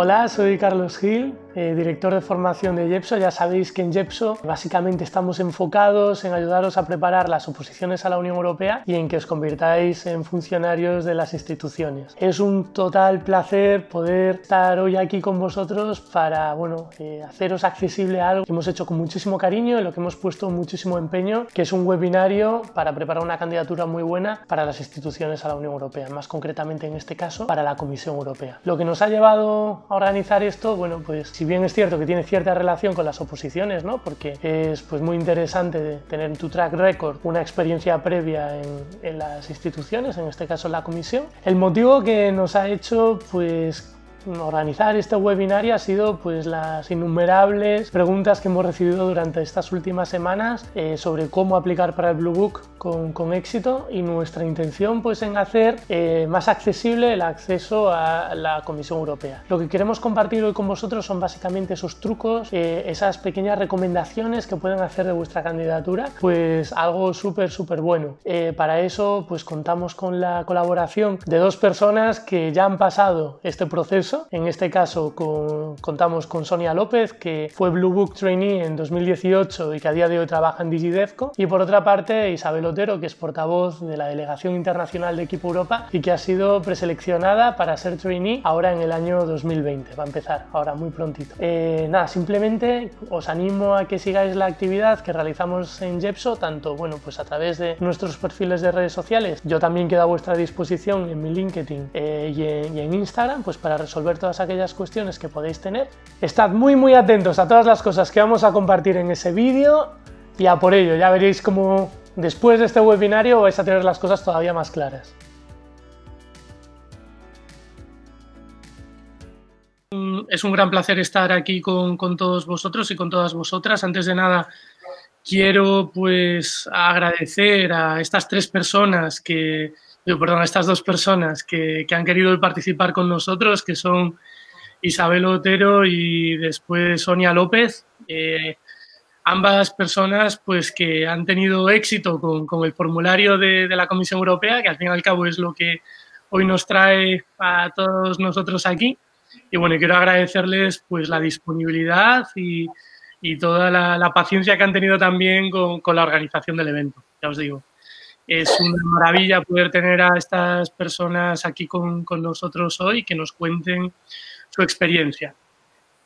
Hola, soy Carlos Gil, director de formación de Yepso. Ya sabéis que en Yepso básicamente estamos enfocados en ayudaros a preparar las oposiciones a la Unión Europea y en que os convirtáis en funcionarios de las instituciones. Es un total placer poder estar hoy aquí con vosotros para haceros accesible a algo que hemos hecho con muchísimo cariño, en lo que hemos puesto muchísimo empeño, que es un webinario para preparar una candidatura muy buena para las instituciones a la Unión Europea, más concretamente en este caso para la Comisión Europea. Lo que nos ha llevado a organizar esto, pues si bien es cierto que tiene cierta relación con las oposiciones, ¿no? Porque es muy interesante tener en tu track record una experiencia previa en las instituciones, en este caso la Comisión. El motivo que nos ha hecho organizar este webinario ha sido las innumerables preguntas que hemos recibido durante estas últimas semanas sobre cómo aplicar para el Blue Book con éxito, y nuestra intención en hacer más accesible el acceso a la Comisión Europea. Lo que queremos compartir hoy con vosotros son básicamente esos trucos, esas pequeñas recomendaciones que pueden hacer de vuestra candidatura algo súper bueno. Para eso contamos con la colaboración de dos personas que ya han pasado este proceso. En este caso contamos con Sonia López, que fue Blue Book Trainee en 2018 y que a día de hoy trabaja en DG DEVCO. Y por otra parte, Isabel Otero, que es portavoz de la Delegación Internacional de Equipo Europa y que ha sido preseleccionada para ser trainee ahora en el año 2020. Va a empezar ahora muy prontito. Nada, simplemente os animo a que sigáis la actividad que realizamos en Yepso, tanto a través de nuestros perfiles de redes sociales. Yo también quedo a vuestra disposición en mi LinkedIn y en Instagram para resolver todas aquellas cuestiones que podéis tener. Estad muy atentos a todas las cosas que vamos a compartir en ese vídeo, y a por ello. Ya veréis cómo después de este webinario vais a tener las cosas todavía más claras. Es un gran placer estar aquí con todos vosotros y con todas vosotras. Antes de nada, quiero agradecer a estas tres personas que... Perdón, a estas dos personas que han querido participar con nosotros, que son Isabel Otero y después Sonia López. Ambas personas que han tenido éxito con el formulario de la Comisión Europea, que al fin y al cabo es lo que hoy nos trae a todos nosotros aquí. Y quiero agradecerles la disponibilidad y toda la paciencia que han tenido también con la organización del evento, ya os digo. Es una maravilla poder tener a estas personas aquí con nosotros hoy, que nos cuenten su experiencia.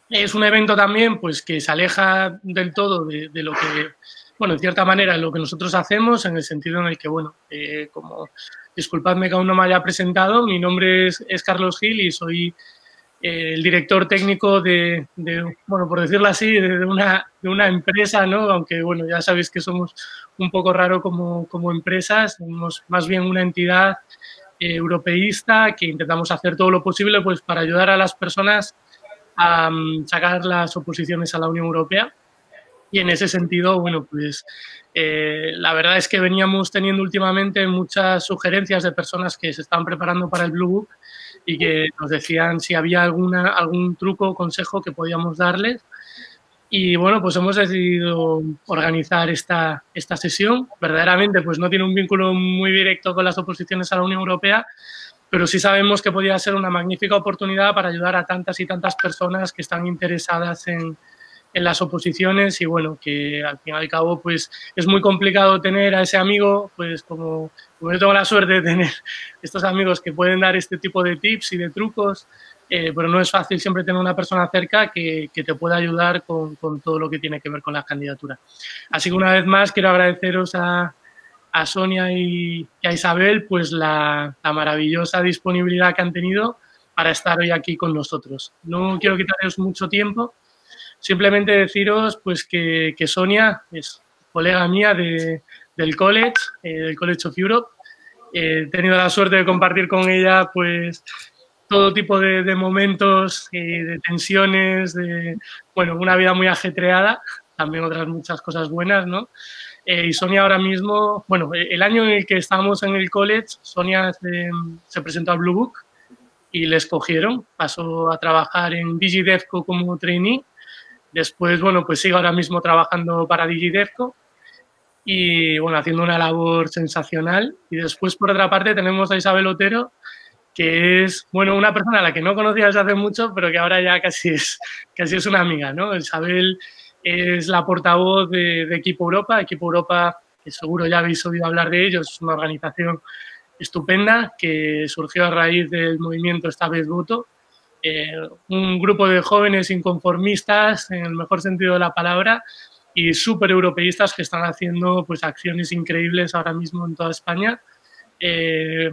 Es un evento también que se aleja del todo de lo que, en cierta manera, lo que nosotros hacemos, en el sentido en el que, como disculpadme que aún no me haya presentado, mi nombre es Carlos Gil y soy el director técnico de una empresa, ¿no? Aunque, ya sabéis que somos un poco raro como empresas, somos más bien una entidad europeísta que intentamos hacer todo lo posible para ayudar a las personas a sacar las oposiciones a la Unión Europea. Y en ese sentido, la verdad es que veníamos teniendo últimamente muchas sugerencias de personas que se están preparando para el Blue Book y que nos decían si había algún truco o consejo que podíamos darles. Y, hemos decidido organizar esta sesión. Verdaderamente, no tiene un vínculo muy directo con las oposiciones a la Unión Europea, pero sí sabemos que podía ser una magnífica oportunidad para ayudar a tantas y tantas personas que están interesadas en las oposiciones y que al fin y al cabo es muy complicado tener a ese amigo, como yo tengo la suerte de tener estos amigos que pueden dar este tipo de tips y de trucos, pero no es fácil siempre tener una persona cerca que te pueda ayudar con todo lo que tiene que ver con la candidatura. Así que una vez más quiero agradeceros a Sonia y a Isabel la maravillosa disponibilidad que han tenido para estar hoy aquí con nosotros. No quiero quitaros mucho tiempo. Simplemente deciros que Sonia es colega mía del College, del College of Europe. He tenido la suerte de compartir con ella todo tipo de momentos, de tensiones, una vida muy ajetreada, también otras muchas cosas buenas, ¿no? Y Sonia ahora mismo, el año en el que estábamos en el College, Sonia se presentó a Blue Book y le escogieron. Pasó a trabajar en DG DEVCO como trainee. Después, sigo ahora mismo trabajando para DG DEVCO y, haciendo una labor sensacional. Y después, por otra parte, tenemos a Isabel Otero, que es, bueno, una persona a la que no conocía desde hace mucho, pero que ahora ya casi es una amiga, ¿no? Isabel es la portavoz de Equipo Europa. Equipo Europa, que seguro ya habéis oído hablar de ellos, es una organización estupenda que surgió a raíz del movimiento Esta vez Voto. Un grupo de jóvenes inconformistas, en el mejor sentido de la palabra, y súper europeístas que están haciendo pues acciones increíbles ahora mismo en toda España.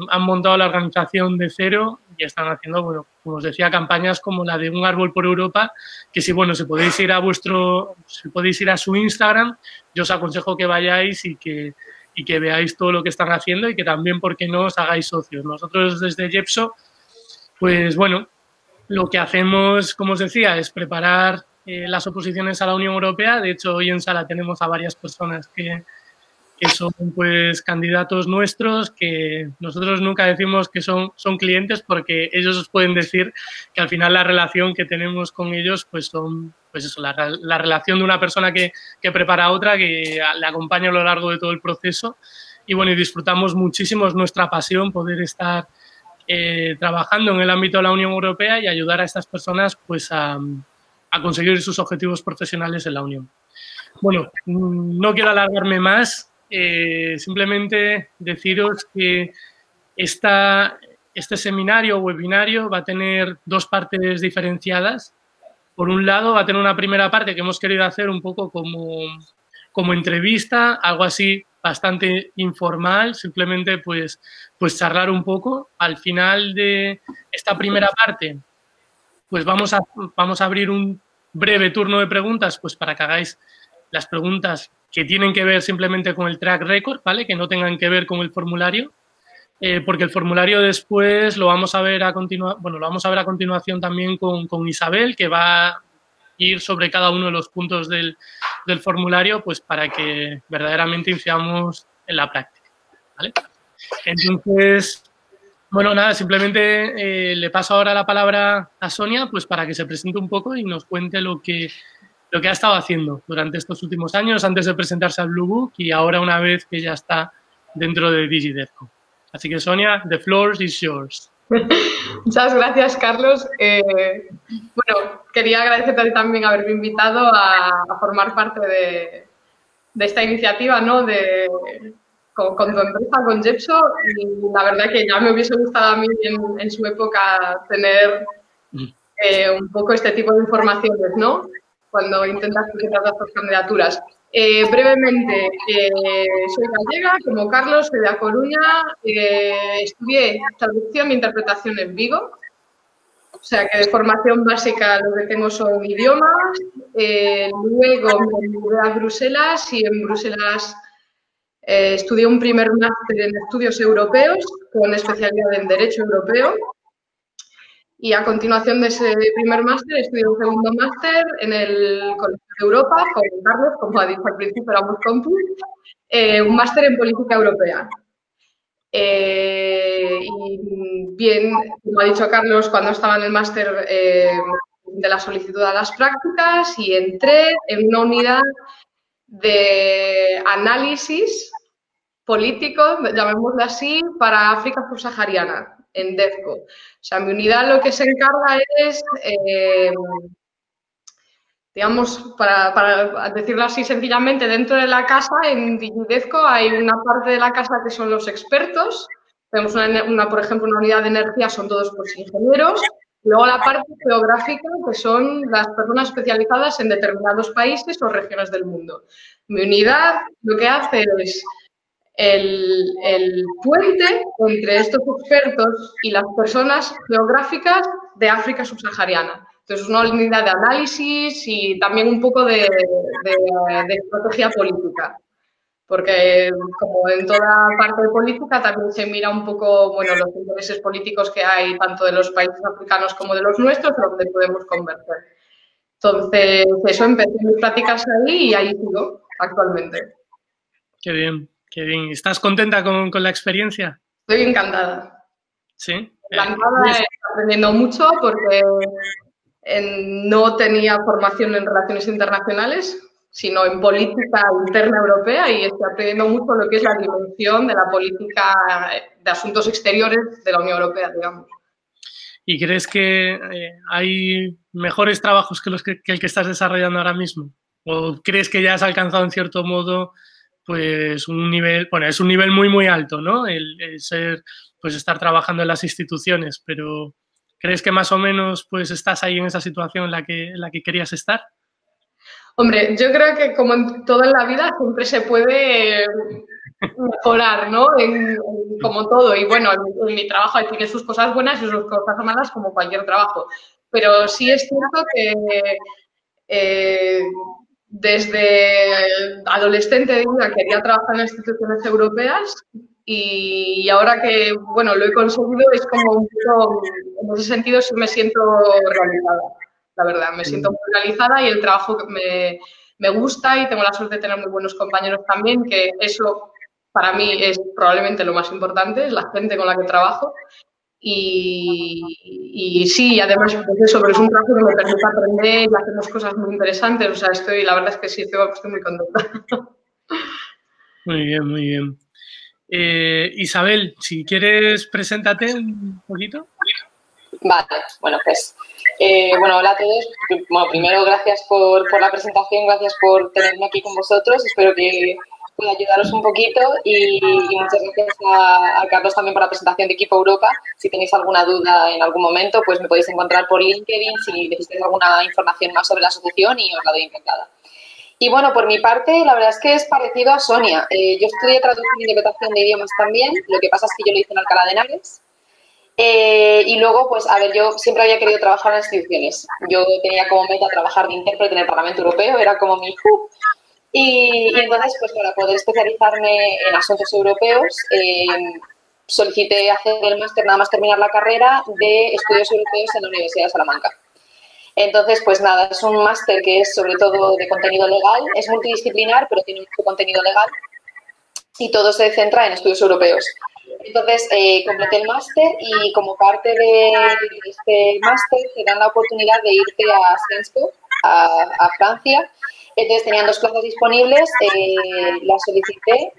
Han montado la organización de cero y están haciendo, bueno, como os decía, campañas como la de Un Árbol por Europa, que si, bueno, si podéis ir a su Instagram, yo os aconsejo que vayáis y que veáis todo lo que están haciendo y que también, ¿por qué no?, os hagáis socios. Nosotros desde Yepso, pues bueno, lo que hacemos, como os decía, es preparar las oposiciones a la Unión Europea. De hecho, hoy en sala tenemos a varias personas que son pues candidatos nuestros, que nosotros nunca decimos que son clientes, porque ellos os pueden decir que al final la relación que tenemos con ellos pues son, pues eso, la relación de una persona que prepara a otra, que le acompaña a lo largo de todo el proceso. Y bueno, y disfrutamos muchísimo, es nuestra pasión poder estar trabajando en el ámbito de la Unión Europea y ayudar a estas personas pues a conseguir sus objetivos profesionales en la Unión. Bueno, no quiero alargarme más. Simplemente deciros que este seminario o webinario va a tener dos partes diferenciadas. Por un lado, va a tener una primera parte que hemos querido hacer un poco como entrevista, algo así bastante informal, simplemente pues charlar un poco. Al final de esta primera parte, pues vamos a abrir un breve turno de preguntas, pues para que hagáis las preguntas que tienen que ver simplemente con el track record, ¿vale? Que no tengan que ver con el formulario, porque el formulario después lo vamos a ver a continuación también con Isabel, que va a ir sobre cada uno de los puntos del formulario, pues para que verdaderamente iniciamos en la práctica, ¿vale? Entonces, bueno, nada, simplemente le paso ahora la palabra a Sonia, pues para que se presente un poco y nos cuente lo que ha estado haciendo durante estos últimos años, antes de presentarse al Blue Book y ahora una vez que ya está dentro de DG DEVCO. Así que, Sonia, the floor is yours. Muchas gracias, Carlos. Bueno, quería agradecerte también haberme invitado a formar parte de esta iniciativa, ¿no?, con tu empresa, con Yepso. Y la verdad que ya me hubiese gustado a mí en su época tener un poco este tipo de informaciones, ¿no?, cuando intentas presentar las candidaturas. Brevemente, soy gallega, como Carlos, soy de La Coruña, estudié traducción e interpretación en Vigo, o sea que de formación básica lo que tengo son idiomas. Luego me mudé a Bruselas y en Bruselas estudié un primer máster en estudios europeos con especialidad en Derecho Europeo. Y a continuación de ese primer máster, estudié un segundo máster en el Colegio de Europa, con Carlos, como ha dicho al principio, éramos compus, un máster en política europea. Y bien, como ha dicho Carlos, cuando estaba en el máster de la solicitud a las prácticas y entré en una unidad de análisis político, llamémoslo así, para África subsahariana, en DEVCO. O sea, mi unidad lo que se encarga es, digamos, para decirlo así sencillamente, dentro de la casa, en DEVCO hay una parte de la casa que son los expertos. Tenemos, por ejemplo, una unidad de energía, son todos pues ingenieros. Luego la parte geográfica, que son las personas especializadas en determinados países o regiones del mundo. Mi unidad lo que hace es el puente entre estos expertos y las personas geográficas de África subsahariana. Entonces, es una unidad de análisis y también un poco de estrategia política, porque como en toda parte de política también se mira un poco, bueno, los intereses políticos que hay tanto de los países africanos como de los nuestros, donde podemos converger. Entonces, eso, empecé mis prácticas ahí y ahí sigo actualmente. Qué bien. Qué bien. ¿Estás contenta con la experiencia? Estoy encantada. ¿Sí? Encantada, aprendiendo mucho porque no tenía formación en relaciones internacionales, sino en política interna europea, y estoy aprendiendo mucho lo que es la dimensión de la política de asuntos exteriores de la Unión Europea, digamos. ¿Y crees que hay mejores trabajos que el que estás desarrollando ahora mismo? ¿O crees que ya has alcanzado en cierto modo pues un nivel, bueno, es un nivel muy, muy alto, ¿no? El ser, pues estar trabajando en las instituciones, pero ¿crees que más o menos pues estás ahí en esa situación en la que querías estar? Hombre, yo creo que como en todo en la vida siempre se puede mejorar, ¿no? Como todo. Y bueno, en mi trabajo tiene sus cosas buenas y sus cosas malas como cualquier trabajo. Pero sí es cierto que desde adolescente de vida quería trabajar en instituciones europeas y ahora que, bueno, lo he conseguido es como un poco, en ese sentido sí me siento realizada. La verdad, me siento muy realizada y el trabajo me gusta y tengo la suerte de tener muy buenos compañeros también, que eso para mí es probablemente lo más importante, es la gente con la que trabajo. Y sí, además, pues eso, pero es un trabajo que me permite aprender y hacemos cosas muy interesantes. O sea, la verdad es que sí, estoy muy contenta. Muy bien, muy bien. Isabel, si quieres, preséntate un poquito. Vale, bueno, pues... hola a todos. Bueno, primero, gracias por la presentación, gracias por tenerme aquí con vosotros. Espero que pueda ayudaros un poquito y muchas gracias a Carlos también por la presentación de Equipo Europa. Si tenéis alguna duda en algún momento, pues me podéis encontrar por LinkedIn si necesitáis alguna información más sobre la asociación y os la doy encantada. Y bueno, por mi parte, la verdad es que es parecido a Sonia. Yo estudié traducción e interpretación de idiomas también, lo que pasa es que yo lo hice en Alcalá de Henares. Y luego, pues, a ver, yo siempre había querido trabajar en instituciones. Yo tenía como meta trabajar de intérprete en el Parlamento Europeo, era como mi hub. Y entonces, pues, para poder especializarme en asuntos europeos, solicité hacer el máster, nada más terminar la carrera, de estudios europeos en la Universidad de Salamanca. Entonces, pues nada, es un máster que es sobre todo de contenido legal, es multidisciplinar, pero tiene mucho contenido legal y todo se centra en estudios europeos. Entonces, completé el máster y como parte de este máster te dan la oportunidad de irte a Sciences Po, a Francia. Entonces, tenían dos plazas disponibles, las solicité.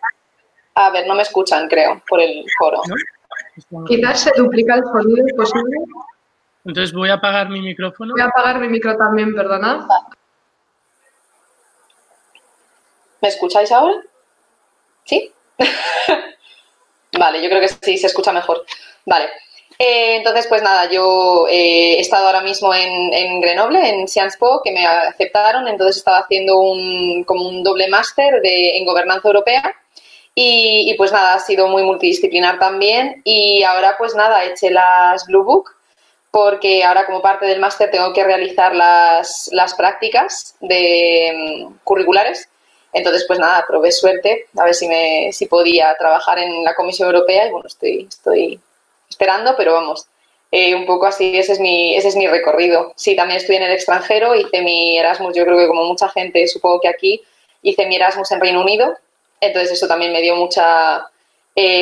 A ver, no me escuchan, creo, por el foro. ¿No? Quizás se duplica el sonido, ¿es posible? Entonces, voy a apagar mi micrófono. Voy a apagar mi micro también, perdonad. ¿Me escucháis ahora? ¿Sí? Vale, yo creo que sí, se escucha mejor. Vale, entonces pues nada, yo he estado ahora mismo en Grenoble, en Sciences Po, que me aceptaron, entonces estaba haciendo como un doble máster en gobernanza europea y pues nada, ha sido muy multidisciplinar también y ahora pues nada, eché las Blue Book porque ahora como parte del máster tengo que realizar las prácticas curriculares. Entonces, pues nada, probé suerte, a ver si podía trabajar en la Comisión Europea y bueno, estoy esperando, pero vamos, un poco así, ese es mi recorrido. Sí, también estuve en el extranjero, hice mi Erasmus, yo creo que como mucha gente, supongo que aquí, hice mi Erasmus en Reino Unido, entonces eso también me dio mucha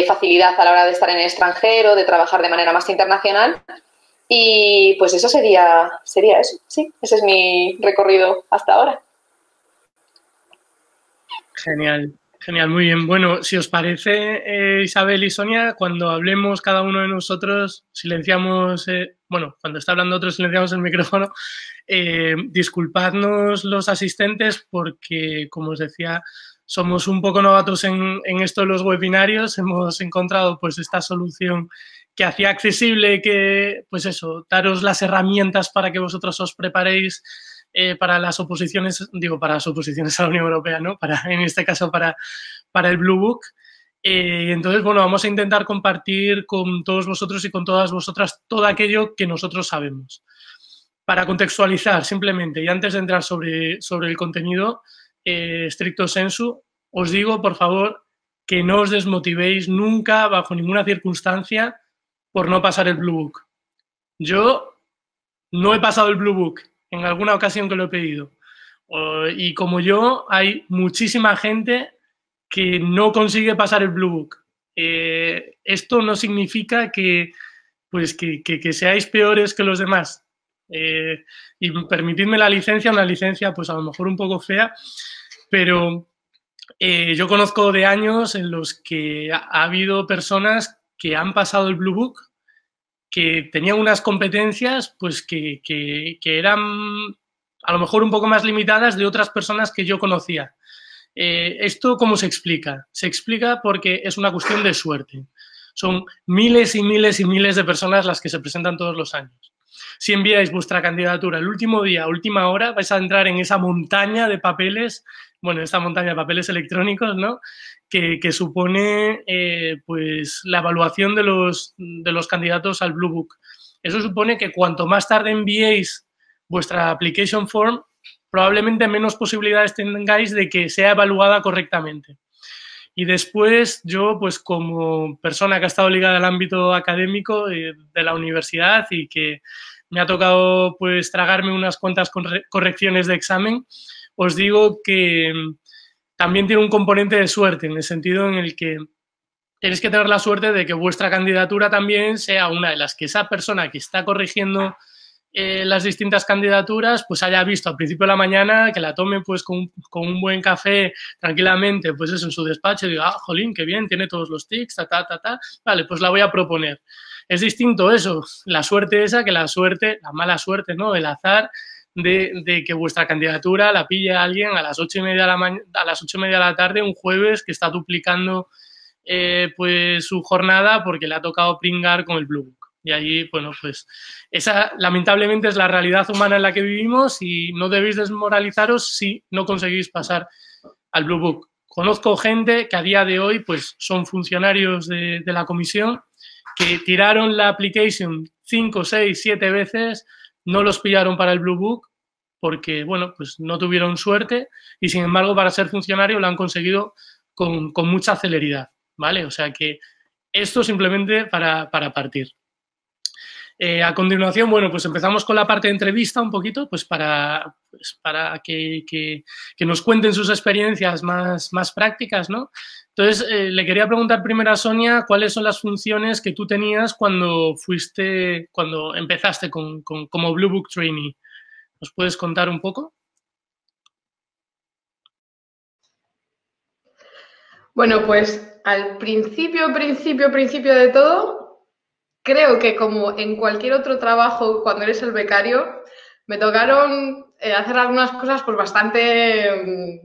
facilidad a la hora de estar en el extranjero, de trabajar de manera más internacional y pues eso sería eso, sí, ese es mi recorrido hasta ahora. Genial, genial, muy bien. Bueno, si os parece, Isabel y Sonia, cuando hablemos cada uno de nosotros, silenciamos, cuando está hablando otro silenciamos el micrófono. Disculpadnos los asistentes porque, como os decía, somos un poco novatos en esto de los webinarios. Hemos encontrado pues esta solución que hacía accesible, que pues eso, daros las herramientas para que vosotros os preparéis. Para las oposiciones, a la Unión Europea, ¿no? En este caso, para el Blue Book. Entonces, bueno, vamos a intentar compartir con todos vosotros y con todas vosotras todo aquello que nosotros sabemos. Para contextualizar, simplemente, y antes de entrar sobre el contenido, stricto sensu, os digo, por favor, que no os desmotivéis nunca, bajo ninguna circunstancia, por no pasar el Blue Book. Yo no he pasado el Blue Book. En alguna ocasión que lo he pedido. Y como yo, hay muchísima gente que no consigue pasar el Blue Book. Esto no significa que seáis peores que los demás. Y permitidme una licencia pues a lo mejor un poco fea, pero yo conozco de años en los que ha habido personas que han pasado el Blue Book, que tenían unas competencias pues que eran a lo mejor un poco más limitadas de otras personas que yo conocía. ¿Esto cómo se explica? Se explica porque es una cuestión de suerte. Son miles y miles y miles de personas las que se presentan todos los años. Si enviáis vuestra candidatura el último día, última hora, vais a entrar en esa montaña de papeles, bueno, esta montaña de papeles electrónicos, ¿no? Que supone pues la evaluación de los candidatos al Blue Book. Eso supone que cuanto más tarde enviéis vuestra application form, probablemente menos posibilidades tengáis de que sea evaluada correctamente. Y después yo, pues como persona que ha estado ligada al ámbito académico de la universidad y que me ha tocado pues tragarme unas cuantas correcciones de examen, os digo que también tiene un componente de suerte, en el sentido en el que tenéis que tener la suerte de que vuestra candidatura también sea una de las que esa persona que está corrigiendo las distintas candidaturas pues haya visto al principio de la mañana, que la tome pues con un buen café tranquilamente, pues eso, en su despacho, y digo, ah, jolín, qué bien, tiene todos los tics, ta, ta, ta, ta, vale, pues la voy a proponer. Es distinto eso, la suerte esa, que la suerte, la mala suerte, ¿no?, el azar de que vuestra candidatura la pille a alguien a las 8:30 de la mañana, a las 8:30 de la tarde, un jueves, que está duplicando pues su jornada porque le ha tocado pringar con el Blue Book. Y allí, bueno, pues esa lamentablemente es la realidad humana en la que vivimos y no debéis desmoralizaros si no conseguís pasar al Blue Book. Conozco gente que a día de hoy pues son funcionarios de la comisión que tiraron la application 5, 6, 7 veces, no los pillaron para el Blue Book porque, bueno, pues no tuvieron suerte y, sin embargo, para ser funcionario lo han conseguido con mucha celeridad, ¿vale? O sea que esto simplemente para partir. A continuación, bueno, pues empezamos con la parte de entrevista un poquito, pues para que nos cuenten sus experiencias más prácticas, ¿no? Entonces, le quería preguntar primero a Sonia cuáles son las funciones que tú tenías cuando empezaste como Blue Book Trainee. ¿Nos puedes contar un poco? Bueno, pues al principio de todo, creo que como en cualquier otro trabajo cuando eres el becario, me tocaron hacer algunas cosas pues bastante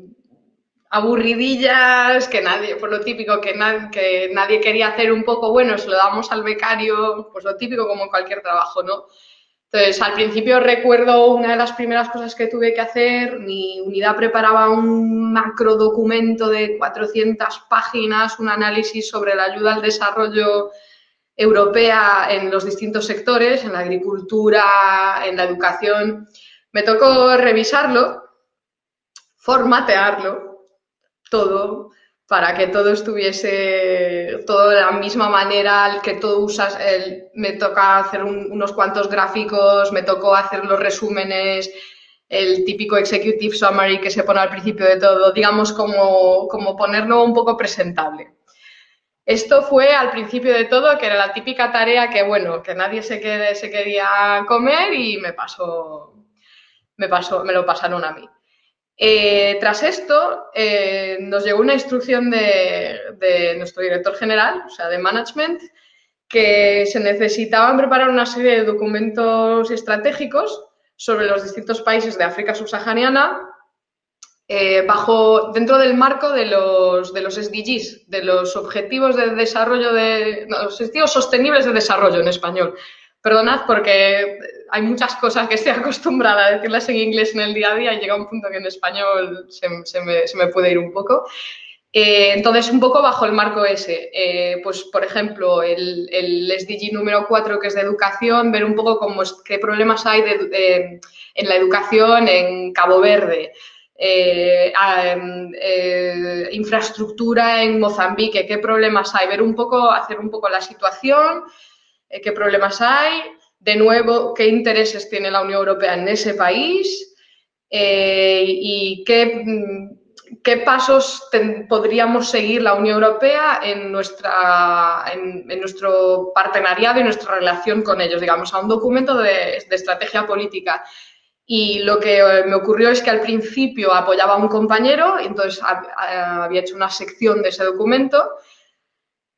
aburridillas, que nadie, pues lo típico que nadie quería hacer un poco, bueno, se lo damos al becario, pues lo típico como en cualquier trabajo, ¿no? Entonces, al principio recuerdo una de las primeras cosas que tuve que hacer, mi unidad preparaba un macro documento de 400 páginas, un análisis sobre la ayuda al desarrollo europea en los distintos sectores, en la agricultura, en la educación. Me tocó revisarlo, formatearlo todo para que todo estuviese todo de la misma manera, que todo usas. Me toca hacer unos cuantos gráficos, me tocó hacer los resúmenes, el típico executive summary que se pone al principio de todo, digamos como ponerlo un poco presentable. Esto fue al principio de todo, que era la típica tarea que, bueno, que nadie se quería comer y me lo pasaron a mí. Tras esto, nos llegó una instrucción de nuestro director general, o sea, de management, que se necesitaban preparar una serie de documentos estratégicos sobre los distintos países de África subsahariana, dentro del marco de los SDGs, de los objetivos de desarrollo los objetivos sostenibles de desarrollo en español. Perdonad porque hay muchas cosas que estoy acostumbrada a decirlas en inglés en el día a día y llega un punto que en español se me puede ir un poco. Entonces, un poco bajo el marco ese, pues por ejemplo, el SDG número 4, que es de educación, ver un poco qué problemas hay en la educación en Cabo Verde. Infraestructura en Mozambique, qué problemas hay, hacer un poco la situación, qué problemas hay, de nuevo, qué intereses tiene la Unión Europea en ese país y qué pasos podríamos seguir la Unión Europea en nuestro partenariado y nuestra relación con ellos, digamos, a un documento de estrategia política. Y lo que me ocurrió es que al principio apoyaba a un compañero, entonces había hecho una sección de ese documento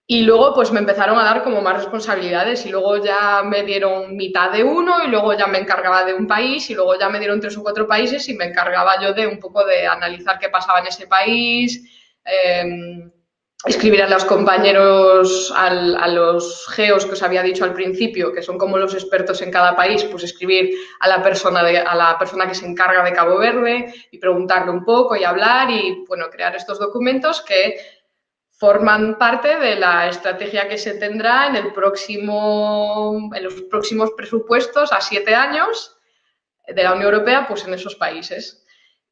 y luego pues me empezaron a dar como más responsabilidades y luego ya me dieron mitad de uno y luego ya me encargaba de un país y luego ya me dieron 3 o 4 países y me encargaba yo de un poco de analizar qué pasaba en ese país, escribir a los compañeros, a los geos que os había dicho al principio, que son como los expertos en cada país, pues escribir a la persona, a la persona que se encarga de Cabo Verde y preguntarle un poco y hablar y, bueno, crear estos documentos que forman parte de la estrategia que se tendrá en el próximo, en los próximos presupuestos a 7 años de la Unión Europea, pues en esos países.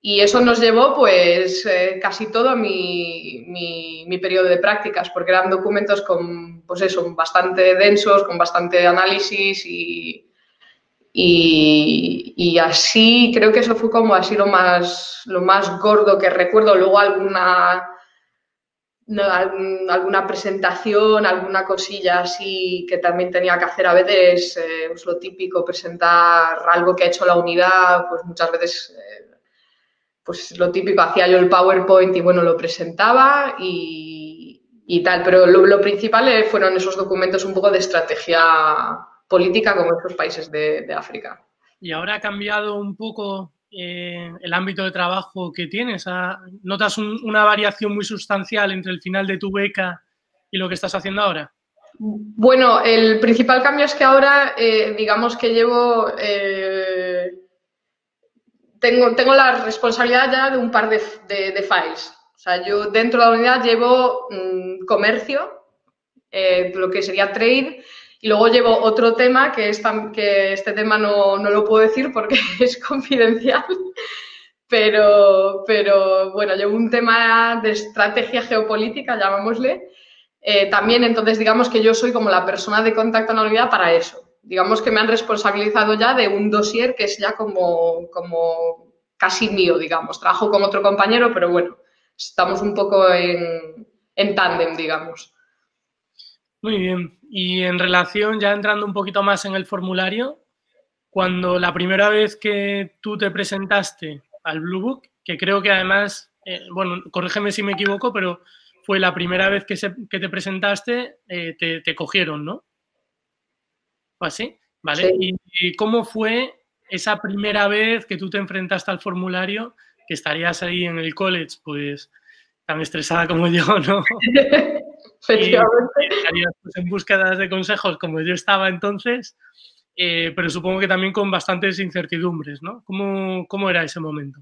Y eso nos llevó pues casi todo mi periodo de prácticas, porque eran documentos con, pues eso, bastante densos, con bastante análisis y así creo que eso fue como así lo más gordo que recuerdo. Luego alguna presentación, alguna cosilla así que también tenía que hacer a veces, pues lo típico, presentar algo que ha hecho la unidad, pues muchas veces... pues lo típico, hacía yo el PowerPoint y, bueno, lo presentaba y tal. Pero lo principal fueron esos documentos un poco de estrategia política como estos países de África. Y ahora ha cambiado un poco el ámbito de trabajo que tienes. ¿Notas una variación muy sustancial entre el final de tu beca y lo que estás haciendo ahora? Bueno, el principal cambio es que ahora, digamos que llevo... Tengo la responsabilidad ya de un par de files. O sea, yo dentro de la unidad llevo comercio, lo que sería trade, y luego llevo otro tema que este tema no lo puedo decir porque es confidencial, pero bueno, llevo un tema de estrategia geopolítica, llamámosle. También, entonces, digamos que yo soy como la persona de contacto en la unidad para eso. Digamos que me han responsabilizado ya de un dossier que es ya como casi mío, digamos. Trabajo con otro compañero, pero bueno, estamos un poco en tándem, digamos. Muy bien. Y en relación, ya entrando un poquito más en el formulario, cuando la primera vez que tú te presentaste al Blue Book, que creo que además, bueno, corrígeme si me equivoco, pero fue la primera vez que te presentaste, te cogieron, ¿no? Así, ¿vale? Sí. ¿Y cómo fue esa primera vez que tú te enfrentaste al formulario, que estarías ahí en el college, pues, tan estresada como yo, ¿no? Estarías pues, en búsqueda de consejos como yo estaba entonces, pero supongo que también con bastantes incertidumbres, ¿no? ¿Cómo era ese momento?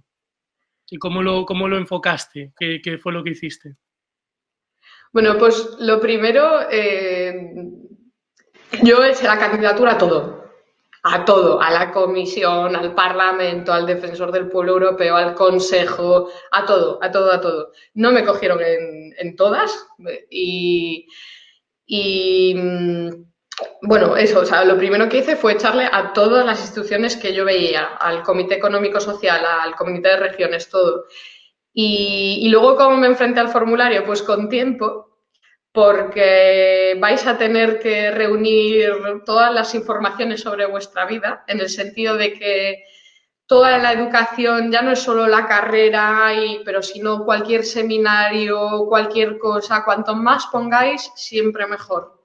¿Y cómo lo enfocaste? ¿Qué fue lo que hiciste? Bueno, pues lo primero... Yo eché la candidatura a todo, a la Comisión, al Parlamento, al Defensor del Pueblo Europeo, al Consejo, a todo. No me cogieron en todas y bueno, eso, o sea, lo primero que hice fue echarle a todas las instituciones que yo veía, al Comité Económico Social, al Comité de Regiones, todo. Y luego, ¿cómo me enfrenté al formulario? Pues con tiempo. Porque vais a tener que reunir todas las informaciones sobre vuestra vida, en el sentido de que toda la educación ya no es solo la carrera, pero sino cualquier seminario, cualquier cosa, cuanto más pongáis, siempre mejor.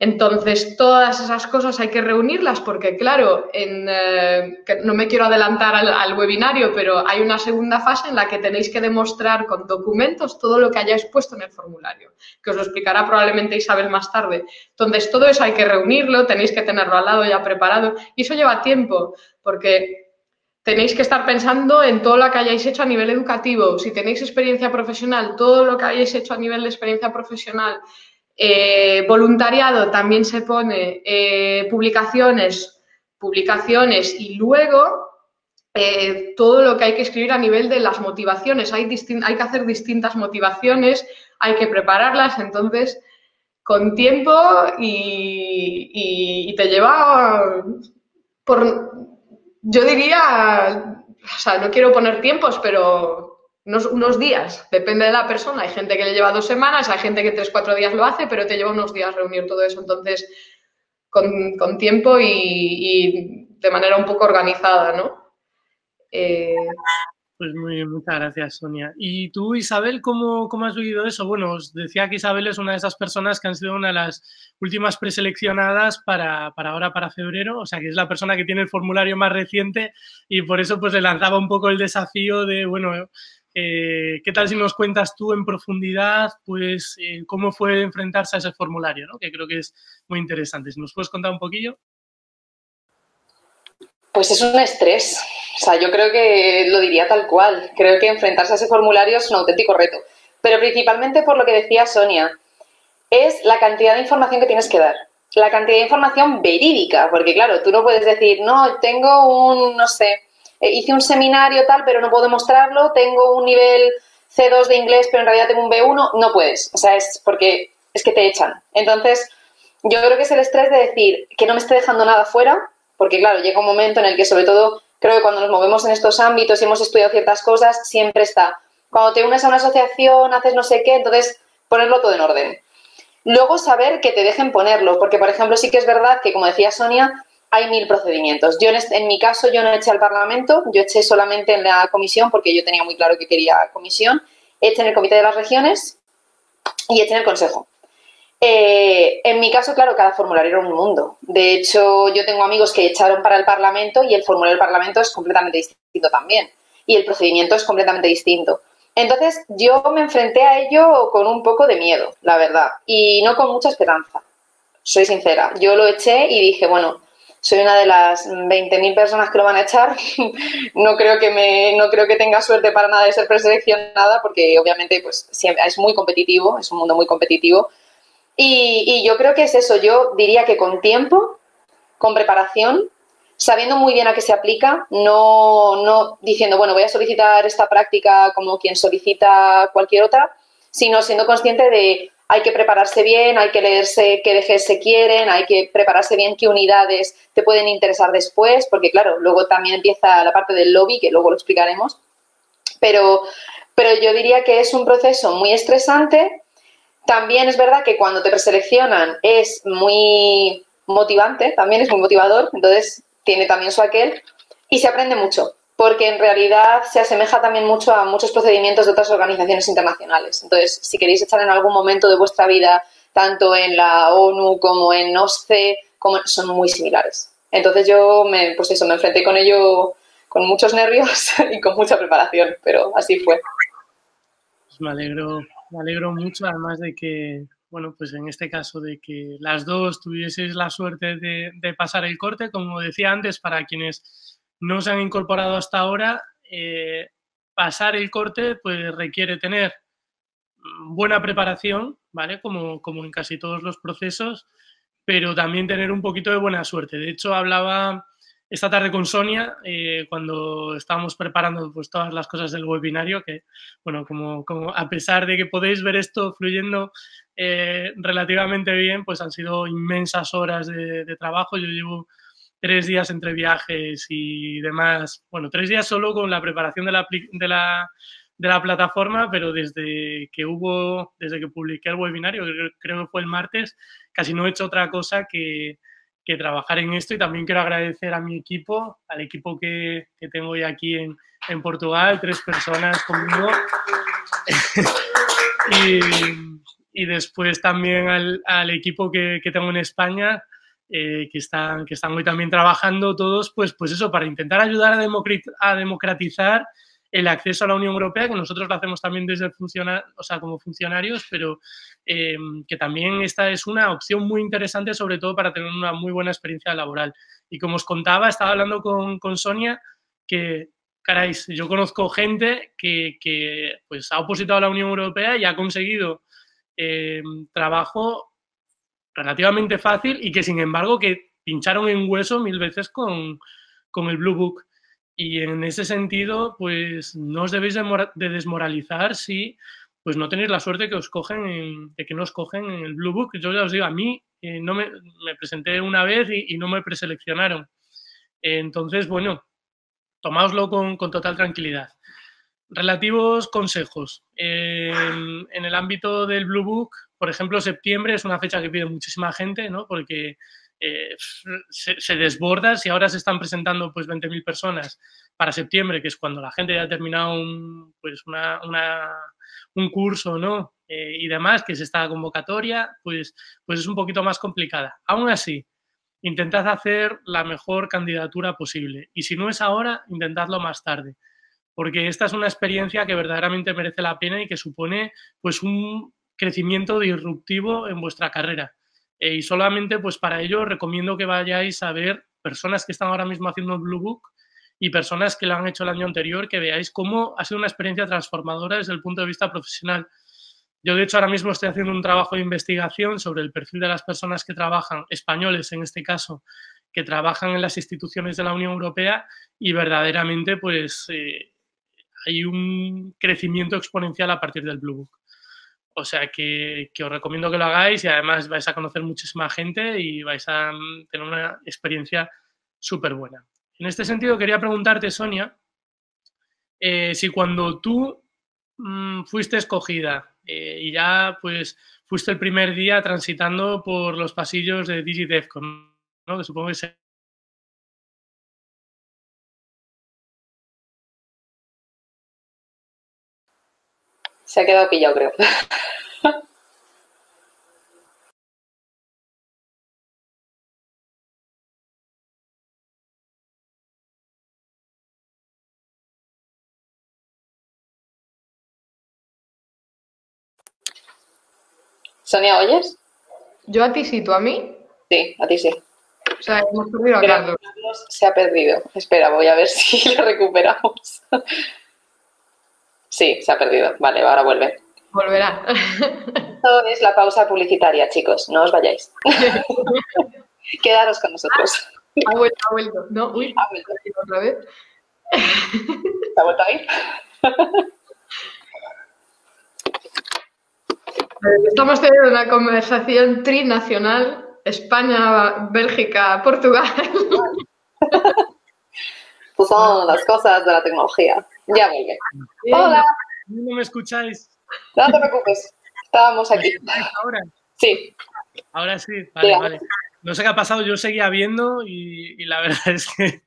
Entonces, todas esas cosas hay que reunirlas porque, claro, que no me quiero adelantar al webinario, pero hay una segunda fase en la que tenéis que demostrar con documentos todo lo que hayáis puesto en el formulario, que os lo explicará probablemente Isabel más tarde. Entonces, todo eso hay que reunirlo, tenéis que tenerlo al lado ya preparado y eso lleva tiempo porque... Tenéis que estar pensando en todo lo que hayáis hecho a nivel educativo, si tenéis experiencia profesional, todo lo que hayáis hecho a nivel de experiencia profesional... Voluntariado también se pone, publicaciones y luego todo lo que hay que escribir a nivel de las motivaciones. Hay que hacer distintas motivaciones, hay que prepararlas, entonces con tiempo y te lleva por, yo diría, o sea, no quiero poner tiempos, pero... Unos días, depende de la persona. Hay gente que le lleva 2 semanas, hay gente que 3 o 4 días lo hace, pero te lleva unos días reunir todo eso. Entonces, con tiempo y de manera un poco organizada, ¿no? Pues muy bien, muchas gracias, Sonia. ¿Y tú, Isabel, cómo has vivido eso? Bueno, os decía que Isabel es una de esas personas que han sido una de las últimas preseleccionadas para ahora, para febrero, o sea, que es la persona que tiene el formulario más reciente y por eso pues le lanzaba un poco el desafío de, bueno, ¿qué tal si nos cuentas tú en profundidad, pues, cómo fue enfrentarse a ese formulario, ¿no? Que creo que es muy interesante. ¿Nos puedes contar un poquillo? Pues es un estrés. O sea, yo creo que lo diría tal cual. Creo que enfrentarse a ese formulario es un auténtico reto. Pero principalmente por lo que decía Sonia, es la cantidad de información que tienes que dar. La cantidad de información verídica, porque claro, tú no puedes decir, no, tengo un, no sé, hice un seminario tal, pero no puedo demostrarlo, tengo un nivel C2 de inglés, pero en realidad tengo un B1, no puedes. O sea, es porque es que te echan. Entonces, yo creo que es el estrés de decir que no me esté dejando nada fuera, porque claro, llega un momento en el que sobre todo, creo que cuando nos movemos en estos ámbitos y hemos estudiado ciertas cosas, siempre está. Cuando te unes a una asociación, haces no sé qué, entonces ponerlo todo en orden. Luego saber que te dejen ponerlo, porque por ejemplo sí que es verdad que, como decía Sonia, hay 1000 procedimientos. Yo en mi caso yo no eché al Parlamento, yo eché solamente en la comisión, porque yo tenía muy claro que quería comisión, eché en el Comité de las Regiones y eché en el Consejo. En mi caso, claro, cada formulario era un mundo. De hecho, yo tengo amigos que echaron para el Parlamento y el formulario del Parlamento es completamente distinto también. Y el procedimiento es completamente distinto. Entonces, yo me enfrenté a ello con un poco de miedo, la verdad, y no con mucha esperanza. Soy sincera. Yo lo eché y dije, bueno, soy una de las 20.000 personas que lo van a echar. No creo que tenga suerte para nada de ser preseleccionada, porque obviamente pues es muy competitivo, es un mundo muy competitivo. Y yo creo que es eso, yo diría que con tiempo, con preparación, sabiendo muy bien a qué se aplica, no diciendo, bueno, voy a solicitar esta práctica como quien solicita cualquier otra, sino siendo consciente de hay que prepararse bien, hay que leerse qué DGs se quieren, hay que prepararse bien qué unidades te pueden interesar después, porque claro, luego también empieza la parte del lobby, que luego lo explicaremos, pero yo diría que es un proceso muy estresante. También es verdad que cuando te preseleccionan es muy motivante, también es muy motivador, entonces tiene también su aquel y se aprende mucho, porque en realidad se asemeja también mucho a muchos procedimientos de otras organizaciones internacionales. Entonces, si queréis echar en algún momento de vuestra vida, tanto en la ONU como en OSCE, son muy similares. Entonces yo me enfrenté con ello con muchos nervios y con mucha preparación, pero así fue. Pues me alegro mucho, además de que, bueno, pues en este caso de que las dos tuvieseis la suerte de pasar el corte. Como decía antes, para quienes no se han incorporado hasta ahora, pasar el corte pues requiere tener buena preparación, ¿vale? Como en casi todos los procesos, pero también tener un poquito de buena suerte. De hecho, hablaba esta tarde con Sonia, cuando estábamos preparando pues todas las cosas del webinario, que, bueno, como a pesar de que podéis ver esto fluyendo relativamente bien, pues han sido inmensas horas de trabajo. Yo llevo 3 días entre viajes y demás, bueno, 3 días solo con la preparación de la plataforma, pero desde que publiqué el webinario, creo que fue el martes, casi no he hecho otra cosa que trabajar en esto. Y también quiero agradecer a mi equipo, al equipo que tengo hoy aquí en Portugal, 3 personas conmigo. y después también al equipo que tengo en España, que están hoy también trabajando todos, pues eso, para intentar ayudar a democratizar el acceso a la Unión Europea, que nosotros lo hacemos también como funcionarios, pero que también esta es una opción muy interesante, sobre todo para tener una muy buena experiencia laboral. Y como os contaba, estaba hablando con Sonia, que, caray, yo conozco gente que pues ha opositado a la Unión Europea y ha conseguido trabajo relativamente fácil y que, sin embargo, que pincharon en hueso 1000 veces con el Blue Book. Y en ese sentido, pues no os debéis de desmoralizar si pues no tenéis la suerte que os cogen en el Blue Book. Yo ya os digo, a mí no me presenté una vez y no me preseleccionaron. Entonces, bueno, tomáoslo con total tranquilidad. Relativos consejos. En el ámbito del Blue Book, por ejemplo, septiembre es una fecha que pide muchísima gente, ¿no? Porque se desborda. Si ahora se están presentando pues 20.000 personas para septiembre, que es cuando la gente ya ha terminado un curso, ¿no? Y demás, que es esta convocatoria, pues es un poquito más complicada. Aún así, intentad hacer la mejor candidatura posible y si no es ahora, intentadlo más tarde, porque esta es una experiencia que verdaderamente merece la pena y que supone pues un crecimiento disruptivo en vuestra carrera. Y solamente pues para ello os recomiendo que vayáis a ver personas que están ahora mismo haciendo Blue Book y personas que lo han hecho el año anterior, que veáis cómo ha sido una experiencia transformadora desde el punto de vista profesional. Yo, de hecho, ahora mismo estoy haciendo un trabajo de investigación sobre el perfil de las personas que trabajan, españoles en este caso, que trabajan en las instituciones de la Unión Europea y verdaderamente pues hay un crecimiento exponencial a partir del Blue Book. O sea que os recomiendo que lo hagáis y además vais a conocer muchísima gente y vais a tener una experiencia súper buena. En este sentido, quería preguntarte, Sonia, si cuando tú fuiste escogida y ya pues fuiste el primer día transitando por los pasillos de DG DEVCO, ¿no? Que supongo que se ha quedado pillado, creo. Sonia, ¿oyes? Yo a ti sí, ¿tú a mí? Sí, a ti sí. O sea, hemos perdido a Carlos. Se ha perdido. Espera, voy a ver si lo recuperamos. Sí, se ha perdido. Vale, ahora vuelve. Volverá. Esto es la pausa publicitaria, chicos. No os vayáis. Quedaros con nosotros. Ha vuelto, ha vuelto. No, uy, ha vuelto otra vez. ¿Se ha vuelto a ir? Estamos teniendo una conversación trinacional, España, Bélgica, Portugal. Pues son las cosas de la tecnología. Ya vuelve. Hola. No me escucháis. No te preocupes, estábamos aquí. ¿Ahora? Sí. Ahora sí, vale, ya. Vale. No sé qué ha pasado, yo seguía viendo y la verdad es que...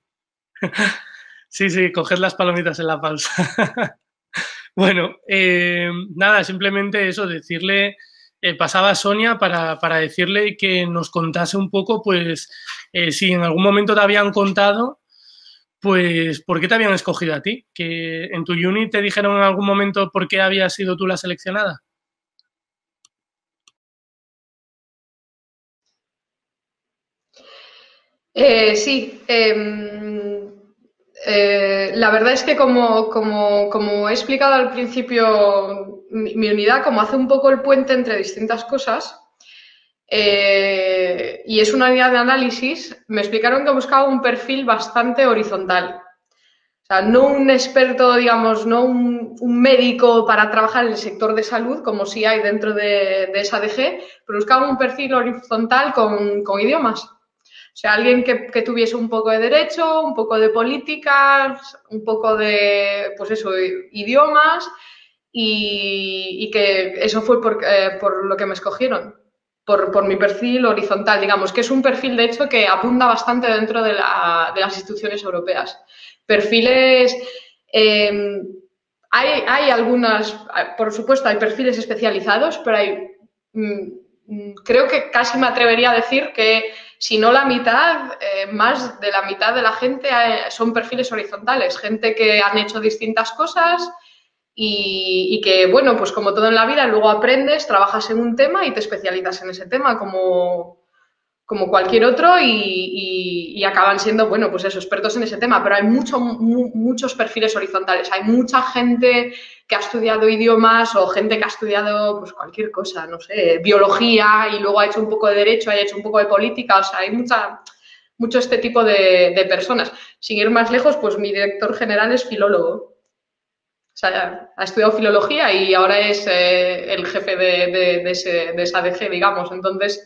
Sí, coged las palomitas en la pausa. Bueno, nada, simplemente eso, decirle, pasaba a Sonia para decirle que nos contase un poco, pues, si en algún momento te habían contado, pues, ¿por qué te habían escogido a ti? ¿Que en tu uni te dijeron en algún momento por qué habías sido tú la seleccionada? Sí, la verdad es que como he explicado al principio, mi unidad como hace un poco el puente entre distintas cosas y es una unidad de análisis, me explicaron que buscaba un perfil bastante horizontal. O sea, no un experto, digamos, no un médico para trabajar en el sector de salud, como sí hay dentro de esa DG, pero buscaba un perfil horizontal con idiomas. O sea, alguien que tuviese un poco de derecho, un poco de políticas, un poco de, pues eso, idiomas y que eso fue por lo que me escogieron, por mi perfil horizontal, digamos, que es un perfil, de hecho, que abunda bastante dentro de las instituciones europeas. Perfiles, hay algunas, por supuesto, hay perfiles especializados, pero hay, creo que casi me atrevería a decir que si no la mitad, más de la mitad de la gente son perfiles horizontales, gente que han hecho distintas cosas y que, bueno, pues como todo en la vida, luego aprendes, trabajas en un tema y te especializas en ese tema como cualquier otro y acaban siendo, bueno, pues eso, expertos en ese tema. Pero hay muchos perfiles horizontales, hay mucha gente que ha estudiado idiomas o gente que ha estudiado pues cualquier cosa, no sé, biología y luego ha hecho un poco de derecho, ha hecho un poco de política, o sea, hay mucho este tipo de personas. Sin ir más lejos, pues mi director general es filólogo, o sea, ha estudiado filología y ahora es el jefe de esa DG, digamos. Entonces,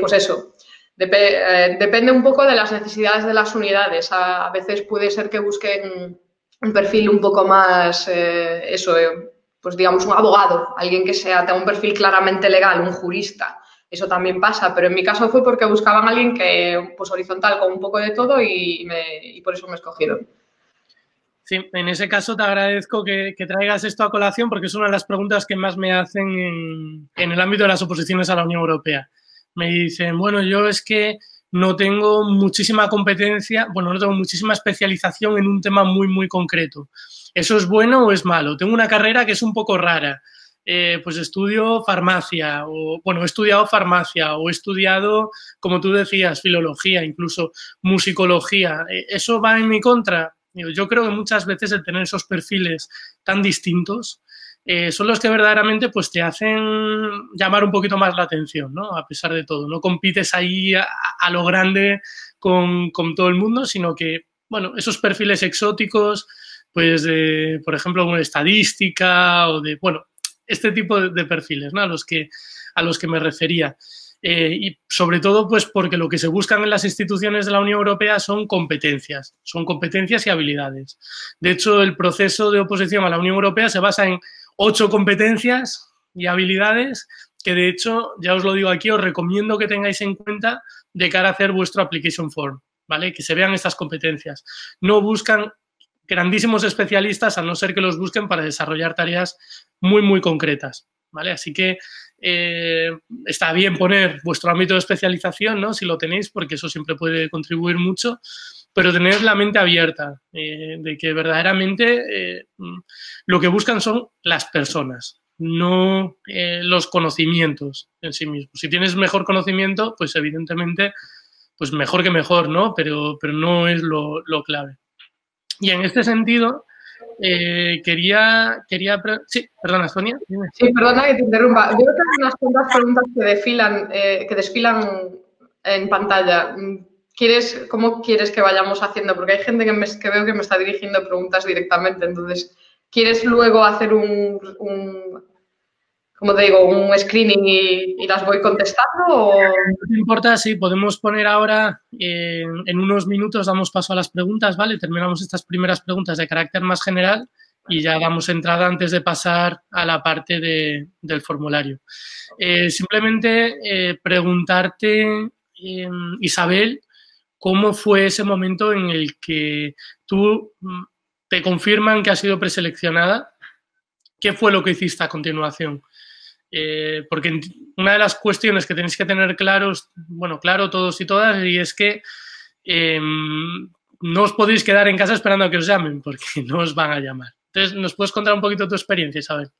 pues eso, depende un poco de las necesidades de las unidades. A veces puede ser que busquen un perfil un poco más, pues digamos un abogado, alguien que sea, tenga un perfil claramente legal, un jurista, Eso también pasa, pero en mi caso fue porque buscaban a alguien que, pues, horizontal, con un poco de todo y por eso me escogieron. Sí, en ese caso te agradezco que traigas esto a colación porque es una de las preguntas que más me hacen en el ámbito de las oposiciones a la Unión Europea. Me dicen, bueno, yo es que no tengo muchísima competencia, bueno, no tengo muchísima especialización en un tema muy, muy concreto. ¿Eso es bueno o es malo? Tengo una carrera que es un poco rara. Pues estudio farmacia o, bueno, he estudiado farmacia o he estudiado, como tú decías, filología, incluso musicología. ¿Eso va en mi contra? Yo creo que muchas veces el tener esos perfiles tan distintos son los que verdaderamente pues te hacen llamar un poquito más la atención, ¿no? A pesar de todo, no compites ahí a lo grande con todo el mundo, sino que, bueno, esos perfiles exóticos, pues, de, por ejemplo, una estadística o de, bueno, este tipo de perfiles, ¿no? A los que me refería. Y sobre todo, pues, porque lo que se buscan en las instituciones de la Unión Europea son competencias y habilidades. De hecho, el proceso de oposición a la Unión Europea se basa en 8 competencias y habilidades que, de hecho, ya os lo digo aquí, os recomiendo que tengáis en cuenta de cara a hacer vuestro application form, ¿vale? Que se vean estas competencias. No buscan grandísimos especialistas, a no ser que los busquen para desarrollar tareas muy, muy concretas, ¿vale? Así que está bien poner vuestro ámbito de especialización, ¿no? Si lo tenéis, porque eso siempre puede contribuir mucho, pero tener la mente abierta de que verdaderamente lo que buscan son las personas, no los conocimientos en sí mismos. Si tienes mejor conocimiento, pues evidentemente, pues mejor que mejor, ¿no? Pero no es lo clave. Y en este sentido, quería... Sí, perdona, Sonia. Dime. Sí, perdona que te interrumpa. Yo creo que hay unas cuantas preguntas que desfilan en pantalla. ¿Cómo quieres que vayamos haciendo? Porque hay gente que veo que me está dirigiendo preguntas directamente. Entonces, ¿quieres luego hacer un screening y las voy contestando? ¿O? No te importa, sí, podemos poner ahora, en unos minutos damos paso a las preguntas, ¿vale? Terminamos estas primeras preguntas de carácter más general y ya damos entrada antes de pasar a la parte del formulario. Simplemente preguntarte, Isabel, ¿cómo fue ese momento en el que tú te confirman que has sido preseleccionada? ¿Qué fue lo que hiciste a continuación? Porque una de las cuestiones que tenéis que tener claro todos y todas, y es que no os podéis quedar en casa esperando a que os llamen, porque no os van a llamar. Entonces, ¿nos puedes contar un poquito tu experiencia, Isabel?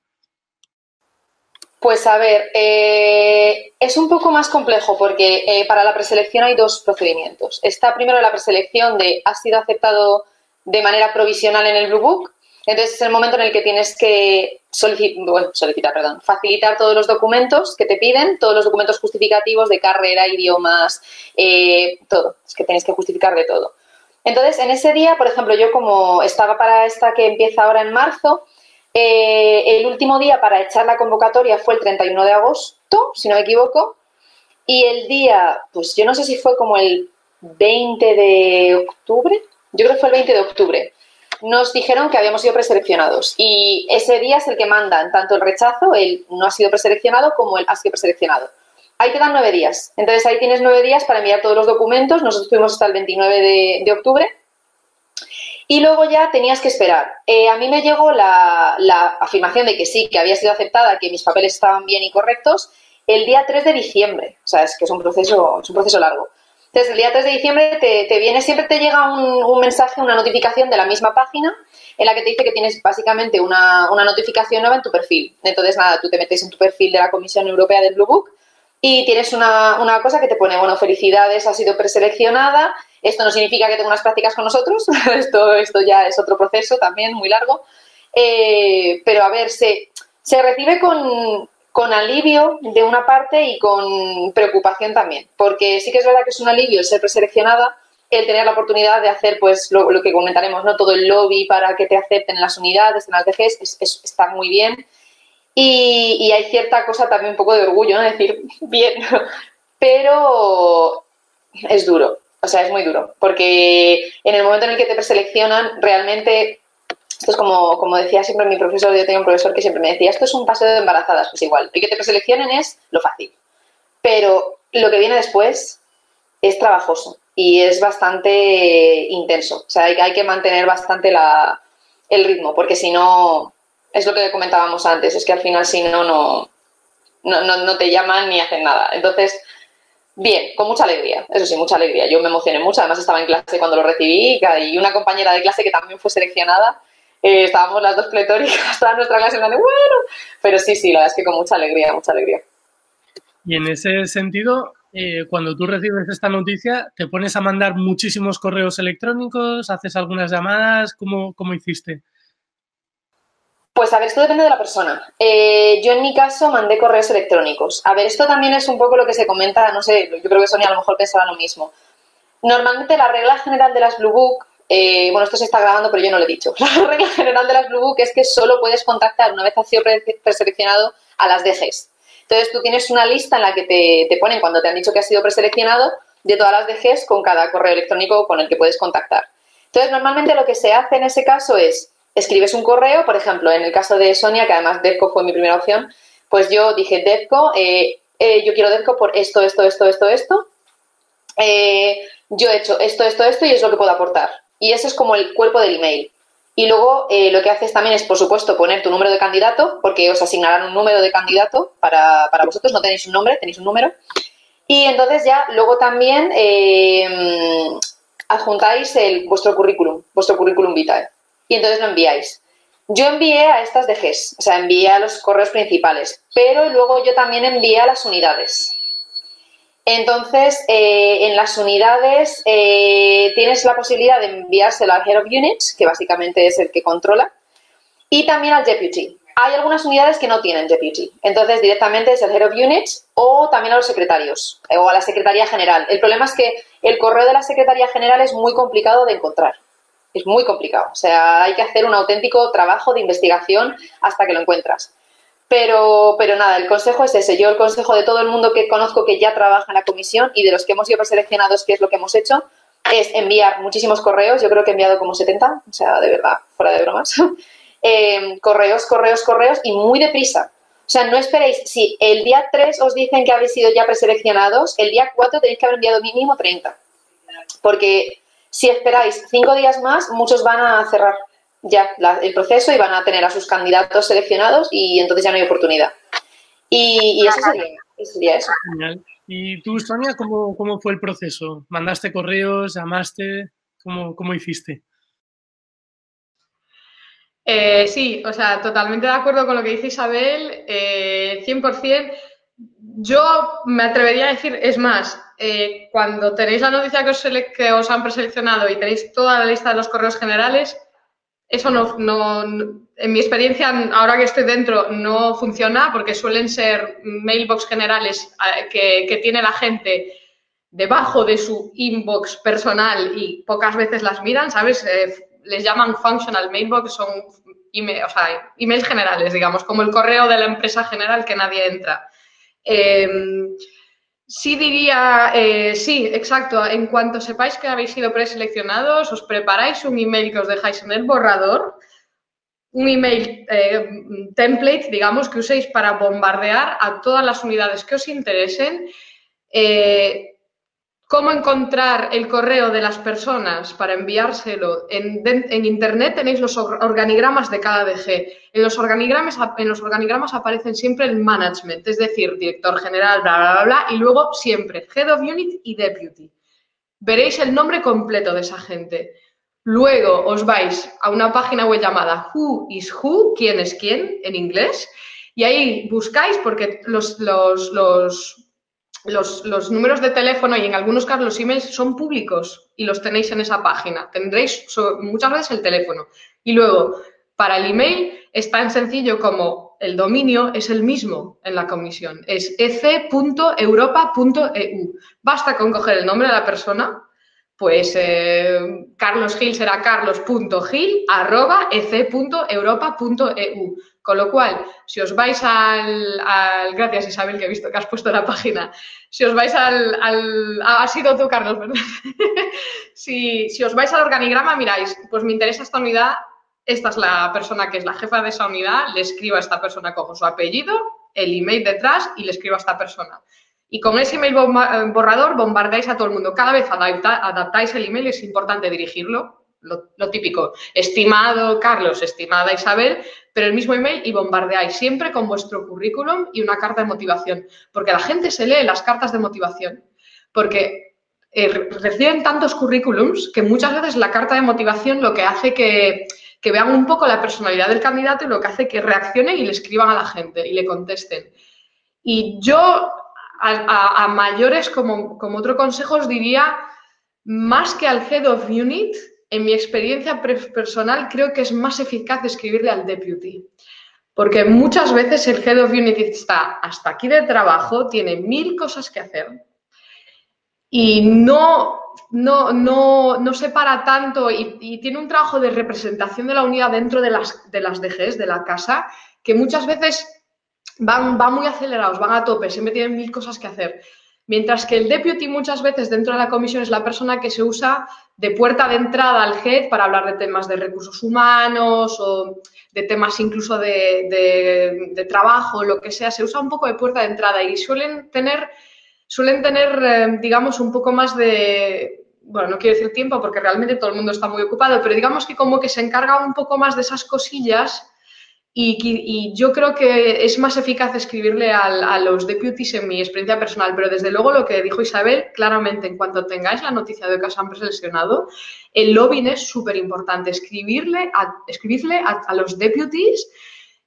Pues a ver, es un poco más complejo porque para la preselección hay 2 procedimientos. Está primero la preselección de has sido aceptado de manera provisional en el Blue Book. Entonces, es el momento en el que tienes que facilitar todos los documentos que te piden, todos los documentos justificativos de carrera, idiomas, todo. Es que tenéis que justificar de todo. Entonces, en ese día, por ejemplo, yo como estaba para esta que empieza ahora en marzo, el último día para echar la convocatoria fue el 31 de agosto, si no me equivoco, y el día, pues yo no sé si fue como el 20 de octubre, yo creo que fue el 20 de octubre, nos dijeron que habíamos sido preseleccionados y ese día es el que mandan tanto el rechazo, el no ha sido preseleccionado, como el ha sido preseleccionado. Ahí te dan 9 días. Entonces, ahí tienes 9 días para enviar todos los documentos. Nosotros estuvimos hasta el 29 de octubre y luego ya tenías que esperar. A mí me llegó la afirmación de que sí, que había sido aceptada, que mis papeles estaban bien y correctos, el día 3 de diciembre. O sea, es que es un proceso largo. Entonces, el día 3 de diciembre siempre te llega un mensaje, una notificación de la misma página en la que te dice que tienes básicamente una notificación nueva en tu perfil. Entonces, nada, tú te metes en tu perfil de la Comisión Europea del Blue Book y tienes una cosa que te pone, bueno, felicidades, has sido preseleccionada. Esto no significa que tenga unas prácticas con nosotros, esto ya es otro proceso también muy largo. Pero, a ver, se recibe con alivio de una parte y con preocupación también, porque sí que es verdad que es un alivio el ser preseleccionada, el tener la oportunidad de hacer pues lo que comentaremos, ¿no? Todo el lobby para que te acepten en las unidades, en las DGs, está muy bien y hay cierta cosa también un poco de orgullo, ¿no? Decir, bien, pero es duro, o sea, es muy duro, porque en el momento en el que te preseleccionan realmente... Esto es como decía siempre mi profesor, yo tenía un profesor que siempre me decía, esto es un paseo de embarazadas, pues igual, el que te preseleccionen es lo fácil. Pero lo que viene después es trabajoso y es bastante intenso. O sea, hay que mantener bastante el ritmo, porque si no, es lo que comentábamos antes, es que al final si no, no te llaman ni hacen nada. Entonces, bien, con mucha alegría, eso sí, mucha alegría. Yo me emocioné mucho, además estaba en clase cuando lo recibí y una compañera de clase que también fue seleccionada, estábamos las dos pletóricas, toda nuestra clase, bueno, pero sí, la verdad es que con mucha alegría, mucha alegría. Y en ese sentido, cuando tú recibes esta noticia, ¿te pones a mandar muchísimos correos electrónicos? ¿Haces algunas llamadas? ¿Cómo hiciste? Pues a ver, esto depende de la persona. Yo en mi caso mandé correos electrónicos. A ver, esto también es un poco lo que se comenta, no sé, yo creo que Sonia a lo mejor pensará lo mismo. Normalmente la regla general de las Blue Book, esto se está grabando pero yo no lo he dicho. La regla general de las Blue Book es que solo puedes contactar una vez has sido preseleccionado a las DGs. Entonces, tú tienes una lista en la que te ponen, cuando te han dicho que has sido preseleccionado, de todas las DGs con cada correo electrónico con el que puedes contactar. Entonces, normalmente lo que se hace en ese caso es, escribes un correo, por ejemplo, en el caso de Sonia, que además DEVCO fue mi primera opción, pues yo dije DEVCO, yo quiero DEVCO por esto. Yo he hecho esto y es lo que puedo aportar. Y eso es como el cuerpo del email. Y luego lo que haces también es, por supuesto, poner tu número de candidato, porque os asignarán un número de candidato para vosotros, no tenéis un nombre, tenéis un número. Y entonces ya luego también adjuntáis vuestro currículum vitae. Y entonces lo enviáis. Yo envié a estas DGs, o sea, envié a los correos principales, pero luego yo también envié a las unidades. Entonces, en las unidades tienes la posibilidad de enviárselo al Head of Units, que básicamente es el que controla, y también al Deputy. Hay algunas unidades que no tienen Deputy, entonces directamente es el Head of Units o también a los secretarios o a la Secretaría General. El problema es que el correo de la Secretaría General es muy complicado de encontrar, es muy complicado. O sea, hay que hacer un auténtico trabajo de investigación hasta que lo encuentras. Pero nada, el consejo es ese. Yo el consejo de todo el mundo que conozco que ya trabaja en la comisión y de los que hemos sido preseleccionados, que es lo que hemos hecho, es enviar muchísimos correos. Yo creo que he enviado como 70, o sea, de verdad, fuera de bromas. Correos y muy deprisa. O sea, no esperéis. Si el día 3 os dicen que habéis sido ya preseleccionados, el día 4 tenéis que haber enviado mínimo 30. Porque si esperáis 5 días más, muchos van a cerrar ya el proceso y van a tener a sus candidatos seleccionados y entonces ya no hay oportunidad. Y eso sería eso. Genial. ¿Y tú, Sonia, cómo fue el proceso? ¿Mandaste correos? ¿Llamaste? ¿Cómo hiciste? Sí, o sea, totalmente de acuerdo con lo que dice Isabel, 100%. Yo me atrevería a decir, es más, cuando tenéis la noticia que os han preseleccionado y tenéis toda la lista de los correos generales, eso no, en mi experiencia, ahora que estoy dentro, no funciona porque suelen ser mailbox generales que tiene la gente debajo de su inbox personal y pocas veces las miran, ¿sabes? Les llaman functional mailbox, son emails generales, digamos, como el correo de la empresa general que nadie entra. Sí diría, sí, exacto, en cuanto sepáis que habéis sido preseleccionados, os preparáis un email que os dejáis en el borrador, un email template, digamos, que uséis para bombardear a todas las unidades que os interesen, cómo encontrar el correo de las personas para enviárselo. En internet tenéis los organigramas de cada DG. En los organigramas aparecen siempre el management, es decir, director general, bla, bla, bla, bla, y luego siempre Head of Unit y Deputy. Veréis el nombre completo de esa gente. Luego os vais a una página web llamada Who is Who, quién es quién, en inglés, y ahí buscáis porque los números de teléfono y en algunos casos los emails son públicos y los tenéis en esa página. Tendréis muchas veces el teléfono. Y luego, para el email es tan sencillo como el dominio es el mismo en la comisión. Es ec.europa.eu. Basta con coger el nombre de la persona, pues Carlos Gil será carlos.gil@ec.europa.eu. Con lo cual, si os vais gracias Isabel, que he visto que has puesto la página. Si os vais has sido tú, Carlos, ¿verdad? si os vais al organigrama, miráis, pues me interesa esta unidad, esta es la persona que es la jefa de esa unidad, le escribo a esta persona, cojo su apellido, el email detrás y le escribo a esta persona. Y con ese email borrador bombardeáis a todo el mundo. Cada vez adaptáis el email, es importante dirigirlo, lo típico, estimado Carlos, estimada Isabel, pero el mismo email y bombardeáis siempre con vuestro currículum y una carta de motivación. Porque la gente se lee las cartas de motivación, porque reciben tantos currículums que muchas veces la carta de motivación lo que hace que vean un poco la personalidad del candidato y lo que hace que reaccionen y le escriban a la gente y le contesten. Y yo... A mayores, como otro consejo, os diría, más que al Head of Unit, en mi experiencia personal, creo que es más eficaz escribirle al Deputy. Porque muchas veces el Head of Unit está hasta aquí de trabajo, tiene mil cosas que hacer y no se para tanto y tiene un trabajo de representación de la unidad dentro de las DGs, de la casa, que muchas veces... Van muy acelerados, van a tope, siempre tienen mil cosas que hacer. Mientras que el deputy muchas veces dentro de la comisión es la persona que se usa de puerta de entrada al head para hablar de temas de recursos humanos o de temas incluso de trabajo, lo que sea. Se usa un poco de puerta de entrada y suelen tener digamos, un poco más de... Bueno, no quiero decir tiempo porque realmente todo el mundo está muy ocupado, pero digamos que como que se encarga un poco más de esas cosillas. Y yo creo que es más eficaz escribirle a los deputies en mi experiencia personal, pero desde luego lo que dijo Isabel, claramente en cuanto tengáis la noticia de que os han preseleccionado, el lobbying es súper importante. Escribirle a los deputies,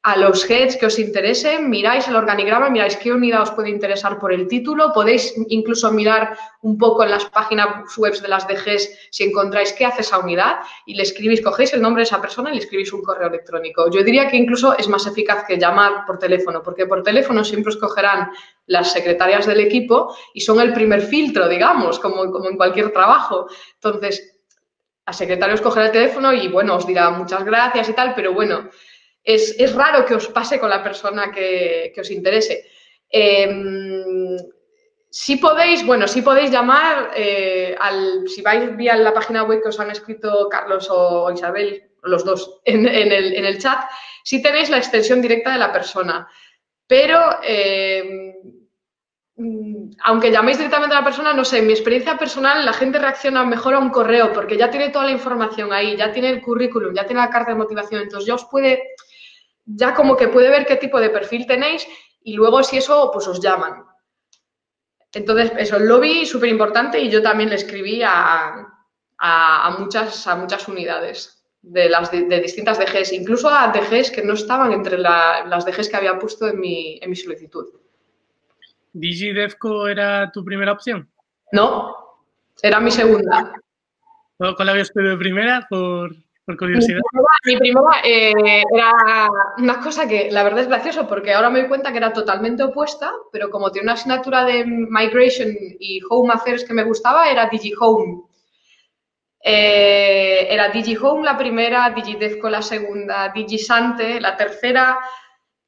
a los heads que os interesen, miráis el organigrama, miráis qué unidad os puede interesar por el título, podéis incluso mirar un poco en las páginas web de las DGs si encontráis qué hace esa unidad y le escribís, cogéis el nombre de esa persona y le escribís un correo electrónico. Yo diría que incluso es más eficaz que llamar por teléfono, porque por teléfono siempre os cogerán las secretarias del equipo y son el primer filtro, digamos, como en cualquier trabajo. Entonces, la secretaria os cogerá el teléfono y, bueno, os dirá muchas gracias y tal, pero bueno, es raro que os pase con la persona que os interese. Si podéis llamar, si vais vía la página web que os han escrito Carlos o Isabel, los dos, en el chat, sí tenéis la extensión directa de la persona. Pero, aunque llaméis directamente a la persona, no sé, en mi experiencia personal la gente reacciona mejor a un correo porque ya tiene toda la información ahí, ya tiene el currículum, ya tiene la carta de motivación, entonces ya os puede... ya como que puede ver qué tipo de perfil tenéis y luego si eso, pues os llaman. Entonces, eso, el lobby es súper importante y yo también le escribí a muchas unidades de distintas DGs, incluso a DGs que no estaban entre las DGs que había puesto en mi solicitud. ¿DG DEVCO era tu primera opción? No, era mi segunda. ¿Cuál la habías pedido de primera? Por curiosidad. Mi primera era una cosa que la verdad es gracioso porque ahora me doy cuenta que era totalmente opuesta, pero como tenía una asignatura de Migration y Home Affairs que me gustaba, era DigiHome. Era DigiHome la primera, DigiDevco la segunda, DigiSante la tercera.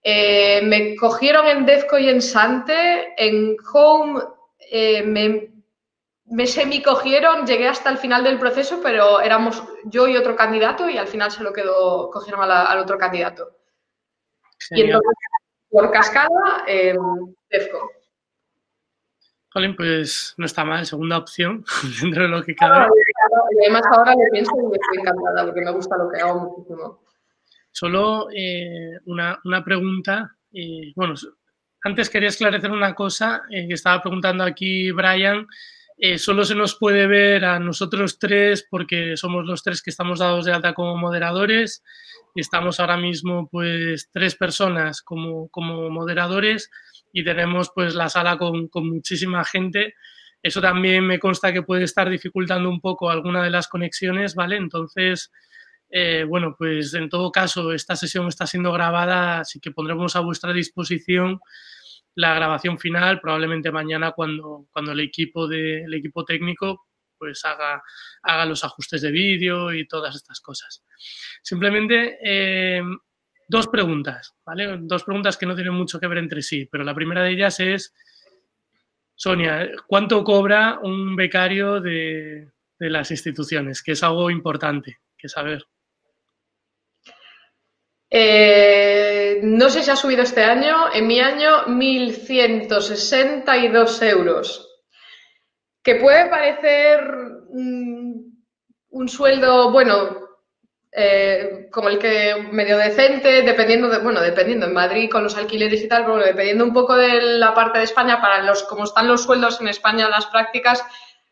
Me cogieron en DEVCO y en SANTE, en Home me semicogieron, llegué hasta el final del proceso, pero éramos yo y otro candidato y al final se lo quedó, cogieron al otro candidato. Genial. Y entonces, por cascada, DEVCO. Colin, pues no está mal, segunda opción, dentro de lo que cabe. Claro, y además ahora lo pienso y estoy encantada porque me gusta lo que hago muchísimo. Solo una pregunta, bueno, antes quería esclarecer una cosa que estaba preguntando aquí Brian. Solo se nos puede ver a nosotros tres porque somos los tres que estamos dados de alta como moderadores y estamos ahora mismo pues tres personas como moderadores y tenemos pues la sala con muchísima gente. Eso también me consta que puede estar dificultando un poco alguna de las conexiones, ¿vale? Entonces, bueno, pues en todo caso esta sesión está siendo grabada, así que pondremos a vuestra disposición la grabación final, probablemente mañana cuando el equipo técnico pues haga los ajustes de vídeo y todas estas cosas. Simplemente dos preguntas, ¿vale? Dos preguntas que no tienen mucho que ver entre sí, pero la primera de ellas es, Sonia, ¿cuánto cobra un becario de las instituciones? Que es algo importante que saber. No sé si ha subido este año, en mi año 1.162 euros, que puede parecer un sueldo, bueno, como el que medio decente, dependiendo, dependiendo en Madrid con los alquileres y tal, pero bueno, dependiendo un poco de la parte de España, para los como están los sueldos en España en las prácticas,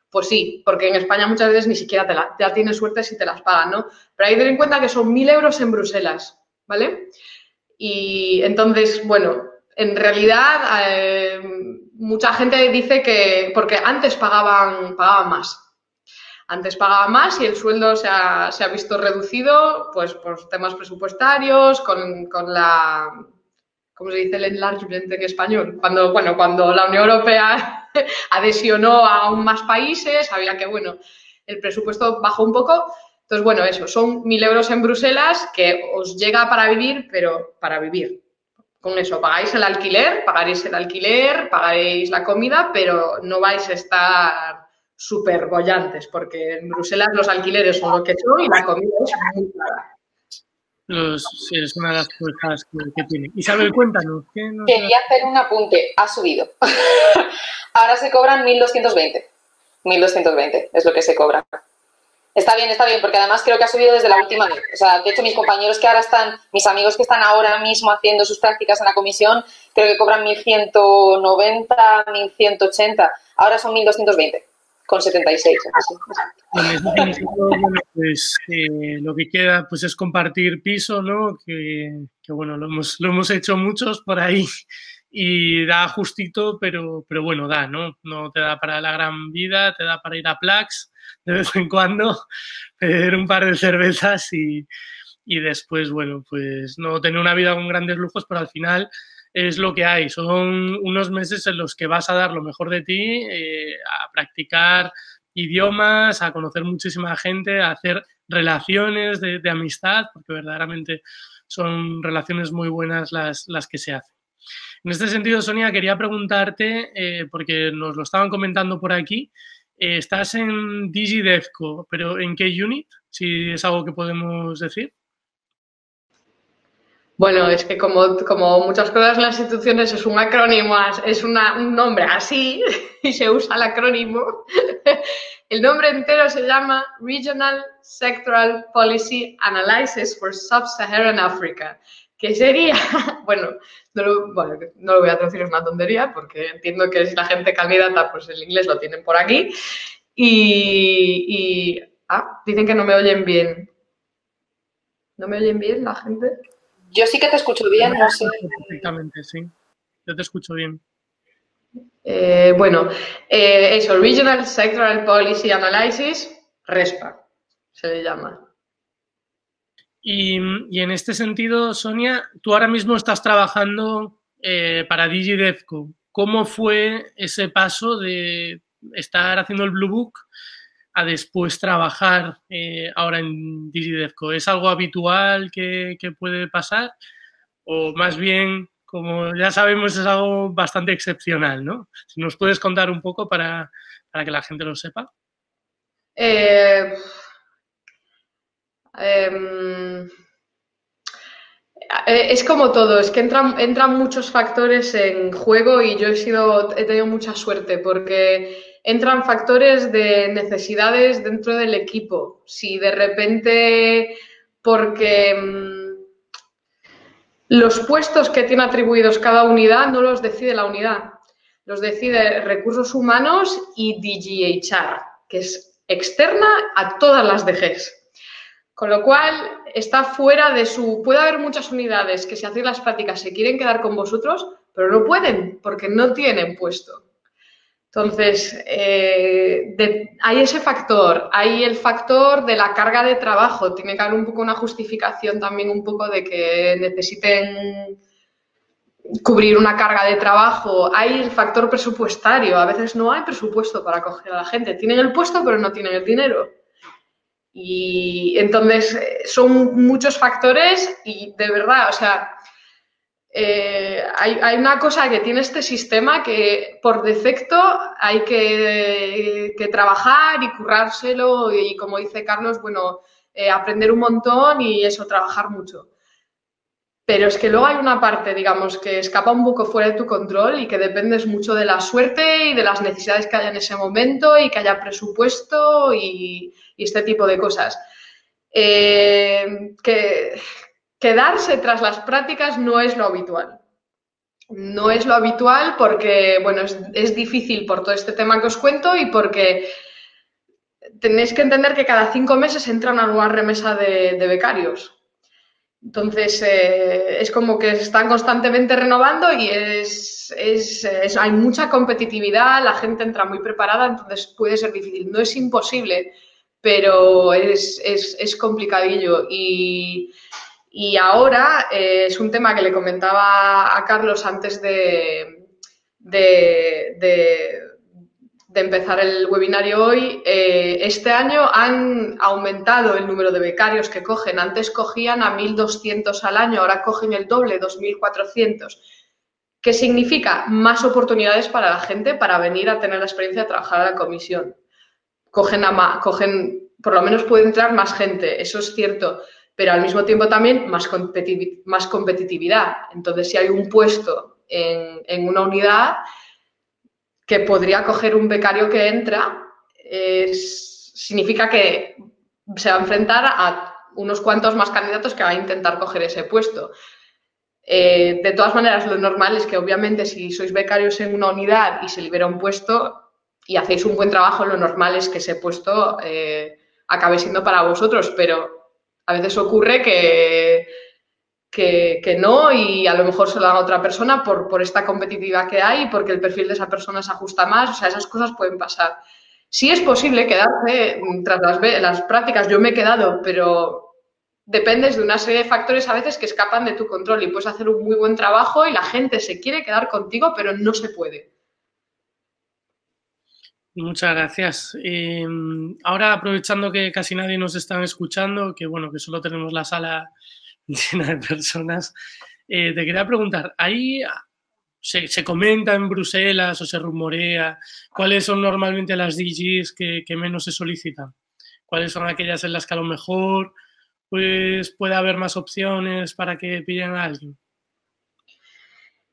pues sí, porque en España muchas veces ni siquiera ya tienes suerte si te las pagan, ¿no? Pero hay que tener en cuenta que son 1.000 euros en Bruselas, ¿vale? Y entonces, bueno, en realidad mucha gente dice que, porque antes pagaban más. Antes pagaba más y el sueldo se ha visto reducido, pues por temas presupuestarios, con la, ¿cómo se dice? El enlargement en español. Cuando la Unión Europea adhesionó a aún más países, había que, bueno, el presupuesto bajó un poco. Entonces, bueno, eso, son 1.000 euros en Bruselas que os llega para vivir, pero para vivir. Con eso pagáis el alquiler, pagaréis la comida, pero no vais a estar súper bollantes, porque en Bruselas los alquileres son lo que son y la comida es muy cara. Sí, es una de las cosas que tiene. Isabel, cuéntanos. Quería hacer un apunte. Ha subido. Ahora se cobran 1.220. 1.220 es lo que se cobra. Está bien, porque además creo que ha subido desde la última vez. O sea, de hecho, mis compañeros que ahora están, mis amigos que están ahora mismo haciendo sus prácticas en la comisión, creo que cobran 1.190, 1.180. Ahora son 1.220, con 76. Bueno, pues lo que queda pues es compartir piso, ¿no? Que bueno, lo hemos hecho muchos por ahí y da justito, pero bueno, da, ¿no? No te da para la gran vida, te da para ir a Plax de vez en cuando, beber un par de cervezas y después, bueno, pues no tener una vida con grandes lujos, pero al final es lo que hay. Son unos meses en los que vas a dar lo mejor de ti, a practicar idiomas, a conocer muchísima gente, a hacer relaciones de amistad, porque verdaderamente son relaciones muy buenas las que se hacen. En este sentido, Sonia, quería preguntarte, porque nos lo estaban comentando por aquí, estás en DG DEVCO, pero ¿en qué unit? Si es algo que podemos decir. Bueno, es que como muchas cosas en las instituciones es un acrónimo, es un nombre así y se usa el acrónimo. El nombre entero se llama Regional Sectoral Policy Analysis for Sub-Saharan Africa. Que sería, no lo voy a traducir, es una tontería, porque entiendo que si la gente candidata, pues el inglés lo tienen por aquí. Dicen que no me oyen bien. ¿No me oyen bien la gente? Yo sí que te escucho bien, no sé. Perfectamente, sí. Yo te escucho bien. Eso, Regional Sectoral Policy Analysis, RESPA, se le llama. Y en este sentido, Sonia, tú ahora mismo estás trabajando para DG DEVCO. ¿Cómo fue ese paso de estar haciendo el Blue Book a después trabajar ahora en DG DEVCO? ¿Es algo habitual que puede pasar? O más bien, como ya sabemos, es algo bastante excepcional, ¿no? Si nos puedes contar un poco para que la gente lo sepa. Es como todo, es que entran muchos factores en juego y yo he tenido mucha suerte porque entran factores de necesidades dentro del equipo. Si de repente, porque los puestos que tiene atribuidos cada unidad no los decide la unidad, los decide Recursos Humanos y DGHR, que es externa a todas las DGs. Con lo cual, está fuera de su... Puede haber muchas unidades que si hacéis las prácticas se quieren quedar con vosotros, pero no pueden porque no tienen puesto. Entonces, hay ese factor, hay el factor de la carga de trabajo. Tiene que haber un poco una justificación también un poco de que necesiten cubrir una carga de trabajo. Hay el factor presupuestario. A veces no hay presupuesto para acoger a la gente. Tienen el puesto, pero no tienen el dinero. Y entonces son muchos factores y de verdad, o sea, hay una cosa que tiene este sistema que por defecto hay que trabajar y currárselo y como dice Carlos, aprender un montón y eso, trabajar mucho. Pero es que luego hay una parte, digamos, que escapa un poco fuera de tu control y que dependes mucho de la suerte y de las necesidades que haya en ese momento y que haya presupuesto y este tipo de cosas. Quedarse tras las prácticas no es lo habitual. No es lo habitual porque, bueno, es difícil por todo este tema que os cuento y porque tenéis que entender que cada 5 meses entra una nueva remesa de becarios. Entonces, es como que se están constantemente renovando y hay mucha competitividad, la gente entra muy preparada, entonces puede ser difícil. No es imposible, pero es complicadillo. Y ahora es un tema que le comentaba a Carlos antes de empezar el webinario hoy. Este año han aumentado el número de becarios que cogen. Antes cogían a 1.200 al año, ahora cogen el doble, 2.400. ¿Qué significa? Más oportunidades para la gente para venir a tener la experiencia de trabajar a la comisión. Por lo menos puede entrar más gente, eso es cierto, pero al mismo tiempo también más competitividad. Entonces, si hay un puesto en una unidad que podría coger un becario que entra, significa que se va a enfrentar a unos cuantos más candidatos que va a intentar coger ese puesto. De todas maneras, lo normal es que, obviamente, si sois becarios en una unidad y se libera un puesto y hacéis un buen trabajo, lo normal es que ese puesto acabe siendo para vosotros, pero a veces ocurre que no, y a lo mejor se lo haga otra persona por esta competitividad que hay, porque el perfil de esa persona se ajusta más. O sea, esas cosas pueden pasar. Sí es posible quedarse tras las prácticas. Yo me he quedado, pero dependes de una serie de factores a veces que escapan de tu control y puedes hacer un muy buen trabajo y la gente se quiere quedar contigo, pero no se puede. Muchas gracias. Ahora, aprovechando que casi nadie nos está escuchando, que bueno, que solo tenemos la sala llena de personas, te quería preguntar, ¿ahí se comenta en Bruselas o se rumorea cuáles son normalmente las DGs que menos se solicitan? ¿Cuáles son aquellas en las que a lo mejor pues puede haber más opciones para que pillen a alguien?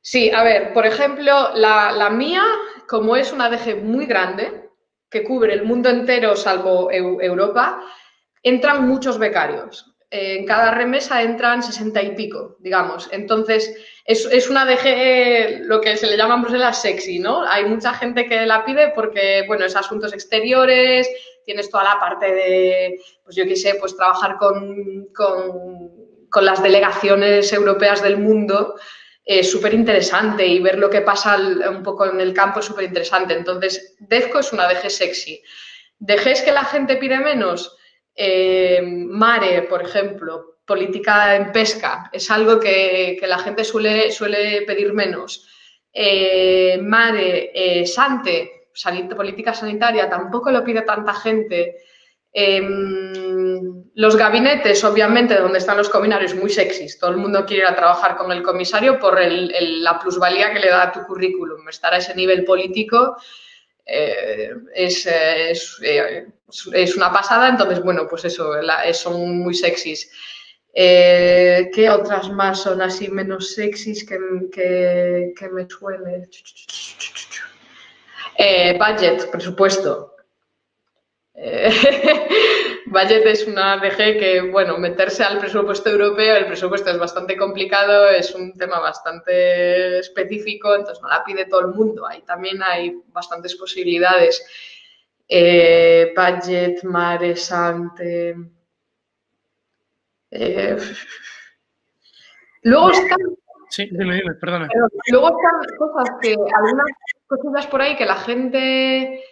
Sí, a ver, por ejemplo, la mía, como es una DG muy grande, que cubre el mundo entero salvo Europa, entran muchos becarios. En cada remesa entran 60 y pico, digamos. Entonces, es una DG, lo que se le llama en Bruselas sexy, ¿no? Hay mucha gente que la pide porque, bueno, es asuntos exteriores, tienes toda la parte de, pues yo qué sé, pues trabajar con las delegaciones europeas del mundo, es súper interesante, y ver lo que pasa un poco en el campo es súper interesante. Entonces, DEVCO es una DG sexy. ¿DGs que la gente pide menos? Mare, por ejemplo, política en pesca, es algo que la gente suele pedir menos. Mare, SANTE, política sanitaria, tampoco lo pide tanta gente. Los gabinetes, obviamente, donde están los comisarios, muy sexys. Todo el mundo quiere ir a trabajar con el comisario por la plusvalía que le da a tu currículum. Estar a ese nivel político es una pasada. Entonces, bueno, pues eso, son muy sexys. ¿Qué otras más son así menos sexys que me suelen? Budget, presupuesto. Budget es una DG que, bueno, meterse al presupuesto europeo, el presupuesto es bastante complicado, es un tema bastante específico, entonces no la pide todo el mundo. Ahí también hay bastantes posibilidades. Budget, Mare, SANTE. Luego están... Sí, dime, perdona. Luego están algunas cosas por ahí que la gente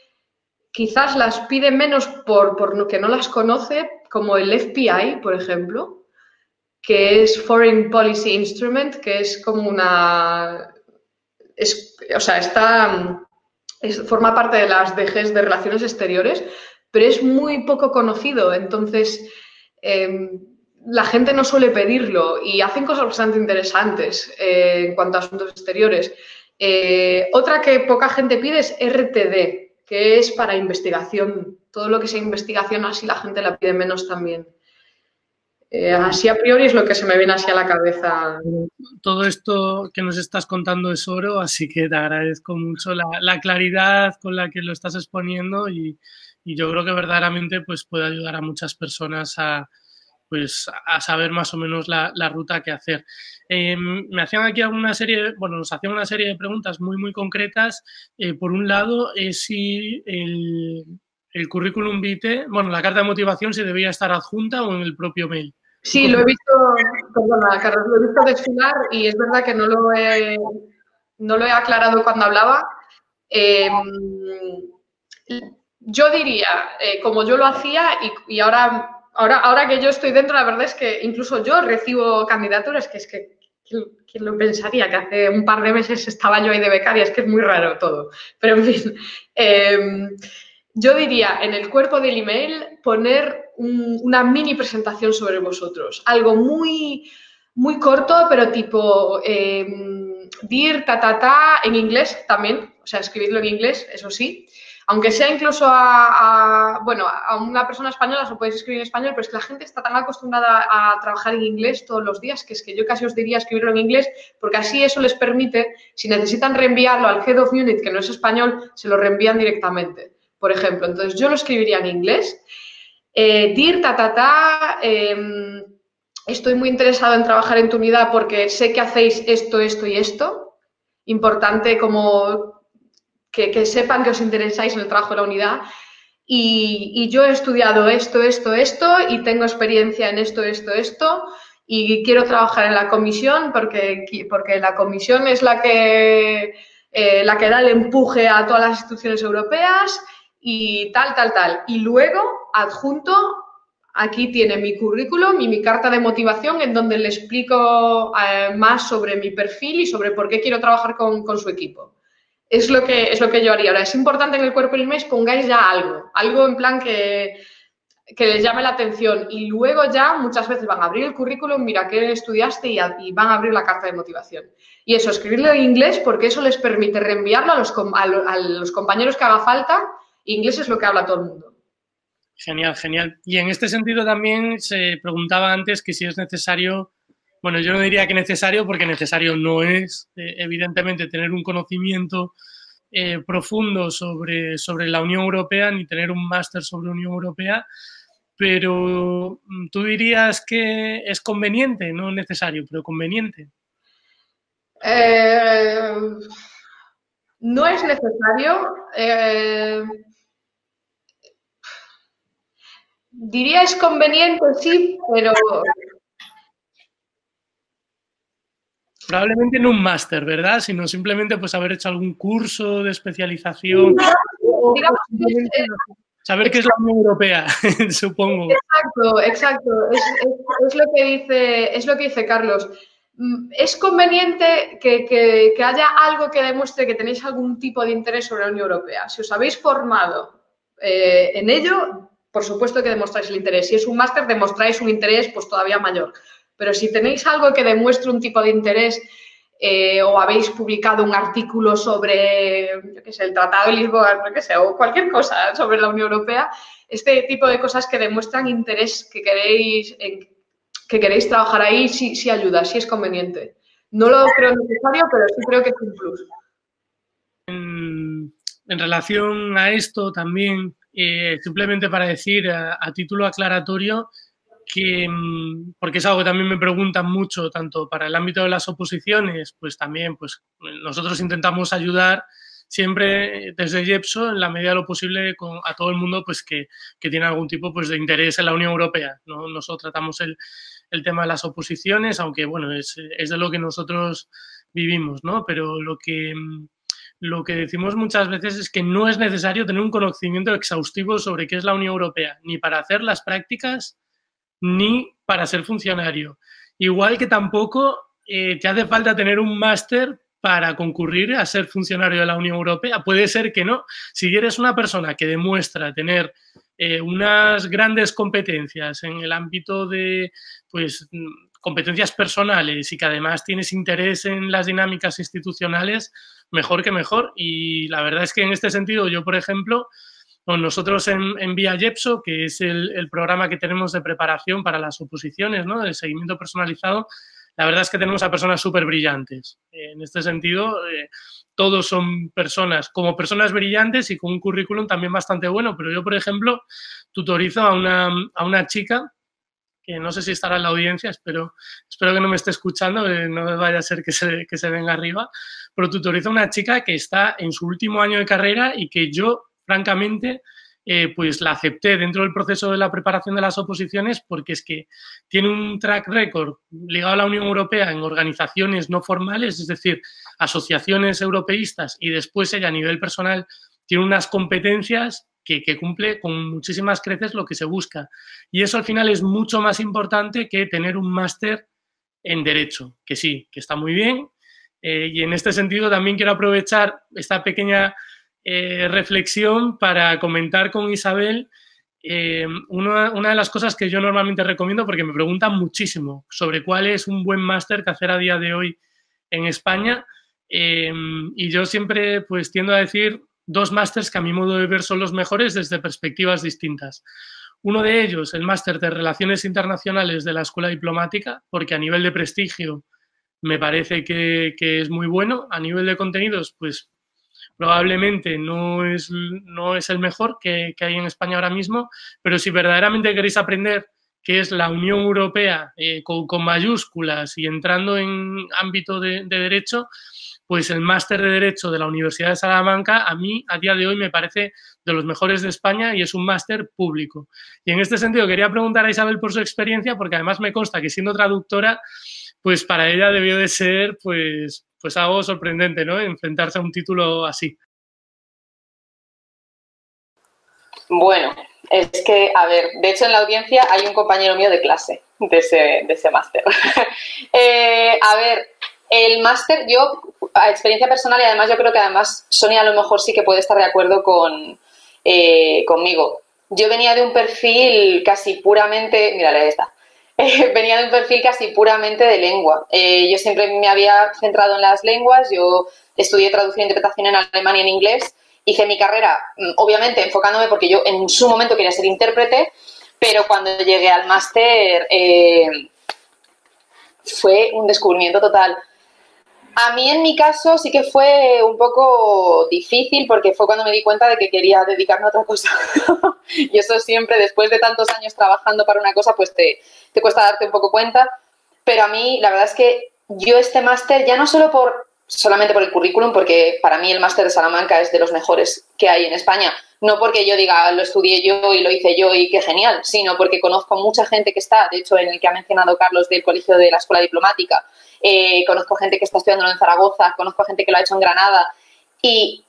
quizás las pide menos por que no las conoce, como el FPI, por ejemplo, que es Foreign Policy Instrument, que es como una... forma parte de las DGs de Relaciones Exteriores, pero es muy poco conocido. Entonces, la gente no suele pedirlo y hacen cosas bastante interesantes en cuanto a asuntos exteriores. Otra que poca gente pide es RTD, que es para investigación. Todo lo que sea investigación, así la gente la pide menos también. Así a priori es lo que se me viene así a la cabeza. Todo esto que nos estás contando es oro, así que te agradezco mucho la claridad con la que lo estás exponiendo y yo creo que verdaderamente pues, puede ayudar a muchas personas a saber más o menos la ruta que hacer. Me hacían aquí nos hacían una serie de preguntas muy concretas. Por un lado, si el currículum vitae, bueno, la carta de motivación, si debía estar adjunta o en el propio mail. Sí, lo he visto, perdona, Carlos, lo he visto desfilar y es verdad que no lo he aclarado cuando hablaba. Yo diría, como yo lo hacía y ahora que yo estoy dentro, la verdad es que incluso yo recibo candidaturas que es que, ¿quién lo pensaría? Que hace un par de meses estaba yo ahí de becaria, es que es muy raro todo. Pero, en fin, yo diría en el cuerpo del email poner una mini presentación sobre vosotros. Algo muy corto, pero tipo dear, en inglés también, o sea, escribirlo en inglés, eso sí. Aunque sea incluso a una persona española, os podéis escribir en español, pero es que la gente está tan acostumbrada a trabajar en inglés todos los días que es que yo casi os diría escribirlo en inglés, porque así eso les permite, si necesitan reenviarlo al Head of Unit, que no es español, se lo reenvían directamente, por ejemplo. Entonces, yo lo escribiría en inglés. Dear estoy muy interesado en trabajar en tu unidad porque sé que hacéis esto, esto y esto. Importante como... Que sepan que os interesáis en el trabajo de la unidad y yo he estudiado esto y tengo experiencia en esto y quiero trabajar en la comisión porque la comisión es la que da el empuje a todas las instituciones europeas y tal. Y luego, adjunto, aquí tiene mi currículum y mi carta de motivación en donde le explico más sobre mi perfil y sobre por qué quiero trabajar con su equipo. Es lo que yo haría. Ahora, es importante en el cuerpo del mes pongáis ya algo en plan que les llame la atención y luego ya muchas veces van a abrir el currículum, mira qué estudiaste y van a abrir la carta de motivación. Y eso, escribirlo en inglés porque eso les permite reenviarlo a los compañeros que haga falta. Inglés es lo que habla todo el mundo. Genial. Y en este sentido también se preguntaba antes que si es necesario... Bueno, yo no diría que necesario, porque necesario no es, evidentemente, tener un conocimiento profundo sobre la Unión Europea ni tener un máster sobre Unión Europea, pero tú dirías que es conveniente, no necesario, pero conveniente. No es necesario. Diría es conveniente, sí, pero... Probablemente no un máster, ¿verdad? Sino simplemente pues haber hecho algún curso de especialización. Saber qué es la Unión Europea, supongo. Exacto. Es lo que dice Carlos. Es conveniente que haya algo que demuestre que tenéis algún tipo de interés sobre la Unión Europea. Si os habéis formado en ello, por supuesto que demostráis el interés. Si es un máster, demostráis un interés pues todavía mayor. Pero si tenéis algo que demuestre un tipo de interés o habéis publicado un artículo sobre, yo qué sé, el Tratado de Lisboa, o cualquier cosa sobre la Unión Europea, este tipo de cosas que demuestran interés que queréis trabajar ahí, sí ayuda, sí es conveniente. No lo creo necesario, pero sí creo que es un plus. En relación a esto también, simplemente para decir a título aclaratorio, porque es algo que también me preguntan mucho, tanto para el ámbito de las oposiciones, pues también nosotros intentamos ayudar siempre desde Yepso, en la medida de lo posible, a todo el mundo que tiene algún tipo de interés en la Unión Europea, ¿no? Nosotros tratamos el tema de las oposiciones, aunque bueno, es de lo que nosotros vivimos, ¿no? Pero lo que decimos muchas veces es que no es necesario tener un conocimiento exhaustivo sobre qué es la Unión Europea, ni para hacer las prácticas, ni para ser funcionario. Igual que tampoco te hace falta tener un máster para concurrir a ser funcionario de la Unión Europea. Puede ser que no. Si eres una persona que demuestra tener unas grandes competencias en el ámbito de competencias personales y que además tienes interés en las dinámicas institucionales, mejor que mejor. Y la verdad es que en este sentido yo, por ejemplo, Bueno, nosotros en Vía Yepso, que es el programa que tenemos de preparación para las oposiciones, ¿no?, de seguimiento personalizado, la verdad es que tenemos a personas súper brillantes. En este sentido, todos son personas, como personas brillantes y con un currículum también bastante bueno. Pero yo, por ejemplo, tutorizo a una chica, que no sé si estará en la audiencia, espero que no me esté escuchando, no vaya a ser que se venga arriba, pero tutorizo a una chica que está en su último año de carrera y que yo, francamente, pues la acepté dentro del proceso de la preparación de las oposiciones porque es que tiene un track record ligado a la Unión Europea en organizaciones no formales, es decir, asociaciones europeístas, y después ella a nivel personal tiene unas competencias que cumple con muchísimas creces lo que se busca. Y eso al final es mucho más importante que tener un máster en Derecho, que sí, que está muy bien. Y en este sentido también quiero aprovechar esta pequeña reflexión para comentar con Isabel una de las cosas que yo normalmente recomiendo, porque me preguntan muchísimo sobre cuál es un buen máster que hacer a día de hoy en España, y yo siempre pues tiendo a decir dos másters que a mi modo de ver son los mejores desde perspectivas distintas. Uno de ellos, el máster de Relaciones Internacionales de la Escuela Diplomática, porque a nivel de prestigio me parece que es muy bueno, a nivel de contenidos pues probablemente no es el mejor que hay en España ahora mismo, pero si verdaderamente queréis aprender qué es la Unión Europea con mayúsculas y entrando en ámbito de Derecho, pues el máster de Derecho de la Universidad de Salamanca a mí a día de hoy me parece de los mejores de España y es un máster público. Y en este sentido quería preguntar a Isabel por su experiencia, porque además me consta que siendo traductora, pues para ella debió de ser pues algo sorprendente, ¿no?, enfrentarse a un título así. Bueno, es que, a ver, de hecho en la audiencia hay un compañero mío de clase de ese máster. A ver, el máster, yo, a experiencia personal, y además yo creo que además Sonia a lo mejor sí que puede estar de acuerdo conmigo. Yo venía de un perfil casi puramente, mira, ahí está. Venía de un perfil casi puramente de lengua. Yo siempre me había centrado en las lenguas, yo estudié traducción e interpretación en alemán y en inglés, hice mi carrera, obviamente, enfocándome porque yo en su momento quería ser intérprete, pero cuando llegué al máster fue un descubrimiento total. A mí, en mi caso, sí que fue un poco difícil porque fue cuando me di cuenta de que quería dedicarme a otra cosa. Y eso siempre, después de tantos años trabajando para una cosa, pues te cuesta darte un poco cuenta. Pero a mí, la verdad es que yo este máster, ya no solo solamente por el currículum, porque para mí el máster de Salamanca es de los mejores que hay en España, no porque yo diga, lo estudié yo y lo hice yo y qué genial, sino porque conozco mucha gente que está, de hecho, en el que ha mencionado Carlos del Colegio de la Escuela Diplomática, conozco gente que está estudiándolo en Zaragoza, conozco gente que lo ha hecho en Granada y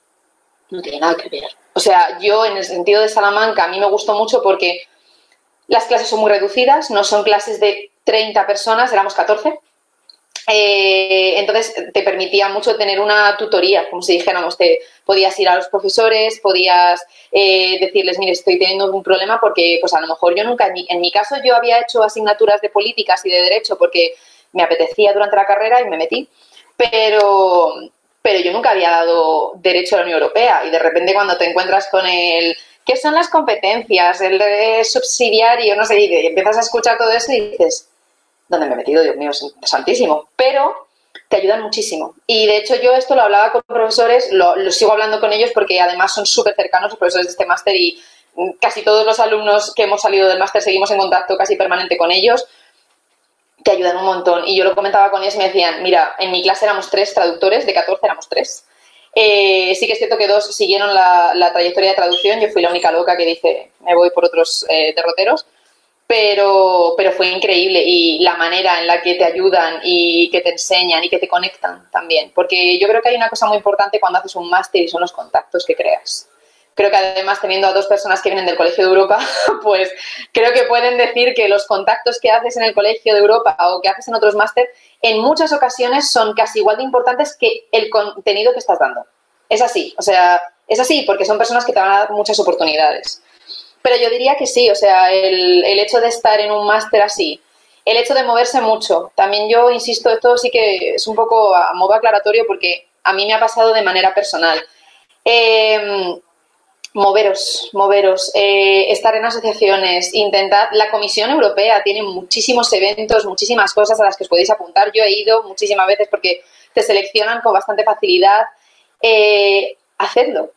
no tiene nada que ver. O sea, yo en el sentido de Salamanca, a mí me gustó mucho porque las clases son muy reducidas, no son clases de 30 personas, éramos 14. Entonces te permitía mucho tener una tutoría, como si dijéramos, te podías ir a los profesores, podías decirles, mire, estoy teniendo un problema porque pues a lo mejor yo nunca, en mi caso yo había hecho asignaturas de políticas y de derecho porque me apetecía durante la carrera y me metí, pero yo nunca había dado derecho a la Unión Europea y de repente cuando te encuentras con el ¿qué son las competencias? El subsidiario, no sé, y empiezas a escuchar todo eso y dices, ¿dónde me he metido? Dios mío, es santísimo. Pero te ayudan muchísimo. Y de hecho yo esto lo hablaba con profesores, lo sigo hablando con ellos porque además son súper cercanos los profesores de este máster y casi todos los alumnos que hemos salido del máster seguimos en contacto casi permanente con ellos. Te ayudan un montón. Y yo lo comentaba con ellos y me decían, mira, en mi clase éramos 3 traductores, de 14 éramos 3. Sí que es cierto que 2 siguieron la trayectoria de traducción. Yo fui la única loca que dice, me voy por otros derroteros. Pero fue increíble y la manera en la que te ayudan y que te enseñan y que te conectan también. Porque yo creo que hay una cosa muy importante cuando haces un máster y son los contactos que creas. Creo que además teniendo a 2 personas que vienen del Colegio de Europa, pues creo que pueden decir que los contactos que haces en el Colegio de Europa o que haces en otros máster, en muchas ocasiones son casi igual de importantes que el contenido que estás dando. Es así, o sea, es así porque son personas que te van a dar muchas oportunidades. Pero yo diría que sí, o sea, el hecho de estar en un máster así, el hecho de moverse mucho, también yo insisto, esto sí que es un poco a modo aclaratorio porque a mí me ha pasado de manera personal. Moveros, estar en asociaciones, intentad. La Comisión Europea tiene muchísimos eventos, muchísimas cosas a las que os podéis apuntar. Yo he ido muchísimas veces porque te seleccionan con bastante facilidad.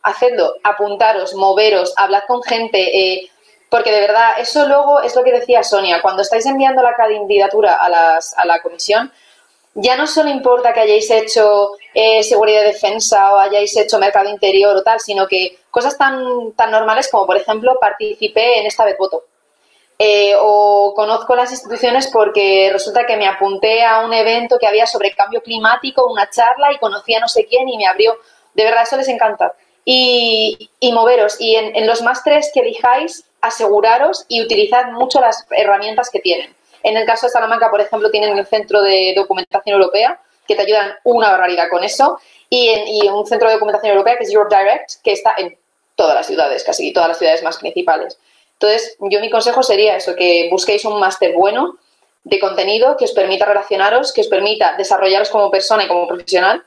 Hacedlo, apuntaros, moveros, hablad con gente, porque de verdad, eso luego es lo que decía Sonia, cuando estáis enviando la candidatura a la comisión, ya no solo importa que hayáis hecho seguridad y defensa o hayáis hecho mercado interior o tal, sino que cosas tan normales como, por ejemplo, participé en Esta vez Voto. O conozco las instituciones porque resulta que me apunté a un evento que había sobre cambio climático, una charla, y conocí a no sé quién y me abrió. De verdad, eso les encanta. Y moveros. Y en los másteres que elijáis, aseguraros y utilizad mucho las herramientas que tienen. En el caso de Salamanca, por ejemplo, tienen el Centro de Documentación Europea, que te ayudan una barbaridad con eso, y un Centro de Documentación Europea que es Europe Direct, que está en todas las ciudades, casi todas las ciudades más principales. Entonces, yo mi consejo sería eso, que busquéis un máster bueno de contenido que os permita relacionaros, que os permita desarrollaros como persona y como profesional,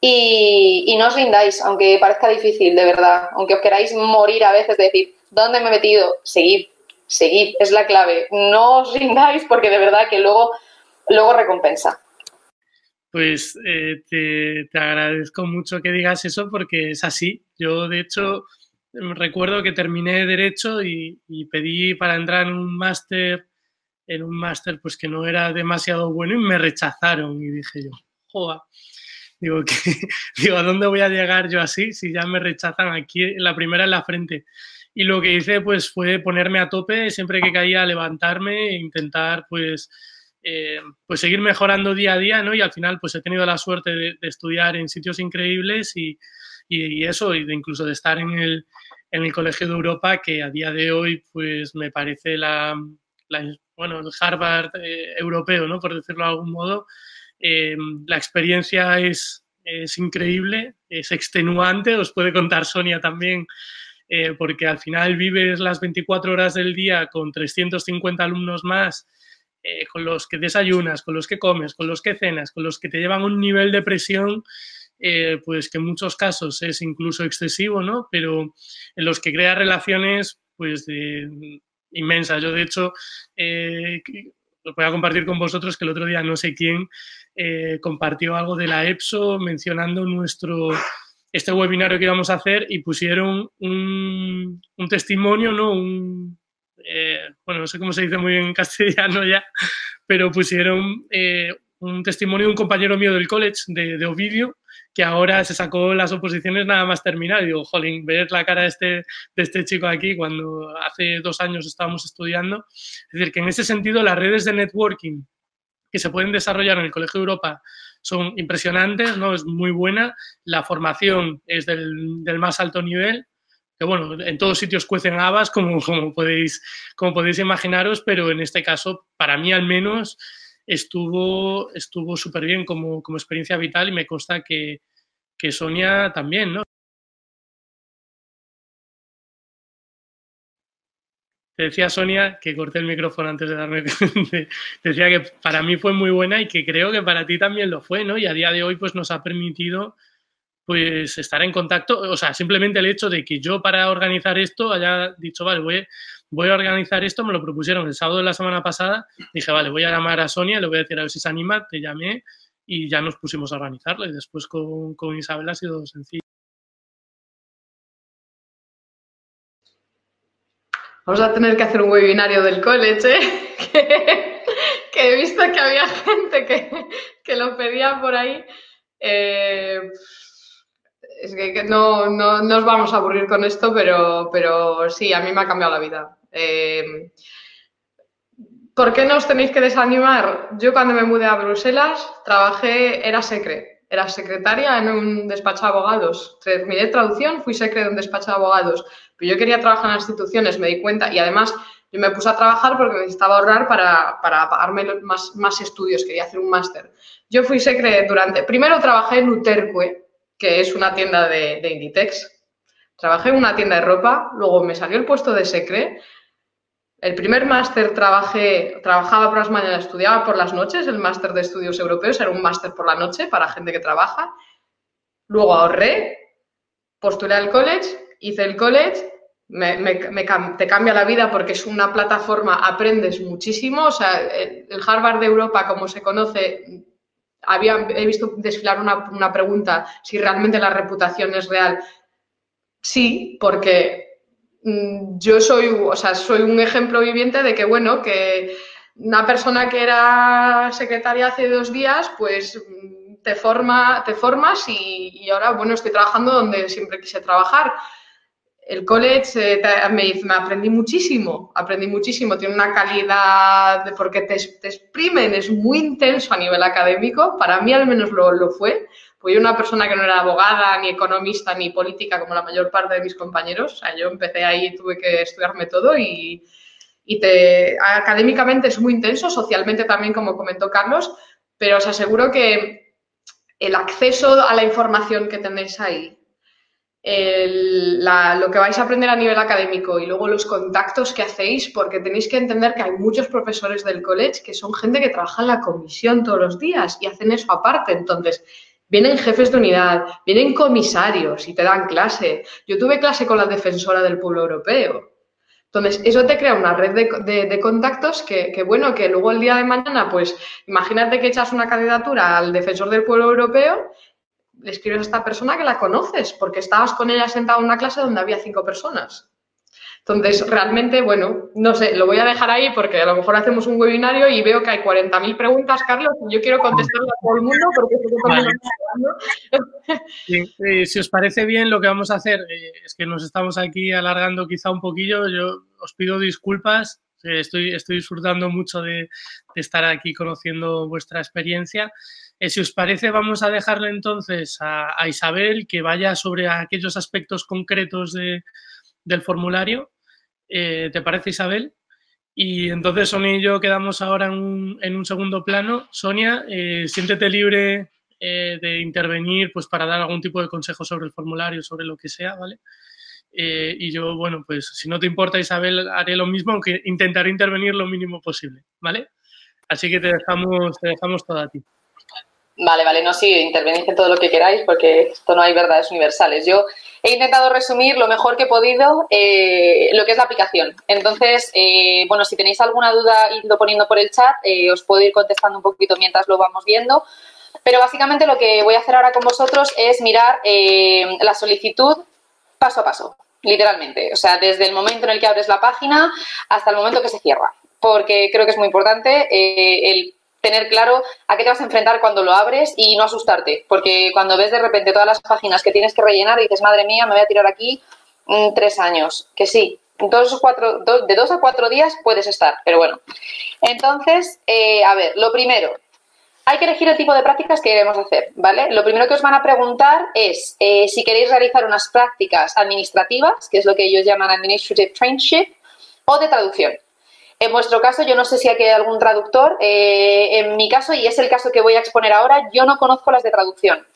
y no os rindáis, aunque parezca difícil, de verdad, aunque os queráis morir a veces de decir, ¿dónde me he metido? Seguid, es la clave. No os rindáis porque de verdad que luego recompensa. Pues te agradezco mucho que digas eso porque es así. Yo, de hecho, recuerdo que terminé Derecho y pedí para entrar en un máster pues que no era demasiado bueno y me rechazaron. Y dije yo, joa, digo, ¿a dónde voy a llegar yo así si ya me rechazan aquí la primera en la frente? Y lo que hice pues fue ponerme a tope siempre que caía, levantarme e intentar pues seguir mejorando día a día, ¿no? Y al final pues he tenido la suerte de estudiar en sitios increíbles y eso, y de incluso de estar en el Colegio de Europa, que a día de hoy pues me parece el Harvard europeo, ¿no? Por decirlo de algún modo. La experiencia es increíble, es extenuante, os puede contar Sonia también. Porque al final vives las 24 horas del día con 350 alumnos más, con los que desayunas, con los que comes, con los que cenas, con los que te llevan un nivel de presión, pues que en muchos casos es incluso excesivo, ¿no? Pero en los que creas relaciones, pues, inmensas. Yo, de hecho, lo voy a compartir con vosotros que el otro día no sé quién compartió algo de la EPSO mencionando este webinario que íbamos a hacer y pusieron un testimonio, ¿no? No sé cómo se dice muy bien en castellano ya, pero pusieron un testimonio de un compañero mío del college de Ovidio que ahora se sacó las oposiciones nada más terminar. Y digo, jolín, ver la cara de este chico aquí cuando hace 2 años estábamos estudiando. Es decir, que en ese sentido las redes de networking que se pueden desarrollar en el Colegio de Europa son impresionantes, ¿no? Es muy buena, la formación es del más alto nivel, que bueno, en todos sitios cuecen habas, como podéis imaginaros, pero en este caso, para mí al menos, estuvo súper bien como experiencia vital y me consta que Sonia también, ¿no? Te decía, Sonia, que corté el micrófono antes de darme cuenta, decía que para mí fue muy buena y que creo que para ti también lo fue, ¿no? Y a día de hoy pues nos ha permitido pues estar en contacto, o sea, simplemente el hecho de que yo para organizar esto haya dicho, vale, voy a organizar esto, me lo propusieron el sábado de la semana pasada, dije, vale, voy a llamar a Sonia, le voy a decir a ver si se anima, te llamé y ya nos pusimos a organizarlo y después con Isabel ha sido sencillo. Vamos a tener que hacer un webinario del college, ¿eh? que he visto que había gente que lo pedía por ahí. Es que no os vamos a aburrir con esto, pero sí, a mí me ha cambiado la vida. ¿Por qué no os tenéis que desanimar? Yo cuando me mudé a Bruselas trabajé, era secretaria en un despacho de abogados. Terminé traducción, fui secre de un despacho de abogados. Pero yo quería trabajar en las instituciones, me di cuenta y además yo me puse a trabajar porque necesitaba ahorrar para pagarme más estudios, quería hacer un máster. Yo fui secre durante... Primero trabajé en Uterque, que es una tienda de Inditex. Trabajé en una tienda de ropa, luego me salió el puesto de secre. El primer máster trabajaba por las mañanas, estudiaba por las noches, el máster de estudios europeos era un máster por la noche para gente que trabaja. Luego ahorré, postulé al college, hice el college, te cambia la vida porque es una plataforma, aprendes muchísimo. O sea, el Harvard de Europa, como se conoce, he visto desfilar una pregunta, si realmente la reputación es real. Sí, porque yo soy un ejemplo viviente de que, bueno, que una persona que era secretaria hace 2 días, pues te formas y ahora, bueno, estoy trabajando donde siempre quise trabajar. El college me aprendí muchísimo, tiene una calidad porque te exprimen, es muy intenso a nivel académico, para mí al menos lo fue. Pues yo, una persona que no era abogada, ni economista, ni política, como la mayor parte de mis compañeros, o sea, yo empecé ahí, tuve que estudiarme todo y académicamente es muy intenso, socialmente también, como comentó Carlos, pero os aseguro que el acceso a la información que tenéis ahí, lo que vais a aprender a nivel académico y luego los contactos que hacéis, porque tenéis que entender que hay muchos profesores del college que son gente que trabaja en la comisión todos los días y hacen eso aparte. Entonces, vienen jefes de unidad, vienen comisarios y te dan clase. Yo tuve clase con la Defensora del Pueblo Europeo. Entonces, eso te crea una red de contactos que, bueno, que luego el día de mañana, pues, imagínate que echas una candidatura al Defensor del Pueblo Europeo. Le escribes a esta persona que la conoces, porque estabas con ella sentada en una clase donde había 5 personas. Entonces, realmente, bueno, no sé, lo voy a dejar ahí porque a lo mejor hacemos un webinario y veo que hay 40.000 preguntas, Carlos, y yo quiero contestarle a todo el mundo porque sé que también vale. Si os parece bien, lo que vamos a hacer es que nos estamos aquí alargando quizá un poquillo. Yo os pido disculpas, estoy disfrutando mucho de estar aquí conociendo vuestra experiencia. Si os parece, vamos a dejarle entonces a Isabel que vaya sobre aquellos aspectos concretos del formulario. ¿Te parece, Isabel? Y entonces Sonia y yo quedamos ahora en un segundo plano. Sonia, siéntete libre de intervenir, pues, para dar algún tipo de consejo sobre el formulario, sobre lo que sea, ¿vale? Y yo, bueno, pues si no te importa, Isabel, haré lo mismo, aunque intentaré intervenir lo mínimo posible, ¿vale? Así que te dejamos todo a ti. Vale, no, sí, intervenid en todo lo que queráis porque esto no hay verdades universales. Yo he intentado resumir lo mejor que he podido lo que es la aplicación. Entonces, bueno, si tenéis alguna duda, idlo poniendo por el chat, os puedo ir contestando un poquito mientras lo vamos viendo. Pero básicamente lo que voy a hacer ahora con vosotros es mirar la solicitud paso a paso, literalmente. O sea, desde el momento en el que abres la página hasta el momento que se cierra, porque creo que es muy importante el tener claro a qué te vas a enfrentar cuando lo abres y no asustarte, porque cuando ves de repente todas las páginas que tienes que rellenar y dices, madre mía, me voy a tirar aquí 3 años, que sí, de 2 a 4 días puedes estar, pero bueno. Entonces, a ver, lo primero, hay que elegir el tipo de prácticas que queremos hacer, ¿vale? Lo primero que os van a preguntar es si queréis realizar unas prácticas administrativas, que es lo que ellos llaman administrative traineeship, o de traducción. En vuestro caso, yo no sé si hay algún traductor. En mi caso, y es el caso que voy a exponer ahora, yo no conozco las de traducción.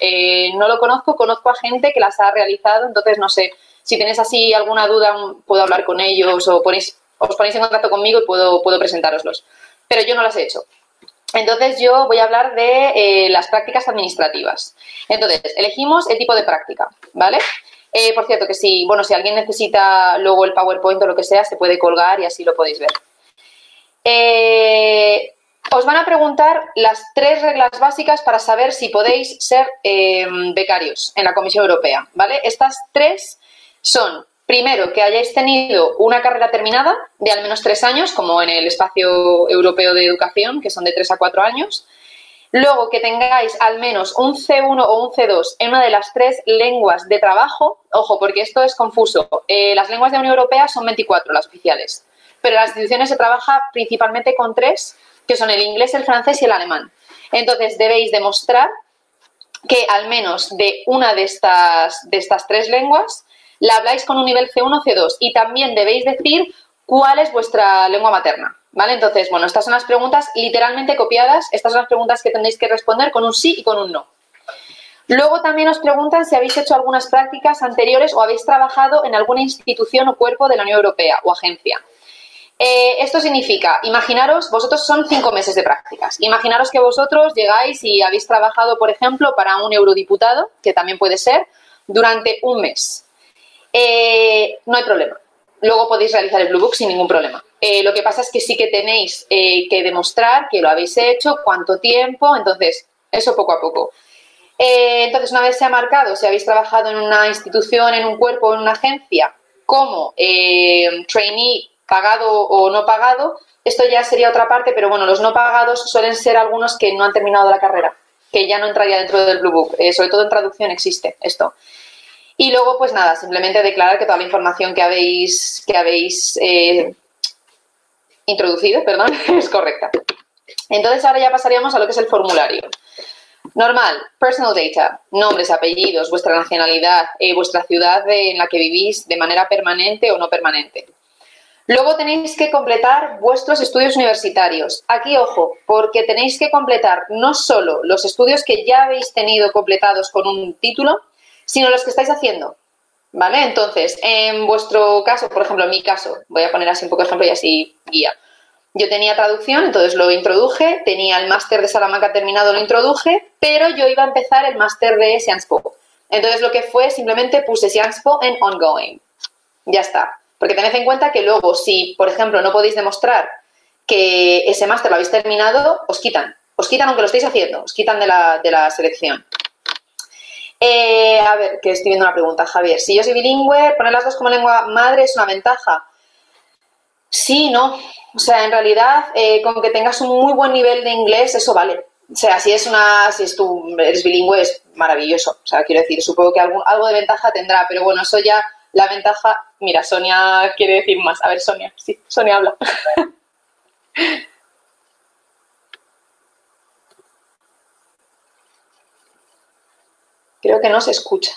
No lo conozco, conozco a gente que las ha realizado, entonces no sé. Si tenéis así alguna duda, puedo hablar con ellos o os ponéis en contacto conmigo y puedo presentároslos. Pero yo no las he hecho. Entonces, yo voy a hablar de las prácticas administrativas. Entonces, elegimos el tipo de práctica, ¿vale? Por cierto, que si, bueno, si alguien necesita luego el PowerPoint o lo que sea, se puede colgar y así lo podéis ver. Os van a preguntar las 3 reglas básicas para saber si podéis ser becarios en la Comisión Europea, ¿vale? Estas 3 son, primero, que hayáis tenido una carrera terminada de al menos 3 años, como en el Espacio Europeo de Educación, que son de 3 a 4 años. Luego, que tengáis al menos un C1 o un C2 en una de las 3 lenguas de trabajo. Ojo, porque esto es confuso. Las lenguas de la Unión Europea son 24, las oficiales. Pero en las instituciones se trabaja principalmente con 3, que son el inglés, el francés y el alemán. Entonces, debéis demostrar que al menos de una de estas 3 lenguas la habláis con un nivel C1 o C2. Y también debéis decir cuál es vuestra lengua materna, ¿vale? Entonces, bueno, estas son las preguntas literalmente copiadas. Estas son las preguntas que tendréis que responder con un sí y con un no. Luego también os preguntan si habéis hecho algunas prácticas anteriores o habéis trabajado en alguna institución o cuerpo de la Unión Europea o agencia. Esto significa, imaginaros, vosotros son 5 meses de prácticas. Imaginaros que vosotros llegáis y habéis trabajado, por ejemplo, para un eurodiputado, que también puede ser, durante un mes. No hay problema. Luego podéis realizar el Blue Book sin ningún problema. Lo que pasa es que sí que tenéis que demostrar que lo habéis hecho, cuánto tiempo, entonces, eso poco a poco. Entonces, una vez se ha marcado, si habéis trabajado en una institución, en un cuerpo, en una agencia, como trainee, pagado o no pagado, esto ya sería otra parte, pero bueno, los no pagados suelen ser algunos que no han terminado la carrera, que ya no entraría dentro del Blue Book, sobre todo en traducción existe esto. Y luego, pues nada, simplemente declarar que toda la información que habéis introducido, perdón, es correcta. Entonces, ahora ya pasaríamos a lo que es el formulario. Normal, personal data, nombres, apellidos, vuestra nacionalidad, vuestra ciudad en la que vivís de manera permanente o no permanente. Luego tenéis que completar vuestros estudios universitarios. Aquí, ojo, porque tenéis que completar no solo los estudios que ya habéis tenido completados con un título, sino los que estáis haciendo, ¿vale? Entonces, en vuestro caso, por ejemplo, en mi caso, voy a poner así un poco de ejemplo y así guía. Yo tenía traducción, entonces lo introduje, tenía el máster de Salamanca terminado, lo introduje, pero yo iba a empezar el máster de Sciences Po. Entonces, lo que fue, simplemente puse Sciences Po en ongoing. Ya está. Porque tened en cuenta que luego, si, por ejemplo, no podéis demostrar que ese máster lo habéis terminado, os quitan. Os quitan aunque lo estéis haciendo, os quitan de la selección. A ver, que estoy viendo una pregunta, Javier. Si yo soy bilingüe, ¿poner las dos como lengua madre es una ventaja? Sí, no. O sea, en realidad, con que tengas un muy buen nivel de inglés, eso vale. O sea, si tú eres bilingüe, es maravilloso. O sea, quiero decir, supongo que algo de ventaja tendrá, pero bueno, eso ya, la ventaja... Mira, Sonia quiere decir más. A ver, Sonia, sí, Sonia habla. Creo que no se escucha.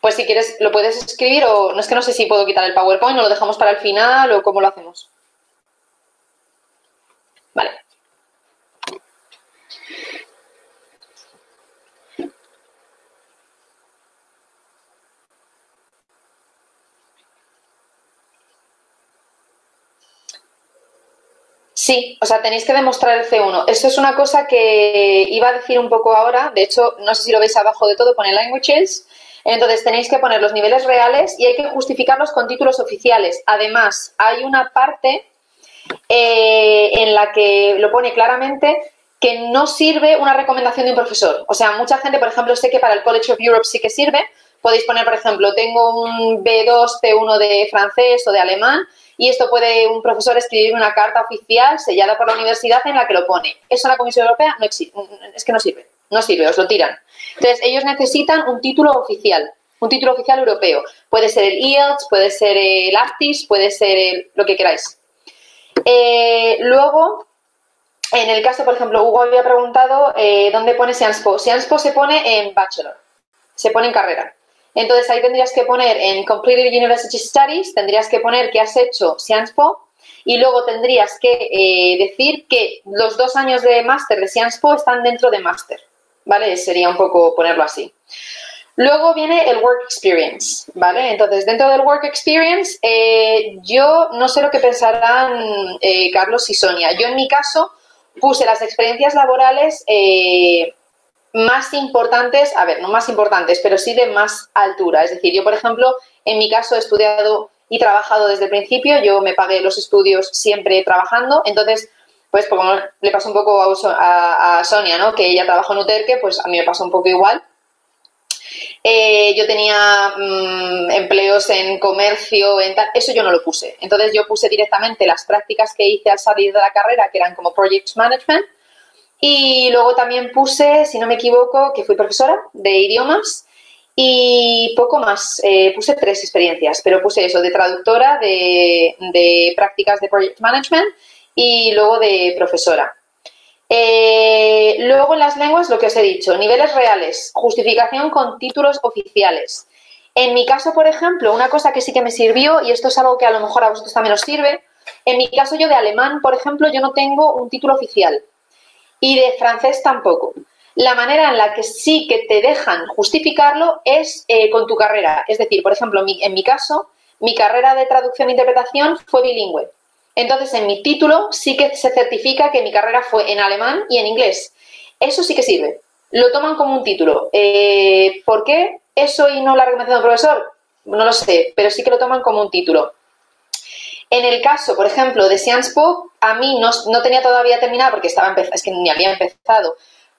Pues si quieres, lo puedes escribir o... No, es que no sé si puedo quitar el PowerPoint o lo dejamos para el final o cómo lo hacemos. Vale. Sí, o sea, tenéis que demostrar el C1. Esto es una cosa que iba a decir un poco ahora. De hecho, no sé si lo veis abajo de todo, pone languages. Entonces, tenéis que poner los niveles reales y hay que justificarlos con títulos oficiales. Además, hay una parte en la que lo pone claramente que no sirve una recomendación de un profesor. O sea, mucha gente, por ejemplo, sé que para el College of Europe sí que sirve. Podéis poner, por ejemplo, tengo un B2, C1 de francés o de alemán. Y esto puede un profesor escribir una carta oficial sellada por la universidad en la que lo pone. Eso en la Comisión Europea no existe, es que no sirve, os lo tiran. Entonces, ellos necesitan un título oficial europeo. Puede ser el IELTS, puede ser el ACTIS, puede ser lo que queráis. Luego, en el caso, por ejemplo, Hugo había preguntado dónde pone Sciences Po. Sciences Po se pone en Bachelor, se pone en carrera. Entonces, ahí tendrías que poner en Completed University Studies, tendrías que poner que has hecho Sciences Po y luego tendrías que decir que los 2 años de máster de Sciences Po están dentro de máster, ¿vale? Sería un poco ponerlo así. Luego viene el Work Experience, ¿vale? Entonces, dentro del Work Experience, yo no sé lo que pensarán Carlos y Sonia. Yo, en mi caso, puse las experiencias laborales... más importantes, a ver, no más importantes, pero sí de más altura. Es decir, yo, por ejemplo, en mi caso he estudiado y trabajado desde el principio. Yo me pagué los estudios siempre trabajando. Entonces, pues como le pasó un poco a Sonia, ¿no? Que ella trabajó en Uterque, pues a mí me pasó un poco igual. Yo tenía empleos en comercio, en tal, eso yo no lo puse. Entonces, yo puse directamente las prácticas que hice al salir de la carrera, que eran como Project Management. Y luego también puse, si no me equivoco, que fui profesora de idiomas y poco más. Puse 3 experiencias, pero puse eso, de traductora, de prácticas de project management y luego de profesora. Luego en las lenguas, lo que os he dicho, niveles reales, justificación con títulos oficiales. En mi caso, por ejemplo, una cosa que sí que me sirvió, y esto es algo que a lo mejor a vosotros también os sirve, en mi caso yo de alemán, por ejemplo, yo no tengo un título oficial. Y de francés tampoco. La manera en la que sí que te dejan justificarlo es con tu carrera. Es decir, por ejemplo, en mi caso, mi carrera de traducción e interpretación fue bilingüe. Entonces, en mi título sí que se certifica que mi carrera fue en alemán y en inglés. Eso sí que sirve. Lo toman como un título. ¿Por qué eso y no la recomendación del profesor? No lo sé, pero sí que lo toman como un título. En el caso, por ejemplo, de Sciences Po, a mí no tenía todavía terminado porque es que ni había empezado.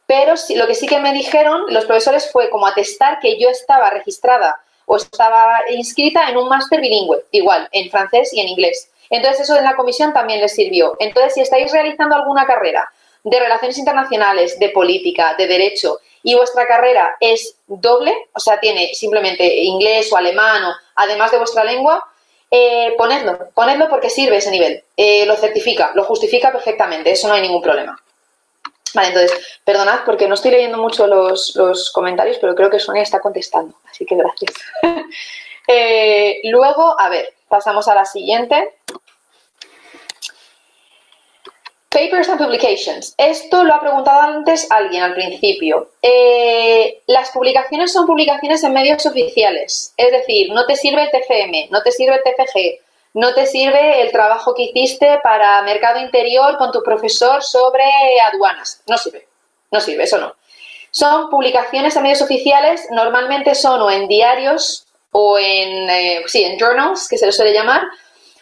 Pero lo que sí que me dijeron los profesores fue como atestar que yo estaba registrada o estaba inscrita en un máster bilingüe, igual, en francés y en inglés. Entonces, eso de la comisión también les sirvió. Entonces, si estáis realizando alguna carrera de relaciones internacionales, de política, de derecho, y vuestra carrera es doble, o sea, tiene simplemente inglés o alemán, o además de vuestra lengua, ponedlo porque sirve ese nivel, lo certifica, lo justifica perfectamente, eso no hay ningún problema. Vale, entonces, perdonad porque no estoy leyendo mucho los comentarios, pero creo que Sonia está contestando, así que gracias. Luego, a ver, pasamos a la siguiente. Papers and publications. Esto lo ha preguntado antes alguien al principio. Las publicaciones son publicaciones en medios oficiales. Es decir, no te sirve el TFM, no te sirve el TFG, no te sirve el trabajo que hiciste para Mercado Interior con tu profesor sobre aduanas. No sirve, eso no. Son publicaciones en medios oficiales, normalmente son o en diarios o en journals, que se lo suele llamar.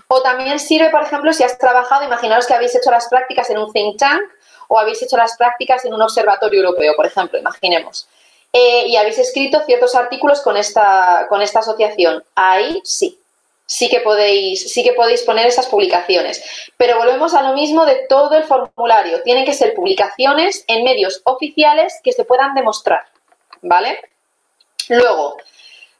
O también sirve, por ejemplo, si has trabajado, imaginaos que habéis hecho las prácticas en un think tank o habéis hecho las prácticas en un observatorio europeo, por ejemplo, imaginemos. Y habéis escrito ciertos artículos con esta asociación. Ahí sí que podéis poner esas publicaciones. Pero volvemos a lo mismo de todo el formulario. Tienen que ser publicaciones en medios oficiales que se puedan demostrar, ¿vale? Luego,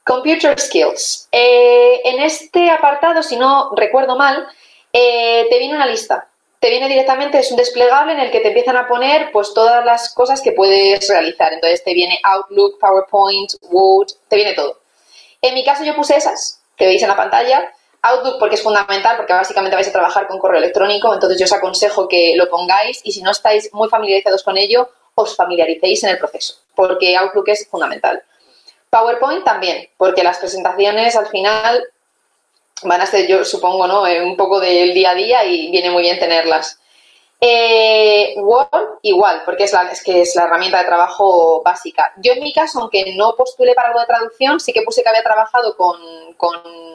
computer skills. En este apartado, si no recuerdo mal, te viene una lista. Te viene directamente, es un desplegable en el que te empiezan a poner pues todas las cosas que puedes realizar. Entonces te viene Outlook, PowerPoint, Word, te viene todo. En mi caso yo puse esas, que veis en la pantalla. Outlook porque es fundamental, porque básicamente vais a trabajar con correo electrónico, entonces yo os aconsejo que lo pongáis y si no estáis muy familiarizados con ello, os familiaricéis en el proceso, porque Outlook es fundamental. PowerPoint también, porque las presentaciones al final van a ser, yo supongo, ¿no?, un poco del día a día y viene muy bien tenerlas. Word igual, porque es la herramienta de trabajo básica. Yo en mi caso, aunque no postulé para algo de traducción, sí que puse que había trabajado con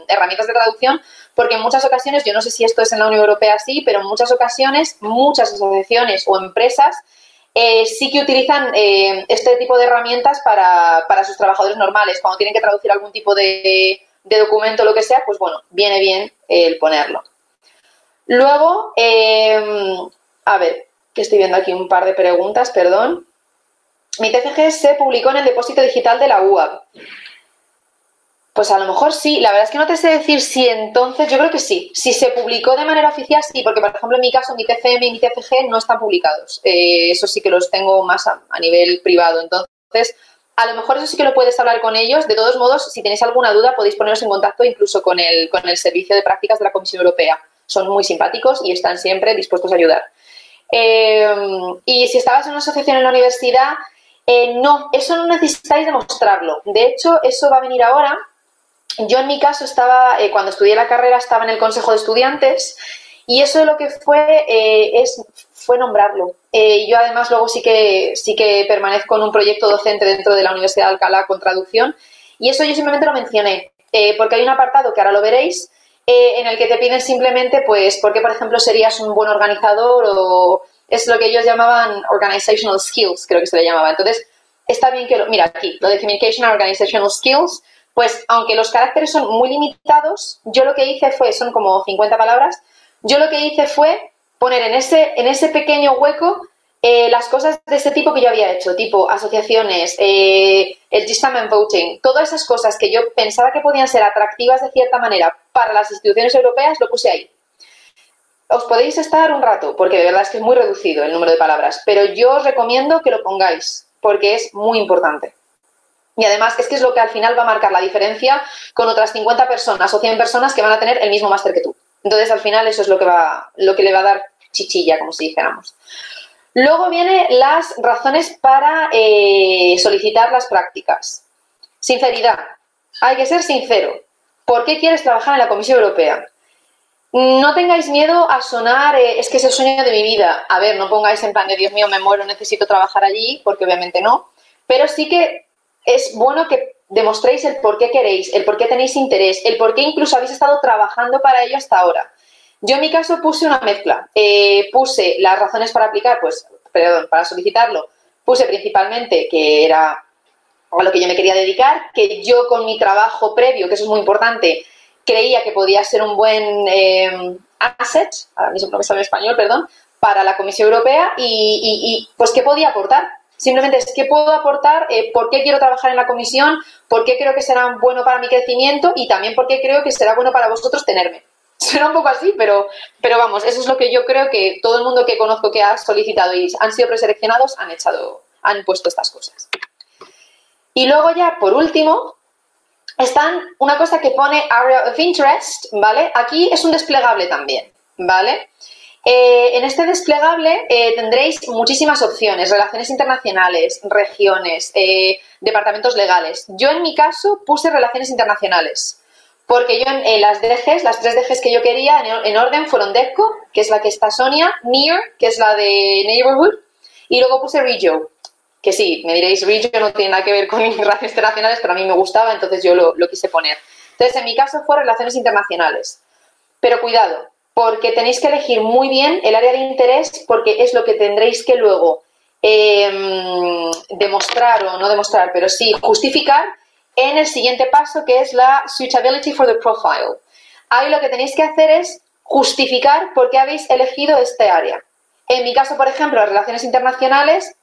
herramientas de traducción, porque en muchas ocasiones, yo no sé si esto es en la Unión Europea así, pero en muchas ocasiones muchas asociaciones o empresas sí que utilizan este tipo de herramientas para sus trabajadores normales. Cuando tienen que traducir algún tipo de documento o lo que sea, pues bueno, viene bien el ponerlo. Luego, a ver, que estoy viendo aquí un par de preguntas, perdón. Mi TFG se publicó en el depósito digital de la UAB. Pues a lo mejor sí, la verdad es que no te sé decir si entonces, yo creo que sí. Si se publicó de manera oficial, sí, porque por ejemplo en mi caso mi TFM y mi TFG no están publicados. Eso sí que los tengo más a nivel privado. Entonces, a lo mejor eso sí que lo puedes hablar con ellos. De todos modos, si tenéis alguna duda podéis poneros en contacto incluso con el Servicio de Prácticas de la Comisión Europea. Son muy simpáticos y están siempre dispuestos a ayudar. Y si estabas en una asociación en la universidad, no, eso no necesitáis demostrarlo. De hecho, eso va a venir ahora. Yo en mi caso estaba, cuando estudié la carrera, estaba en el Consejo de Estudiantes y eso lo que fue fue nombrarlo. Yo además luego sí que permanezco en un proyecto docente dentro de la Universidad de Alcalá con traducción y eso yo simplemente lo mencioné porque hay un apartado que ahora lo veréis en el que te piden simplemente pues por qué, por ejemplo, serías un buen organizador o es lo que ellos llamaban organizational skills, creo que se le llamaba. Entonces, está bien que mira aquí, lo de communication and organizational skills. Pues, aunque los caracteres son muy limitados, yo lo que hice fue, son como 50 palabras, yo lo que hice fue poner en ese pequeño hueco las cosas de este tipo que yo había hecho, tipo asociaciones, el disarmament voting, todas esas cosas que yo pensaba que podían ser atractivas de cierta manera para las instituciones europeas, lo puse ahí. Os podéis estar un rato, porque de verdad es que es muy reducido el número de palabras, pero yo os recomiendo que lo pongáis, porque es muy importante. Y además es que es lo que al final va a marcar la diferencia con otras 50 personas o 100 personas que van a tener el mismo máster que tú. Entonces, al final, eso es lo que le va a dar chichilla, como si dijéramos. Luego vienen las razones para solicitar las prácticas. Sinceridad. Hay que ser sincero. ¿Por qué quieres trabajar en la Comisión Europea? No tengáis miedo a sonar, es que es el sueño de mi vida. A ver, no pongáis en plan de Dios mío, me muero, necesito trabajar allí, porque obviamente no. Pero sí que es bueno que demostréis el por qué queréis, el por qué tenéis interés, el por qué incluso habéis estado trabajando para ello hasta ahora. Yo en mi caso puse una mezcla. Puse las razones para aplicar, para solicitarlo. Puse principalmente que era a lo que yo me quería dedicar, que yo con mi trabajo previo, que eso es muy importante, creía que podía ser un buen asset, ahora mismo no me sale en español, perdón, para la Comisión Europea y pues qué podía aportar. Simplemente es qué puedo aportar, por qué quiero trabajar en la Comisión, por qué creo que será bueno para mi crecimiento y también por qué creo que será bueno para vosotros tenerme. Suena un poco así, pero vamos, eso es lo que yo creo que todo el mundo que conozco que ha solicitado y han sido preseleccionados han puesto estas cosas. Y luego ya, por último, están una cosa que pone Area of Interest, ¿vale? Aquí es un desplegable también, ¿vale? En este desplegable tendréis muchísimas opciones, relaciones internacionales, regiones, departamentos legales. Yo en mi caso puse relaciones internacionales, porque yo en las DGs, las 3 DGs que yo quería en orden fueron DEVCO, que es la que está Sonia, NEAR, que es la de Neighborhood, y luego puse Regio. Que sí, me diréis, Regio no tiene nada que ver con relaciones internacionales, pero a mí me gustaba, entonces yo lo quise poner. Entonces, en mi caso fue relaciones internacionales. Pero cuidado, porque tenéis que elegir muy bien el área de interés, porque es lo que tendréis que luego demostrar o no demostrar, pero sí justificar en el siguiente paso, que es la suitability for the profile. Ahí lo que tenéis que hacer es justificar por qué habéis elegido este área. En mi caso, por ejemplo, las relaciones internacionales,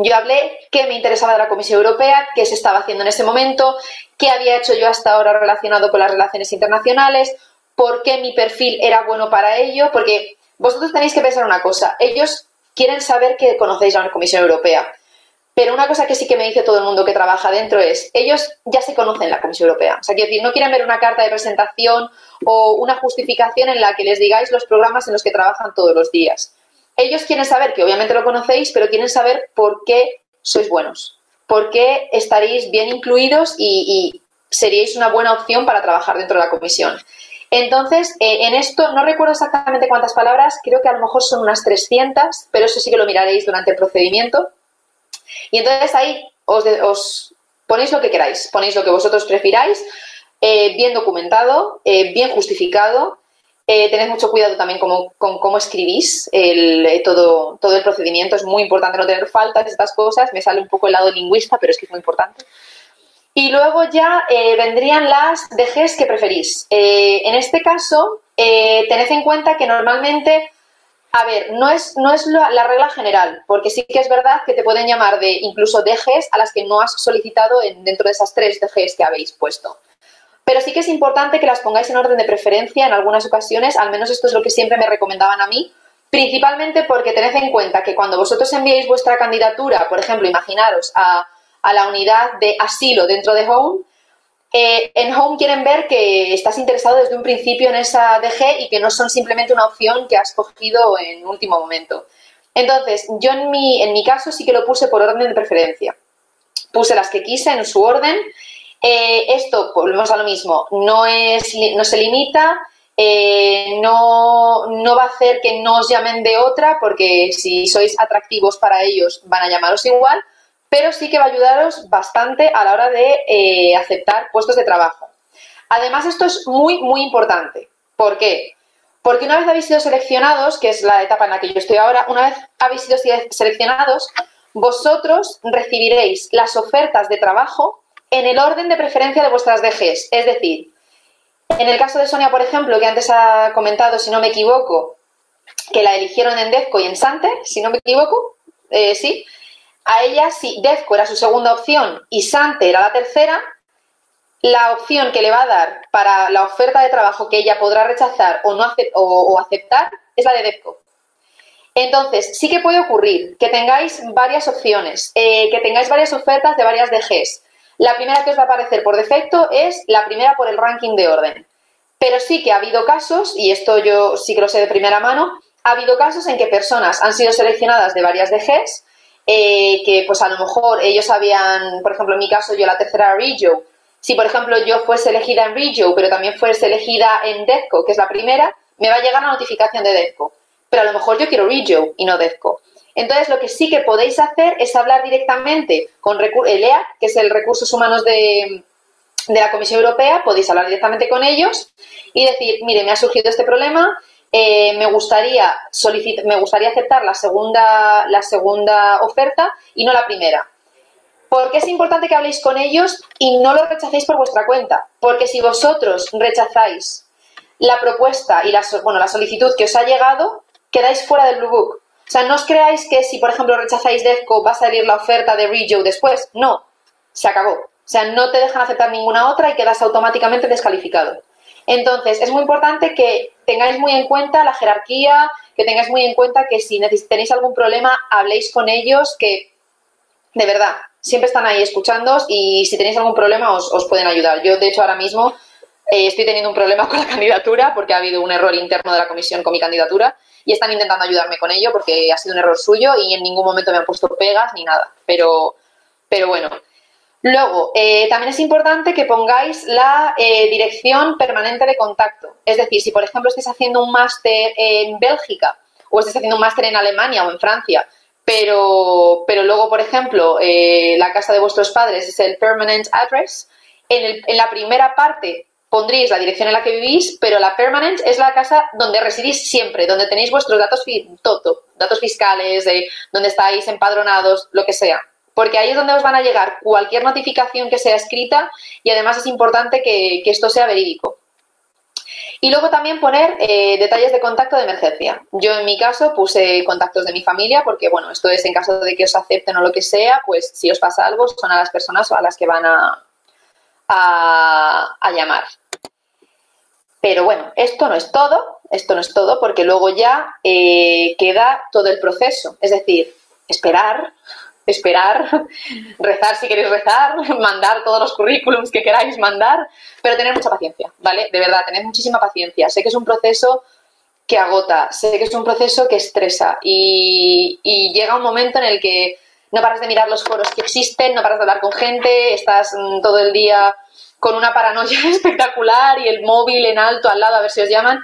yo hablé qué me interesaba de la Comisión Europea, qué se estaba haciendo en ese momento, qué había hecho yo hasta ahora relacionado con las relaciones internacionales, por qué mi perfil era bueno para ello, porque vosotros tenéis que pensar una cosa, ellos quieren saber que conocéis la Comisión Europea, pero una cosa que sí que me dice todo el mundo que trabaja dentro es, ellos ya se conocen la Comisión Europea, o sea, quiero decir, no quieren ver una carta de presentación o una justificación en la que les digáis los programas en los que trabajan todos los días. Ellos quieren saber, que obviamente lo conocéis, pero quieren saber por qué sois buenos, por qué estaréis bien incluidos y seríais una buena opción para trabajar dentro de la comisión. Entonces, en esto no recuerdo exactamente cuántas palabras, creo que a lo mejor son unas 300, pero eso sí que lo miraréis durante el procedimiento. Y entonces ahí os ponéis lo que queráis, ponéis lo que vosotros prefiráis, bien documentado, bien justificado. Tened mucho cuidado también con cómo escribís todo el procedimiento. Es muy importante no tener faltas, estas cosas. Me sale un poco el lado lingüista, pero es que es muy importante. Y luego ya vendrían las DGs que preferís. En este caso, tened en cuenta que normalmente, a ver, no es la regla general, porque sí que es verdad que te pueden llamar de incluso DGs a las que no has solicitado dentro de esas 3 DGs que habéis puesto. Pero sí que es importante que las pongáis en orden de preferencia en algunas ocasiones, al menos esto es lo que siempre me recomendaban a mí, principalmente porque tened en cuenta que cuando vosotros enviéis vuestra candidatura, por ejemplo, imaginaros a la unidad de asilo dentro de Home, en Home quieren ver que estás interesado desde un principio en esa DG y que no son simplemente una opción que has cogido en último momento. Entonces, yo en mi caso sí que lo puse por orden de preferencia. Puse las que quise en su orden. Esto, volvemos a lo mismo, no se limita, no va a hacer que no os llamen de otra, porque si sois atractivos para ellos van a llamaros igual, pero sí que va a ayudaros bastante a la hora de aceptar puestos de trabajo. Además, esto es muy, muy importante. ¿Por qué? Porque una vez habéis sido seleccionados, que es la etapa en la que yo estoy ahora, una vez habéis sido seleccionados, vosotros recibiréis las ofertas de trabajo en el orden de preferencia de vuestras DGs. Es decir, en el caso de Sonia, por ejemplo, que antes ha comentado, si no me equivoco, que la eligieron en DEVCO y en SANTE, si no me equivoco, sí. A ella, si DEVCO era su segunda opción y SANTE era la tercera, la opción que le va a dar para la oferta de trabajo que ella podrá rechazar o, o aceptar es la de DEVCO. Entonces, sí que puede ocurrir que tengáis varias opciones, que tengáis varias ofertas de varias DGs. La primera que os va a aparecer por defecto es la primera por el ranking de orden. Pero sí que ha habido casos, y esto yo sí que lo sé de primera mano, ha habido casos en que personas han sido seleccionadas de varias DGs, que pues a lo mejor ellos habían, por ejemplo en mi caso yo la tercera Regio, si por ejemplo yo fuese elegida en Regio pero también fuese elegida en DEVCO, que es la primera, me va a llegar una notificación de DEVCO, pero a lo mejor yo quiero Regio y no DEVCO. Entonces, lo que sí que podéis hacer es hablar directamente con el EAC, que es el Recursos Humanos de la Comisión Europea, podéis hablar directamente con ellos y decir, mire, me ha surgido este problema, me gustaría aceptar la segunda oferta y no la primera. Porque es importante que habléis con ellos y no lo rechacéis por vuestra cuenta, porque si vosotros rechazáis la propuesta y la solicitud que os ha llegado, quedáis fuera del Blue Book. O sea, no os creáis que si, por ejemplo, rechazáis DEVCO va a salir la oferta de Regio después. No, se acabó. O sea, no te dejan aceptar ninguna otra y quedas automáticamente descalificado. Entonces, es muy importante que tengáis muy en cuenta la jerarquía, que tengáis muy en cuenta que si tenéis algún problema, habléis con ellos, que de verdad, siempre están ahí escuchándoos y si tenéis algún problema os pueden ayudar. Yo, de hecho, ahora mismo estoy teniendo un problema con la candidatura porque ha habido un error interno de la comisión con mi candidatura y están intentando ayudarme con ello porque ha sido un error suyo y en ningún momento me han puesto pegas ni nada, pero bueno. Luego, también es importante que pongáis la dirección permanente de contacto. Es decir, si por ejemplo estáis haciendo un máster en Bélgica o estáis haciendo un máster en Alemania o en Francia, pero luego, por ejemplo, la casa de vuestros padres es el permanent address, en la primera parte pondréis la dirección en la que vivís, pero la permanent es la casa donde residís siempre, donde tenéis vuestros datos fiscales, donde estáis empadronados, lo que sea. Porque ahí es donde os van a llegar cualquier notificación que sea escrita y además es importante que esto sea verídico. Y luego también poner detalles de contacto de emergencia. Yo en mi caso puse contactos de mi familia porque, bueno, esto es en caso de que os acepten o lo que sea, pues si os pasa algo son a las personas a las que van a llamar. Pero bueno, esto no es todo porque luego ya queda todo el proceso. Es decir, esperar, rezar si queréis rezar, mandar todos los currículums que queráis mandar, pero tener mucha paciencia, ¿vale? De verdad, tened muchísima paciencia. Sé que es un proceso que agota, sé que es un proceso que estresa y llega un momento en el que no paras de mirar los foros que existen, no paras de hablar con gente, estás todo el día con una paranoia espectacular y el móvil en alto al lado a ver si os llaman.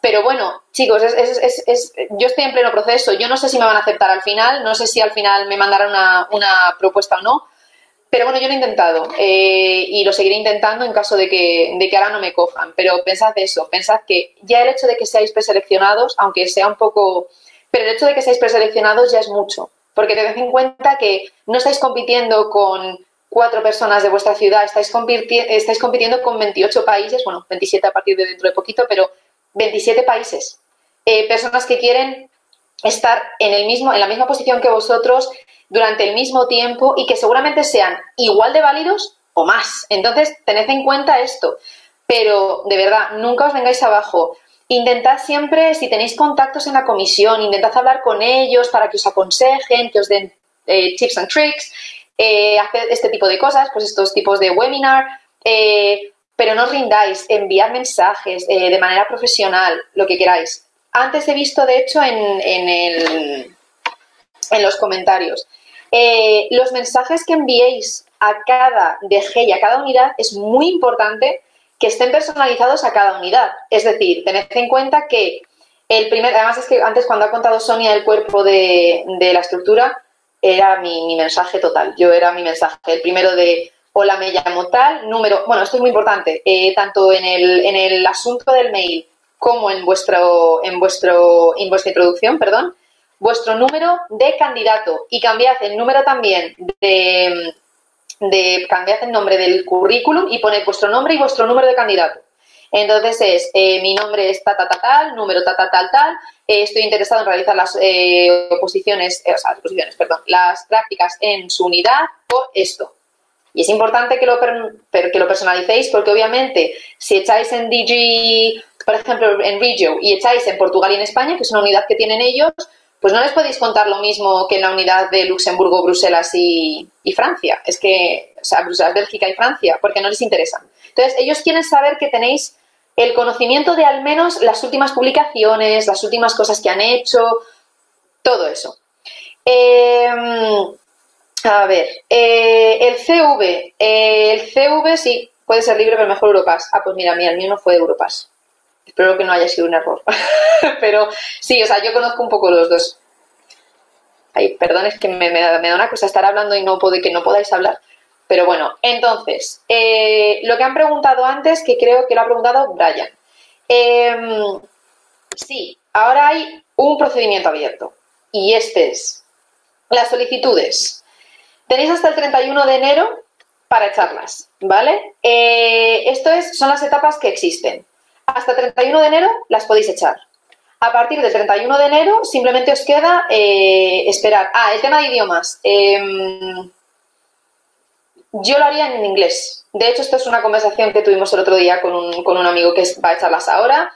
Pero bueno, chicos, yo estoy en pleno proceso. Yo no sé si me van a aceptar al final, no sé si al final me mandarán una propuesta o no. Pero bueno, yo lo he intentado y lo seguiré intentando en caso de que ahora no me cojan. Pero pensad eso, pensad que ya el hecho de que seáis preseleccionados, aunque sea un poco... Pero el hecho de que seáis preseleccionados ya es mucho. Porque tened en cuenta que no estáis compitiendo con 4 personas de vuestra ciudad, estáis compitiendo con 28 países, bueno, 27 a partir de dentro de poquito, pero... 27 países, personas que quieren estar en la misma posición que vosotros durante el mismo tiempo y que seguramente sean igual de válidos o más. Entonces, tened en cuenta esto, pero de verdad, nunca os vengáis abajo. Intentad siempre, si tenéis contactos en la comisión, intentad hablar con ellos para que os aconsejen, que os den tips and tricks, hacer este tipo de cosas, pues estos tipos de webinar, pero no os rindáis, enviad mensajes de manera profesional, lo que queráis. Antes he visto, de hecho, en los comentarios. Los mensajes que enviéis a cada DG y a cada unidad es muy importante que estén personalizados a cada unidad. Es decir, tened en cuenta que además es que antes cuando ha contado Sonia el cuerpo de la estructura, era mi mensaje total. Yo era mi mensaje, el primero de... Hola, me llamo tal, número... Bueno, esto es muy importante, tanto en el asunto del mail como en vuestra introducción, perdón, vuestro número de candidato y cambiad el número también cambiad el nombre del currículum y poned vuestro nombre y vuestro número de candidato. Entonces es, mi nombre es tal, número tal, estoy interesado en realizar las prácticas en su unidad por esto. Y es importante que lo personalicéis porque, obviamente, si echáis en DG, por ejemplo, en Regio, y echáis en Portugal y en España, que es una unidad que tienen ellos, pues no les podéis contar lo mismo que en la unidad de Luxemburgo, Bruselas y Francia. Es que, o sea, Bruselas, Bélgica y Francia, porque no les interesan. Entonces, ellos quieren saber que tenéis el conocimiento de al menos las últimas publicaciones, las últimas cosas que han hecho, todo eso. A ver, el CV. El CV sí, puede ser libre, pero mejor Europass. Ah, pues mira, el mío no fue Europass. Espero que no haya sido un error. Pero sí, o sea, yo conozco un poco los dos. Ay, perdón, es que me da una cosa estar hablando y que no podáis hablar. Pero bueno, entonces, lo que han preguntado antes, que creo que lo ha preguntado Brian. Sí, ahora hay un procedimiento abierto y este es las solicitudes. Tenéis hasta el 31 de enero para echarlas, ¿vale? Son las etapas que existen. Hasta el 31 de enero las podéis echar. A partir del 31 de enero simplemente os queda esperar. Ah, el tema de idiomas. Yo lo haría en inglés. De hecho, esto es una conversación que tuvimos el otro día con un amigo que va a echarlas ahora.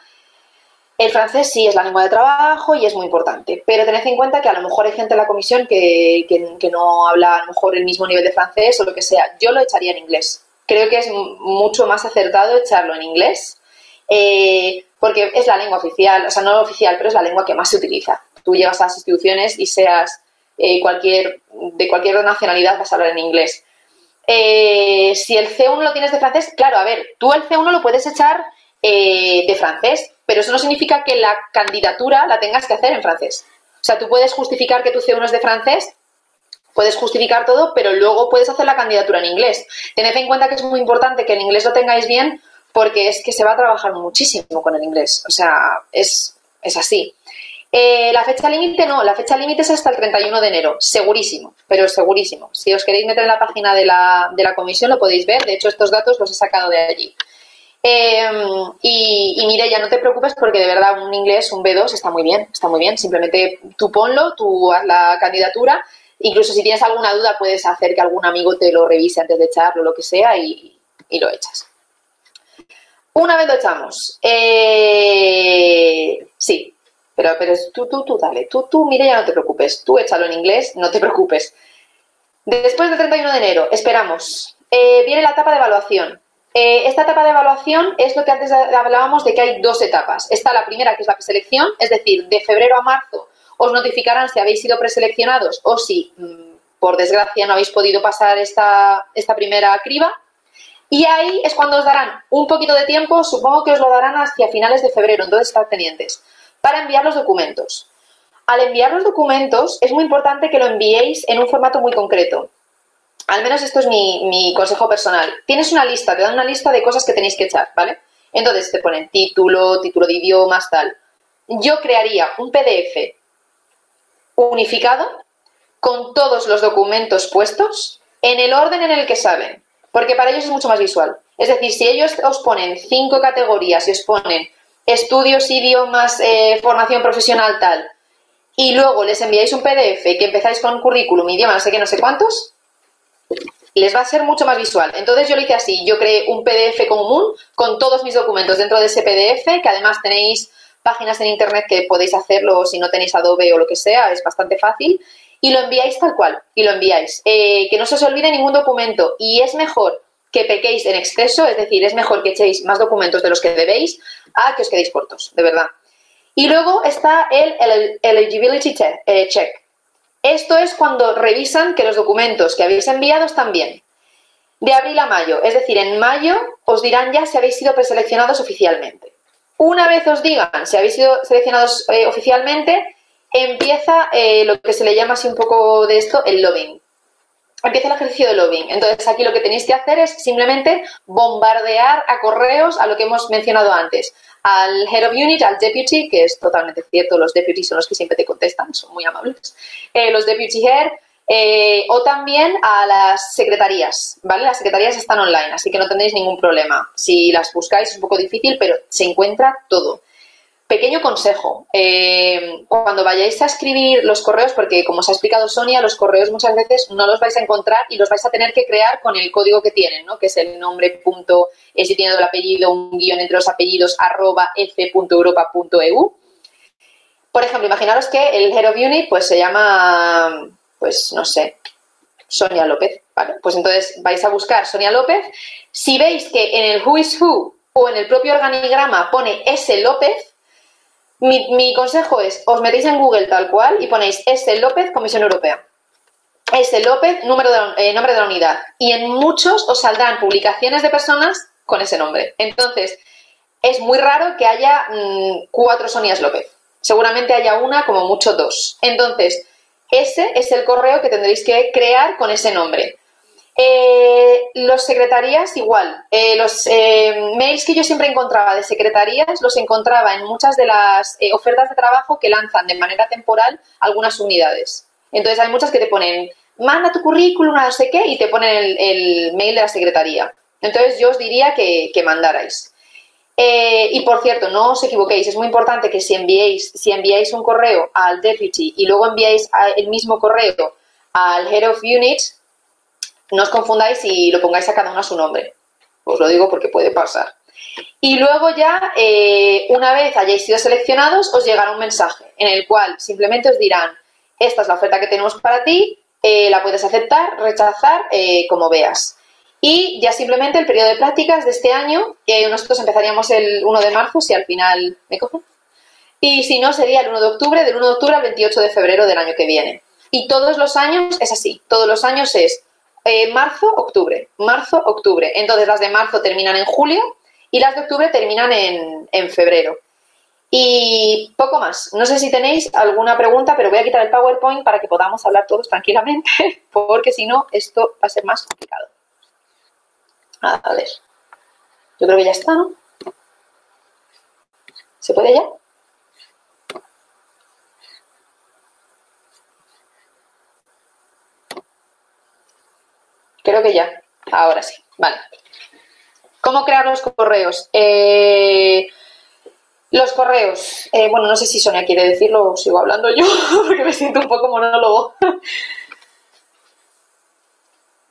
El francés sí es la lengua de trabajo y es muy importante, pero tened en cuenta que a lo mejor hay gente en la comisión que no habla a lo mejor el mismo nivel de francés o lo que sea. Yo lo echaría en inglés. Creo que es mucho más acertado echarlo en inglés porque es la lengua oficial, o sea, no oficial, pero es la lengua que más se utiliza. Tú llegas a las instituciones y seas de cualquier nacionalidad vas a hablar en inglés. Si el C1 lo tienes de francés, claro, a ver, tú el C1 lo puedes echar de francés, pero eso no significa que la candidatura la tengas que hacer en francés. O sea, tú puedes justificar que tu C1 es de francés, puedes justificar todo, pero luego puedes hacer la candidatura en inglés. Tened en cuenta que es muy importante que el inglés lo tengáis bien porque es que se va a trabajar muchísimo con el inglés. O sea, es así. La fecha límite no, la fecha límite es hasta el 31 de enero, segurísimo, pero segurísimo. Si os queréis meter en la página de la comisión lo podéis ver, de hecho estos datos los he sacado de allí. Y Mireia, no te preocupes porque de verdad un inglés, un B2 está muy bien, simplemente tú ponlo, tú haz la candidatura, incluso si tienes alguna duda puedes hacer que algún amigo te lo revise antes de echarlo o lo que sea y lo echas. Una vez lo echamos, sí. Pero tú dale, tú Mireia, no te preocupes, tú échalo en inglés, no te preocupes. Después del 31 de enero, esperamos, viene la etapa de evaluación. Esta etapa de evaluación es lo que antes hablábamos de que hay dos etapas. Está la primera, que es la preselección, es decir, de febrero a marzo os notificarán si habéis sido preseleccionados o si, por desgracia, no habéis podido pasar esta primera criba. Y ahí es cuando os darán un poquito de tiempo, supongo que os lo darán hacia finales de febrero, entonces estad pendientes, para enviar los documentos. Al enviar los documentos es muy importante que lo enviéis en un formato muy concreto. Al menos esto es mi consejo personal. Tienes una lista, te dan una lista de cosas que tenéis que echar, ¿vale? Entonces te ponen título, título de idiomas, tal. Yo crearía un PDF unificado con todos los documentos puestos en el orden en el que saben, porque para ellos es mucho más visual. Es decir, si ellos os ponen 5 categorías y os ponen estudios, idiomas, formación profesional, tal, y luego les enviáis un PDF que empezáis con currículum, idioma, no sé qué, no sé cuántos, les va a ser mucho más visual. Entonces yo lo hice así, yo creé un PDF común con todos mis documentos dentro de ese PDF, que además tenéis páginas en internet que podéis hacerlo si no tenéis Adobe o lo que sea, es bastante fácil, y lo enviáis tal cual, y lo enviáis. Que no se os olvide ningún documento, y es mejor que pequéis en exceso, es decir, es mejor que echéis más documentos de los que debéis a que os quedéis cortos, de verdad. Y luego está el eligibility check. Esto es cuando revisan que los documentos que habéis enviado están bien. De abril a mayo, es decir, en mayo os dirán ya si habéis sido preseleccionados oficialmente. Una vez os digan si habéis sido seleccionados oficialmente, empieza lo que se le llama así un poco de esto, el lobbying. Empieza el ejercicio de lobbying. Entonces, aquí lo que tenéis que hacer es simplemente bombardear a correos a lo que hemos mencionado antes. Al Head of Unit, al Deputy, que es totalmente cierto, los Deputies son los que siempre te contestan, son muy amables. Los Deputy Head, o también a las secretarías, ¿vale? Las secretarías están online, así que no tendréis ningún problema. Si las buscáis es un poco difícil, pero se encuentra todo. Pequeño consejo, cuando vayáis a escribir los correos, porque como os ha explicado Sonia, los correos muchas veces no los vais a encontrar y los vais a tener que crear con el código que tienen, ¿no? Que es el nombre punto, si tiene el apellido, un guión entre los apellidos, @f.europa.eu. Por ejemplo, imaginaros que el Head of Unit pues se llama, pues no sé, Sonia López, ¿vale? Pues entonces vais a buscar Sonia López. Si veis que en el Who is Who o en el propio organigrama pone S. López, mi consejo es, os metéis en Google tal cual y ponéis S. López, Comisión Europea. S. López, nombre de la unidad. Y en muchos os saldrán publicaciones de personas con ese nombre. Entonces, es muy raro que haya 4 Sonias López. Seguramente haya una, como mucho 2. Entonces, ese es el correo que tendréis que crear con ese nombre. Los secretarías igual. Los mails que yo siempre encontraba de secretarías los encontraba en muchas de las ofertas de trabajo que lanzan de manera temporal algunas unidades. Entonces, hay muchas que te ponen, manda tu currículum a no sé qué, y te ponen el mail de la secretaría. Entonces, yo os diría que mandarais. Y por cierto, no os equivoquéis, es muy importante que si enviáis un correo al deputy y luego enviáis el mismo correo al head of unit, no os confundáis y lo pongáis a cada uno a su nombre. Os lo digo porque puede pasar. Y luego ya, una vez hayáis sido seleccionados, os llegará un mensaje en el cual simplemente os dirán, esta es la oferta que tenemos para ti, la puedes aceptar, rechazar, como veas. Y ya simplemente el periodo de prácticas de este año, que nosotros empezaríamos el 1 de marzo, si al final me cogen. Y si no, sería el 1 de octubre, del 1 de octubre al 28 de febrero del año que viene. Y todos los años es así, todos los años es marzo, octubre, marzo, octubre. Entonces las de marzo terminan en julio y las de octubre terminan en febrero. Y poco más. No sé si tenéis alguna pregunta, pero voy a quitar el PowerPoint para que podamos hablar todos tranquilamente, porque si no, esto va a ser más complicado. A ver, yo creo que ya está, ¿no? ¿Se puede ya? Creo que ya, ahora sí, vale. ¿Cómo crear los correos? Los correos, bueno, no sé si Sonia quiere decirlo o sigo hablando yo, porque me siento un poco monólogo.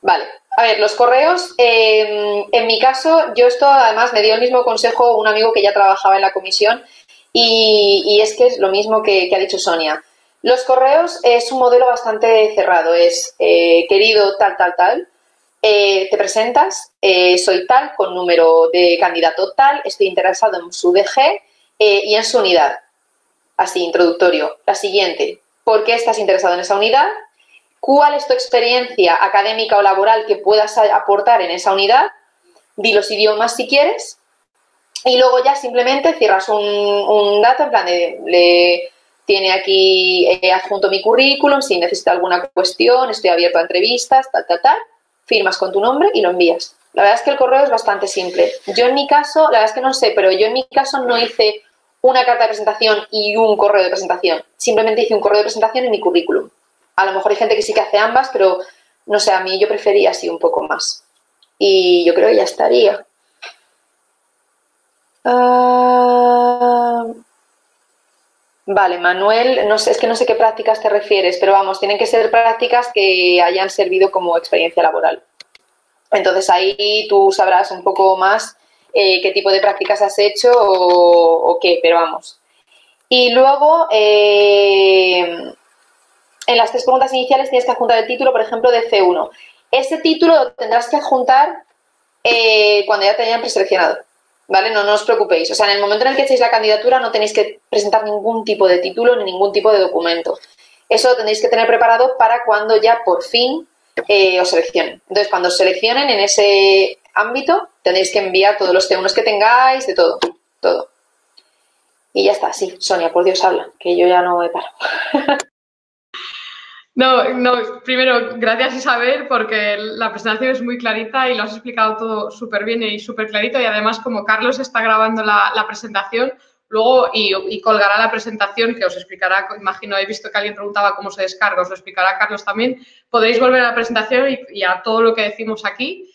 Vale. A ver, los correos, en mi caso, yo esto además me dio el mismo consejo un amigo que ya trabajaba en la comisión y es que es lo mismo que ha dicho Sonia. Los correos es un modelo bastante cerrado, es querido tal, tal, tal, te presentas, soy tal, con número de candidato tal, estoy interesado en su DG y en su unidad. Así, introductorio. La siguiente, ¿por qué estás interesado en esa unidad? ¿Cuál es tu experiencia académica o laboral que puedas aportar en esa unidad? Di los idiomas si quieres. Y luego ya simplemente cierras un dato en plan de, tiene aquí adjunto mi currículum, si necesita alguna cuestión, estoy abierto a entrevistas, tal, tal, tal. Firmas con tu nombre y lo envías. La verdad es que el correo es bastante simple. Yo en mi caso, la verdad es que no sé, pero yo en mi caso no hice una carta de presentación y un correo de presentación. Simplemente hice un correo de presentación en mi currículum. A lo mejor hay gente que sí que hace ambas, pero no sé, a mí yo prefería así un poco más. Y yo creo que ya estaría. Vale, Manuel, no sé, es que no sé qué prácticas te refieres, pero vamos, tienen que ser prácticas que hayan servido como experiencia laboral. Entonces ahí tú sabrás un poco más qué tipo de prácticas has hecho o qué, pero vamos. Y luego... en las 3 preguntas iniciales tienes que adjuntar el título, por ejemplo, de C1. Ese título lo tendrás que adjuntar cuando ya te hayan preseleccionado, ¿vale? No os preocupéis. O sea, en el momento en el que echéis la candidatura no tenéis que presentar ningún tipo de título ni ningún tipo de documento. Eso lo tendréis que tener preparado para cuando ya por fin os seleccionen. Entonces, cuando os seleccionen en ese ámbito tendréis que enviar todos los C1s que tengáis, de todo, todo. Y ya está. Sí, Sonia, por Dios, habla, que yo ya no me paro. No, primero, gracias Isabel, porque la presentación es muy clarita y lo has explicado todo súper bien y súper clarito, y además como Carlos está grabando la presentación luego y colgará la presentación que os explicará, imagino, he visto que alguien preguntaba cómo se descarga, os lo explicará Carlos también, podéis volver a la presentación y a todo lo que decimos aquí.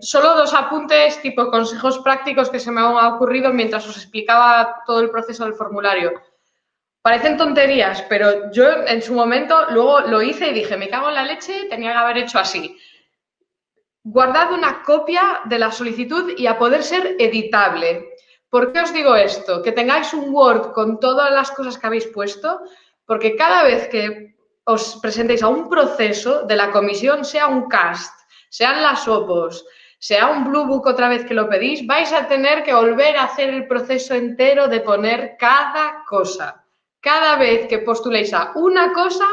Solo 2 apuntes tipo consejos prácticos que se me han ocurrido mientras os explicaba todo el proceso del formulario. Parecen tonterías, pero yo en su momento luego lo hice y dije, me cago en la leche, tenía que haber hecho así. Guardad una copia de la solicitud y a poder ser editable. ¿Por qué os digo esto? Que tengáis un Word con todas las cosas que habéis puesto, porque cada vez que os presentéis a un proceso de la comisión, sea un cast, sean las opos, sea un Blue Book otra vez que lo pedís, vais a tener que volver a hacer el proceso entero de poner cada cosa. Cada vez que postuléis a una cosa,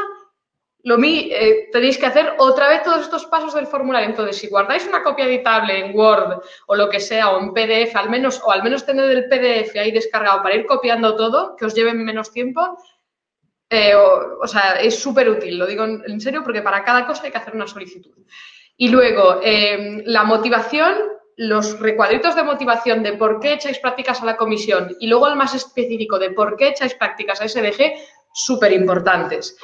Tenéis que hacer otra vez todos estos pasos del formulario. Entonces, si guardáis una copia editable en Word o lo que sea, o en PDF, al menos tener el PDF ahí descargado para ir copiando todo, que os lleve menos tiempo, o sea, es súper útil, lo digo en serio, porque para cada cosa hay que hacer una solicitud. Y luego, la motivación, los recuadritos de motivación de por qué echáis prácticas a la comisión y luego el más específico de por qué echáis prácticas a SDG, súper importantes.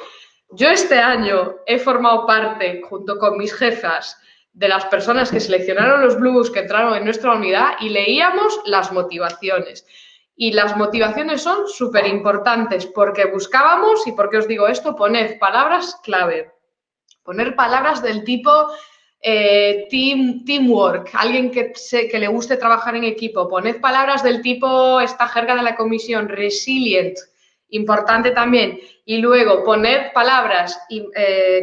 Yo este año he formado parte, junto con mis jefas, de las personas que seleccionaron los Blue Books que entraron en nuestra unidad y leíamos las motivaciones. Y las motivaciones son súper importantes porque buscábamos, y porque os digo esto, poned palabras clave. Poner palabras del tipo teamwork, alguien que le guste trabajar en equipo. Poned palabras del tipo, esta jerga de la comisión, resilient. Importante también. Y luego, poner palabras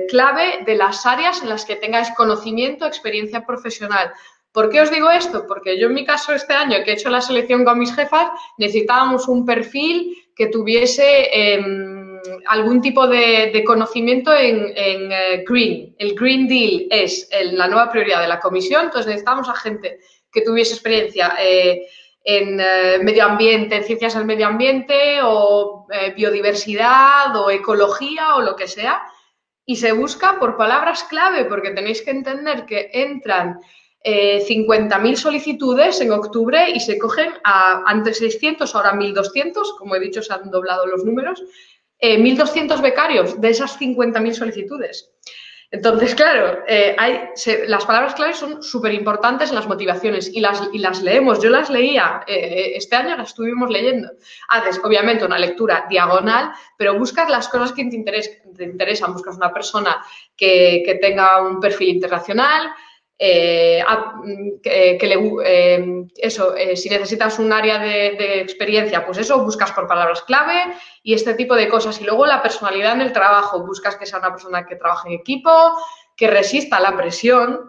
clave de las áreas en las que tengáis conocimiento, experiencia profesional. ¿Por qué os digo esto? Porque yo en mi caso este año, que he hecho la selección con mis jefas, necesitábamos un perfil que tuviese algún tipo de conocimiento en Green. El Green Deal es la nueva prioridad de la comisión, entonces necesitábamos a gente que tuviese experiencia en medio ambiente, en ciencias del medio ambiente o biodiversidad o ecología o lo que sea, y se busca por palabras clave porque tenéis que entender que entran 50.000 solicitudes en octubre y se cogen antes 600, ahora 1.200, como he dicho se han doblado los números, 1.200 becarios de esas 50.000 solicitudes. Entonces, claro, las palabras claves son súper importantes en las motivaciones y las leemos. Yo las leía, este año las estuvimos leyendo. Haces, obviamente, una lectura diagonal, pero buscas las cosas que te interesan. Buscas una persona que tenga un perfil internacional, si necesitas un área de experiencia, pues eso, buscas por palabras clave y este tipo de cosas. Y luego la personalidad en el trabajo, buscas que sea una persona que trabaje en equipo, que resista la presión,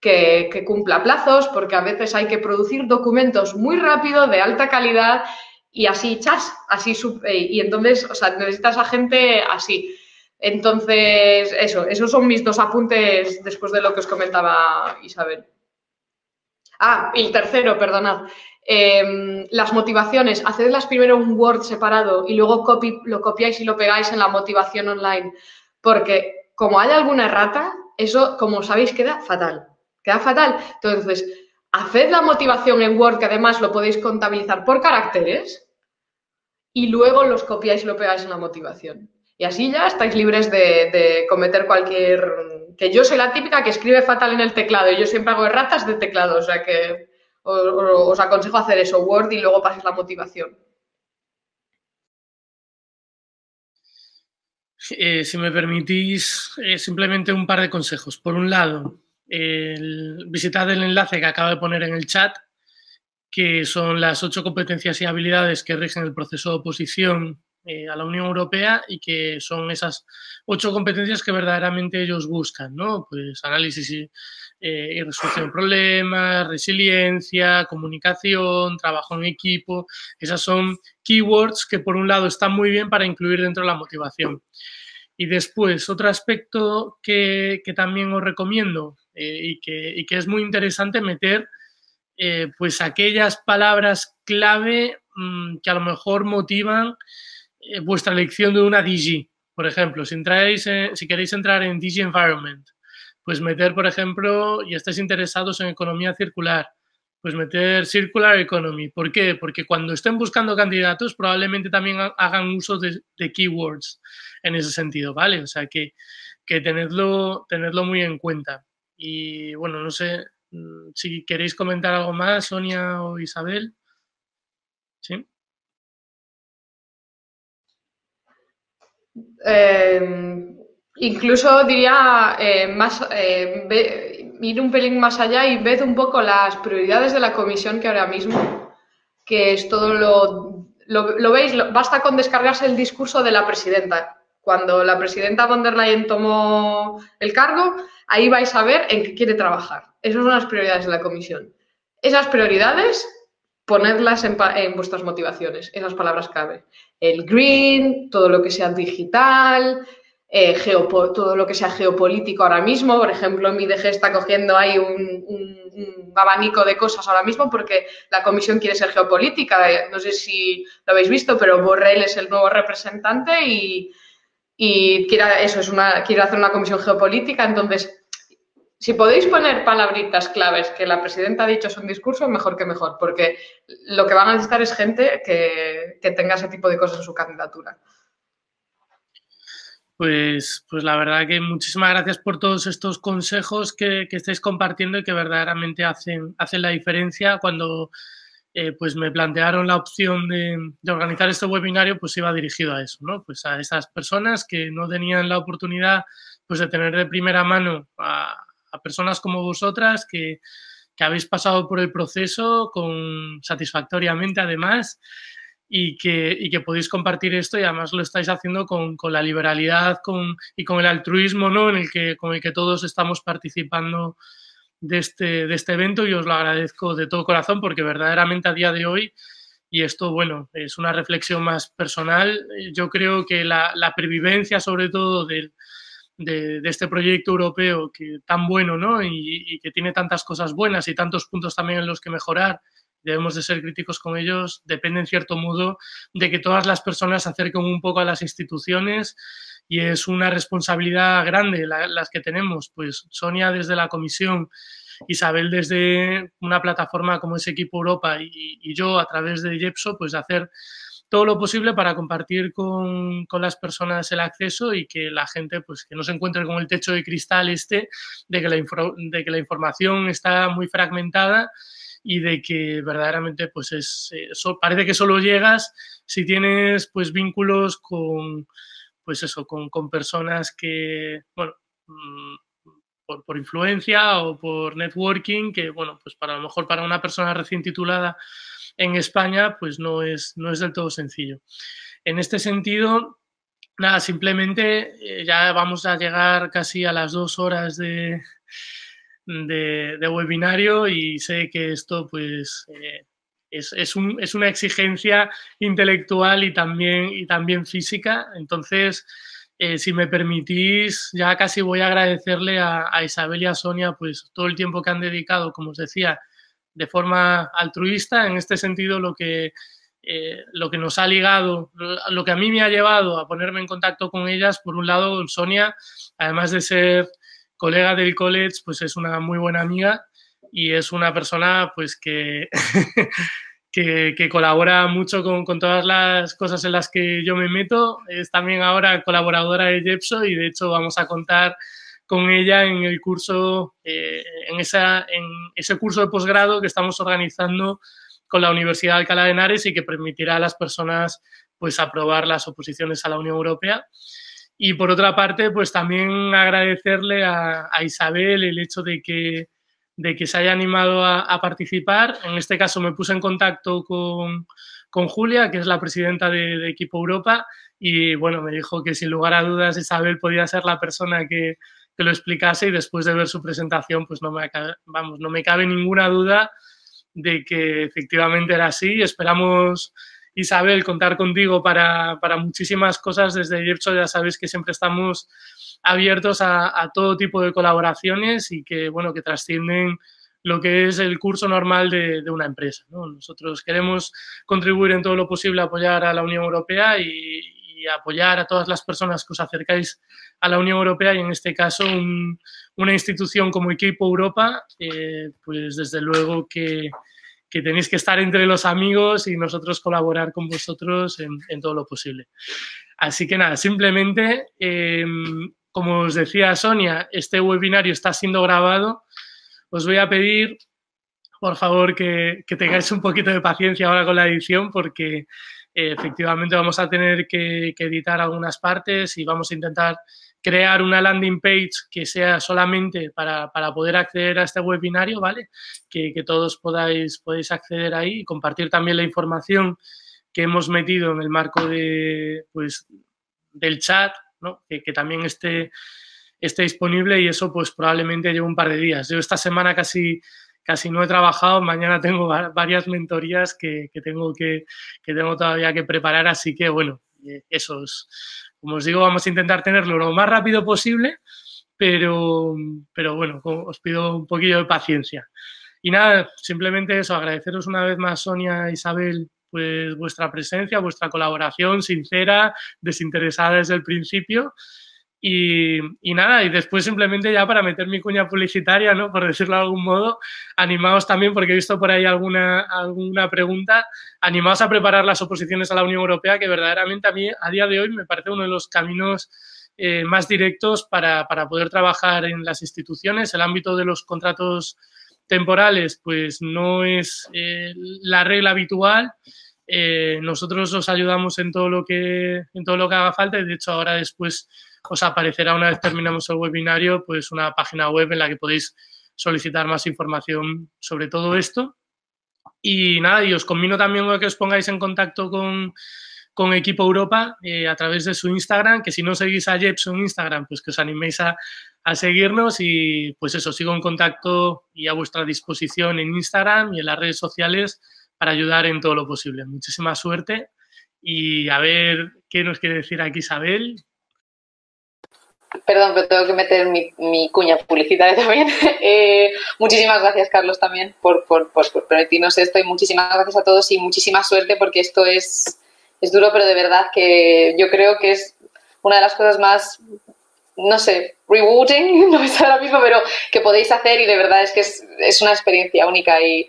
que cumpla plazos, porque a veces hay que producir documentos muy rápido, de alta calidad y así, y entonces, o sea, necesitas a gente así. Entonces, esos son mis dos apuntes después de lo que os comentaba Isabel. Ah, y el tercero, perdonad. Las motivaciones. Hacedlas primero un Word separado y luego lo copiáis y lo pegáis en la motivación online. Porque como haya alguna errata, eso, como sabéis, queda fatal. Queda fatal. Entonces, haced la motivación en Word, que además lo podéis contabilizar por caracteres, y luego los copiáis y lo pegáis en la motivación. Y así ya estáis libres de cometer cualquier... Que yo soy la típica que escribe fatal en el teclado y yo siempre hago erratas de teclado, o sea que os aconsejo hacer eso, Word, y luego paséis la motivación. Si me permitís, simplemente un par de consejos. Por un lado, visitad el enlace que acabo de poner en el chat, que son las 8 competencias y habilidades que rigen el proceso de oposición a la Unión Europea y que son esas 8 competencias que verdaderamente ellos buscan, ¿no? Pues análisis y resolución de problemas, resiliencia, comunicación, trabajo en equipo. Esas son keywords que, por un lado, están muy bien para incluir dentro de la motivación. Y después, otro aspecto que también os recomiendo y que es muy interesante meter, pues, aquellas palabras clave que a lo mejor motivan vuestra elección de una DG. Por ejemplo, si queréis entrar en DG Environment, pues meter, por ejemplo, y estáis interesados en economía circular, pues meter Circular Economy. ¿Por qué? Porque cuando estén buscando candidatos probablemente también hagan uso de keywords en ese sentido, ¿vale? O sea, que tenedlo muy en cuenta. Y, bueno, no sé si queréis comentar algo más, Sonia o Isabel. ¿Sí? Incluso diría ir un pelín más allá y ved un poco las prioridades de la comisión, que ahora mismo, que es todo lo veis, basta con descargarse el discurso de la presidenta. Cuando la presidenta von der Leyen tomó el cargo, ahí vais a ver en qué quiere trabajar. Esas son las prioridades de la comisión. Esas prioridades, ponedlas en vuestras motivaciones, esas palabras clave. El green, todo lo que sea digital, todo lo que sea geopolítico ahora mismo. Por ejemplo, mi DG está cogiendo ahí un abanico de cosas ahora mismo porque la Comisión quiere ser geopolítica. No sé si lo habéis visto, pero Borrell es el nuevo representante y quiere hacer una comisión geopolítica. Entonces, si podéis poner palabritas claves que la presidenta ha dicho en su discurso, mejor que mejor, porque lo que van a necesitar es gente que tenga ese tipo de cosas en su candidatura. Pues la verdad que muchísimas gracias por todos estos consejos que estáis compartiendo y que verdaderamente hacen la diferencia. Cuando pues me plantearon la opción de organizar este webinario, pues iba dirigido a eso, ¿no? Pues a esas personas que no tenían la oportunidad pues de tener de primera mano a personas como vosotras que habéis pasado por el proceso satisfactoriamente además. Y que podéis compartir esto y además lo estáis haciendo con la liberalidad y con el altruismo, ¿no? con el que todos estamos participando de este evento, y os lo agradezco de todo corazón porque verdaderamente a día de hoy, y esto, bueno, es una reflexión más personal, yo creo que la pervivencia sobre todo de este proyecto europeo que tan bueno, ¿no? y que tiene tantas cosas buenas y tantos puntos también en los que mejorar, debemos de ser críticos con ellos, depende en cierto modo de que todas las personas se acerquen un poco a las instituciones, y es una responsabilidad grande las que tenemos, pues Sonia desde la Comisión, Isabel desde una plataforma como es Equipo Europa y yo a través de Yepso, pues hacer todo lo posible para compartir con las personas el acceso y que la gente pues que no se encuentre con el techo de cristal de que la información está muy fragmentada y de que verdaderamente pues parece que solo llegas si tienes pues vínculos con personas que, bueno, por influencia o por networking, que bueno, pues para a lo mejor para una persona recién titulada en España pues no es del todo sencillo. En este sentido, nada, simplemente ya vamos a llegar casi a las 2 horas de webinario, y sé que esto pues es una exigencia intelectual y también física. Entonces, si me permitís, ya casi voy a agradecerle a Isabel y a Sonia pues todo el tiempo que han dedicado, como os decía, de forma altruista. En este sentido, lo que nos ha ligado, lo que a mí me ha llevado a ponerme en contacto con ellas, por un lado, Sonia, además de ser colega del college, pues es una muy buena amiga y es una persona pues que colabora mucho con todas las cosas en las que yo me meto. Es también ahora colaboradora de Yepso y de hecho vamos a contar con ella en el curso, en ese curso de posgrado que estamos organizando con la Universidad de Alcalá de Henares y que permitirá a las personas pues aprobar las oposiciones a la Unión Europea. Y por otra parte, pues también agradecerle a Isabel el hecho de que se haya animado a participar. En este caso me puse en contacto con Julia, que es la presidenta de Equipo Europa, y bueno, me dijo que sin lugar a dudas Isabel podía ser la persona que lo explicase, y después de ver su presentación pues no me cabe ninguna duda de que efectivamente era así. Esperamos, Isabel, contar contigo para muchísimas cosas. Desde Yepso ya sabéis que siempre estamos abiertos a todo tipo de colaboraciones y que, bueno, que trascienden lo que es el curso normal de una empresa, ¿no? Nosotros queremos contribuir en todo lo posible a apoyar a la Unión Europea y apoyar a todas las personas que os acercáis a la Unión Europea, y en este caso una institución como Equipo Europa, pues desde luego que tenéis que estar entre los amigos y nosotros colaborar con vosotros en todo lo posible. Así que nada, simplemente, como os decía Sonia, este webinario está siendo grabado. Os voy a pedir, por favor, que tengáis un poquito de paciencia ahora con la edición, porque efectivamente vamos a tener que editar algunas partes y vamos a intentar crear una landing page que sea solamente para poder acceder a este webinario, ¿vale? Que todos podáis acceder ahí y compartir también la información que hemos metido en el marco del chat, ¿no? Que también esté disponible, y eso pues probablemente lleve un par de días. Yo esta semana casi no he trabajado, mañana tengo varias mentorías que tengo todavía que preparar, así que bueno, eso es Como os digo, vamos a intentar tenerlo lo más rápido posible, pero bueno, os pido un poquillo de paciencia. Y nada, simplemente eso, agradeceros una vez más, Sonia e Isabel, pues vuestra presencia, vuestra colaboración sincera, desinteresada desde el principio. Y nada, y después simplemente ya para meter mi cuña publicitaria, ¿no?, por decirlo de algún modo, animaos también, porque he visto por ahí alguna pregunta, animaos a preparar las oposiciones a la Unión Europea, que verdaderamente a mí a día de hoy me parece uno de los caminos más directos para poder trabajar en las instituciones. El ámbito de los contratos temporales pues no es la regla habitual. Nosotros os ayudamos en todo lo que haga falta, y de hecho ahora después os aparecerá, una vez terminamos el webinario, pues una página web en la que podéis solicitar más información sobre todo esto. Y nada, y os convino también a que os pongáis en contacto con Equipo Europa a través de su Instagram, que si no seguís a Yepso en Instagram, pues que os animéis a seguirnos, y pues eso, sigo en contacto y a vuestra disposición en Instagram y en las redes sociales para ayudar en todo lo posible. Muchísima suerte, y a ver qué nos quiere decir aquí Isabel. Perdón, pero tengo que meter mi cuña publicitaria también. Muchísimas gracias, Carlos, también por permitirnos esto, y muchísimas gracias a todos y muchísima suerte, porque esto es duro, pero de verdad que yo creo que es una de las cosas más, no sé, rewarding, no es ahora mismo, pero que podéis hacer, y de verdad es que es una experiencia única y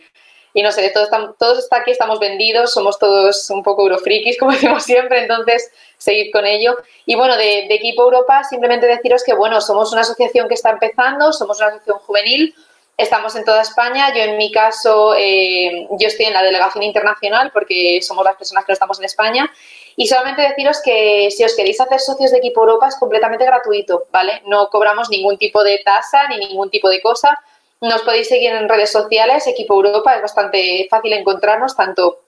no sé, todos aquí estamos vendidos, somos todos un poco eurofrikis, como decimos siempre, entonces seguid con ello. Y bueno, de Equipo Europa simplemente deciros que, bueno, somos una asociación que está empezando, somos una asociación juvenil, estamos en toda España. Yo en mi caso, yo estoy en la Delegación Internacional, porque somos las personas que no estamos en España. Y solamente deciros que si os queréis hacer socios de Equipo Europa es completamente gratuito, ¿vale? No cobramos ningún tipo de tasa ni ningún tipo de cosa. Nos podéis seguir en redes sociales, Equipo Europa, es bastante fácil encontrarnos, tanto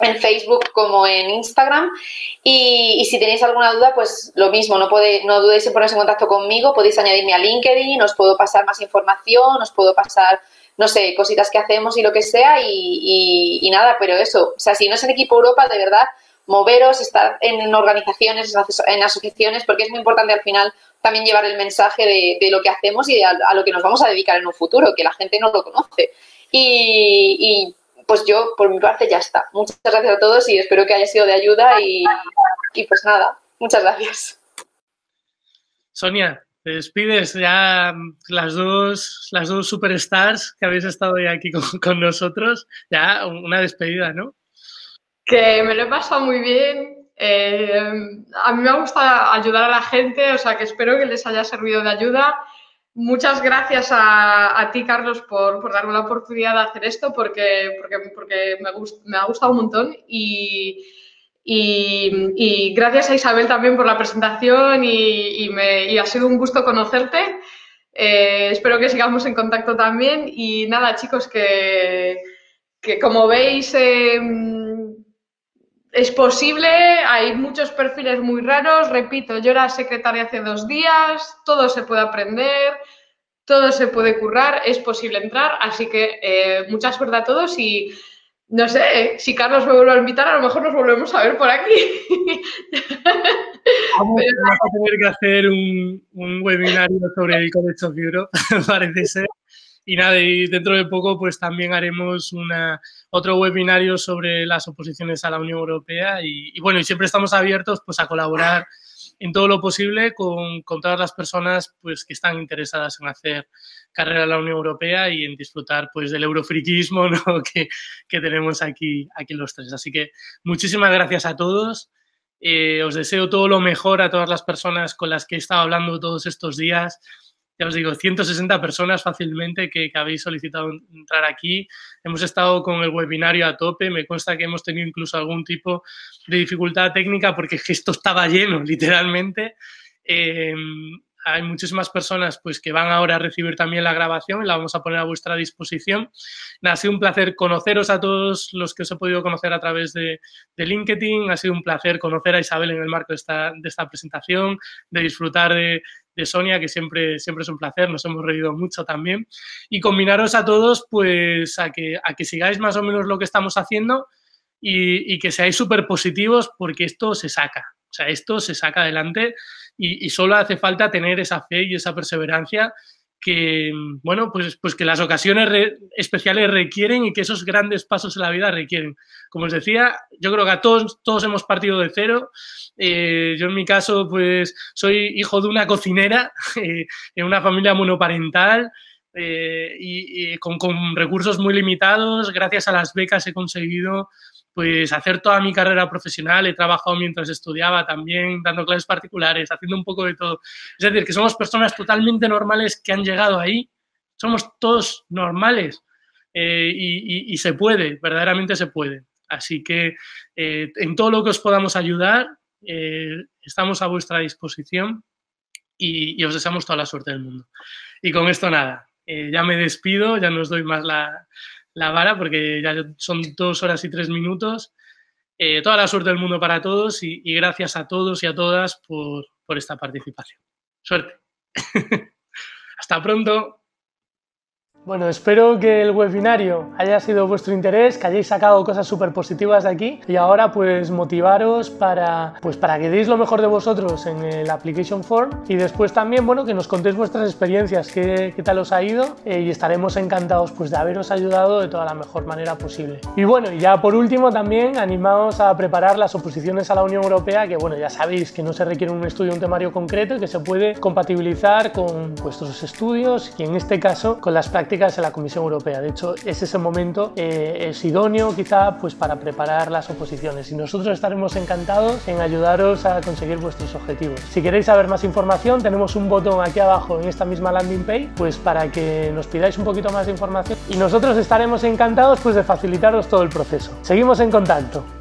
en Facebook como en Instagram. Y si tenéis alguna duda, pues lo mismo, no dudéis en poneros en contacto conmigo, podéis añadirme a LinkedIn, os puedo pasar más información, os puedo pasar, no sé, cositas que hacemos y lo que sea, y nada, pero eso, o sea, si no es en Equipo Europa, de verdad, moveros, estar en organizaciones, en asociaciones, porque es muy importante al final también llevar el mensaje de lo que hacemos y de a lo que nos vamos a dedicar en un futuro, que la gente no lo conoce. Y pues yo, por mi parte, ya está. Muchas gracias a todos y espero que haya sido de ayuda y pues nada, muchas gracias. Sonia, te despides ya, las dos superstars que habéis estado hoy aquí con nosotros. Ya una despedida, ¿no? Que me lo he pasado muy bien, a mí me gusta ayudar a la gente, o sea que espero que les haya servido de ayuda. Muchas gracias a ti, Carlos, por darme la oportunidad de hacer esto, porque me ha gustado un montón, y gracias a Isabel también por la presentación, y ha sido un gusto conocerte. Espero que sigamos en contacto también, y nada, chicos, que como veis, es posible, hay muchos perfiles muy raros, repito, yo era secretaria hace 2 días, todo se puede aprender, todo se puede currar, es posible entrar, así que mucha suerte a todos y no sé, si Carlos me vuelve a invitar, a lo mejor nos volvemos a ver por aquí. Vamos a tener que hacer un webinario sobre el College of Europe, parece ser. Y nada, y dentro de poco pues también haremos otro webinario sobre las oposiciones a la Unión Europea y bueno, y siempre estamos abiertos pues a colaborar en todo lo posible con todas las personas pues que están interesadas en hacer carrera en la Unión Europea y en disfrutar pues del eurofriquismo, ¿no?, que tenemos aquí los tres. Así que muchísimas gracias a todos. Os deseo todo lo mejor a todas las personas con las que he estado hablando todos estos días. Ya os digo, 160 personas fácilmente que habéis solicitado entrar aquí. Hemos estado con el webinario a tope. Me consta que hemos tenido incluso algún tipo de dificultad técnica porque es que esto estaba lleno, literalmente. Hay muchísimas personas pues que van ahora a recibir también la grabación y la vamos a poner a vuestra disposición. Nada, ha sido un placer conoceros a todos los que os he podido conocer a través de LinkedIn. Ha sido un placer conocer a Isabel en el marco de esta presentación, de disfrutar de Sonia, que siempre es un placer, nos hemos reído mucho también. Y combinaros a todos pues a que sigáis más o menos lo que estamos haciendo y que seáis súper positivos porque esto se saca. O sea, esto se saca adelante y solo hace falta tener esa fe y esa perseverancia que, bueno, pues que las ocasiones especiales requieren y que esos grandes pasos en la vida requieren. Como os decía, yo creo que a todos hemos partido de cero. Yo en mi caso, pues, soy hijo de una cocinera en una familia monoparental y con recursos muy limitados. Gracias a las becas he conseguido, pues, hacer toda mi carrera profesional. He trabajado mientras estudiaba también, dando clases particulares, haciendo un poco de todo. Es decir, que somos personas totalmente normales que han llegado ahí. Somos todos normales y se puede, verdaderamente se puede. Así que en todo lo que os podamos ayudar, estamos a vuestra disposición y os deseamos toda la suerte del mundo. Y con esto nada, ya me despido, ya no os doy más la vara, porque ya son 2 horas y 3 minutos. Toda la suerte del mundo para todos y gracias a todos y a todas por esta participación. Suerte. Hasta pronto. Bueno, espero que el webinario haya sido de vuestro interés, que hayáis sacado cosas súper positivas de aquí y ahora pues motivaros para que deis lo mejor de vosotros en el application form y después también, bueno, que nos contéis vuestras experiencias, qué tal os ha ido y estaremos encantados pues de haberos ayudado de toda la mejor manera posible. Y bueno, y ya por último también animaos a preparar las oposiciones a la Unión Europea, que bueno, ya sabéis que no se requiere un estudio, un temario concreto y que se puede compatibilizar con vuestros estudios y en este caso con las prácticas en la Comisión Europea. De hecho, es ese momento es idóneo quizá pues para preparar las oposiciones y nosotros estaremos encantados en ayudaros a conseguir vuestros objetivos. Si queréis saber más información, tenemos un botón aquí abajo en esta misma landing page pues para que nos pidáis un poquito más de información y nosotros estaremos encantados pues de facilitaros todo el proceso. Seguimos en contacto.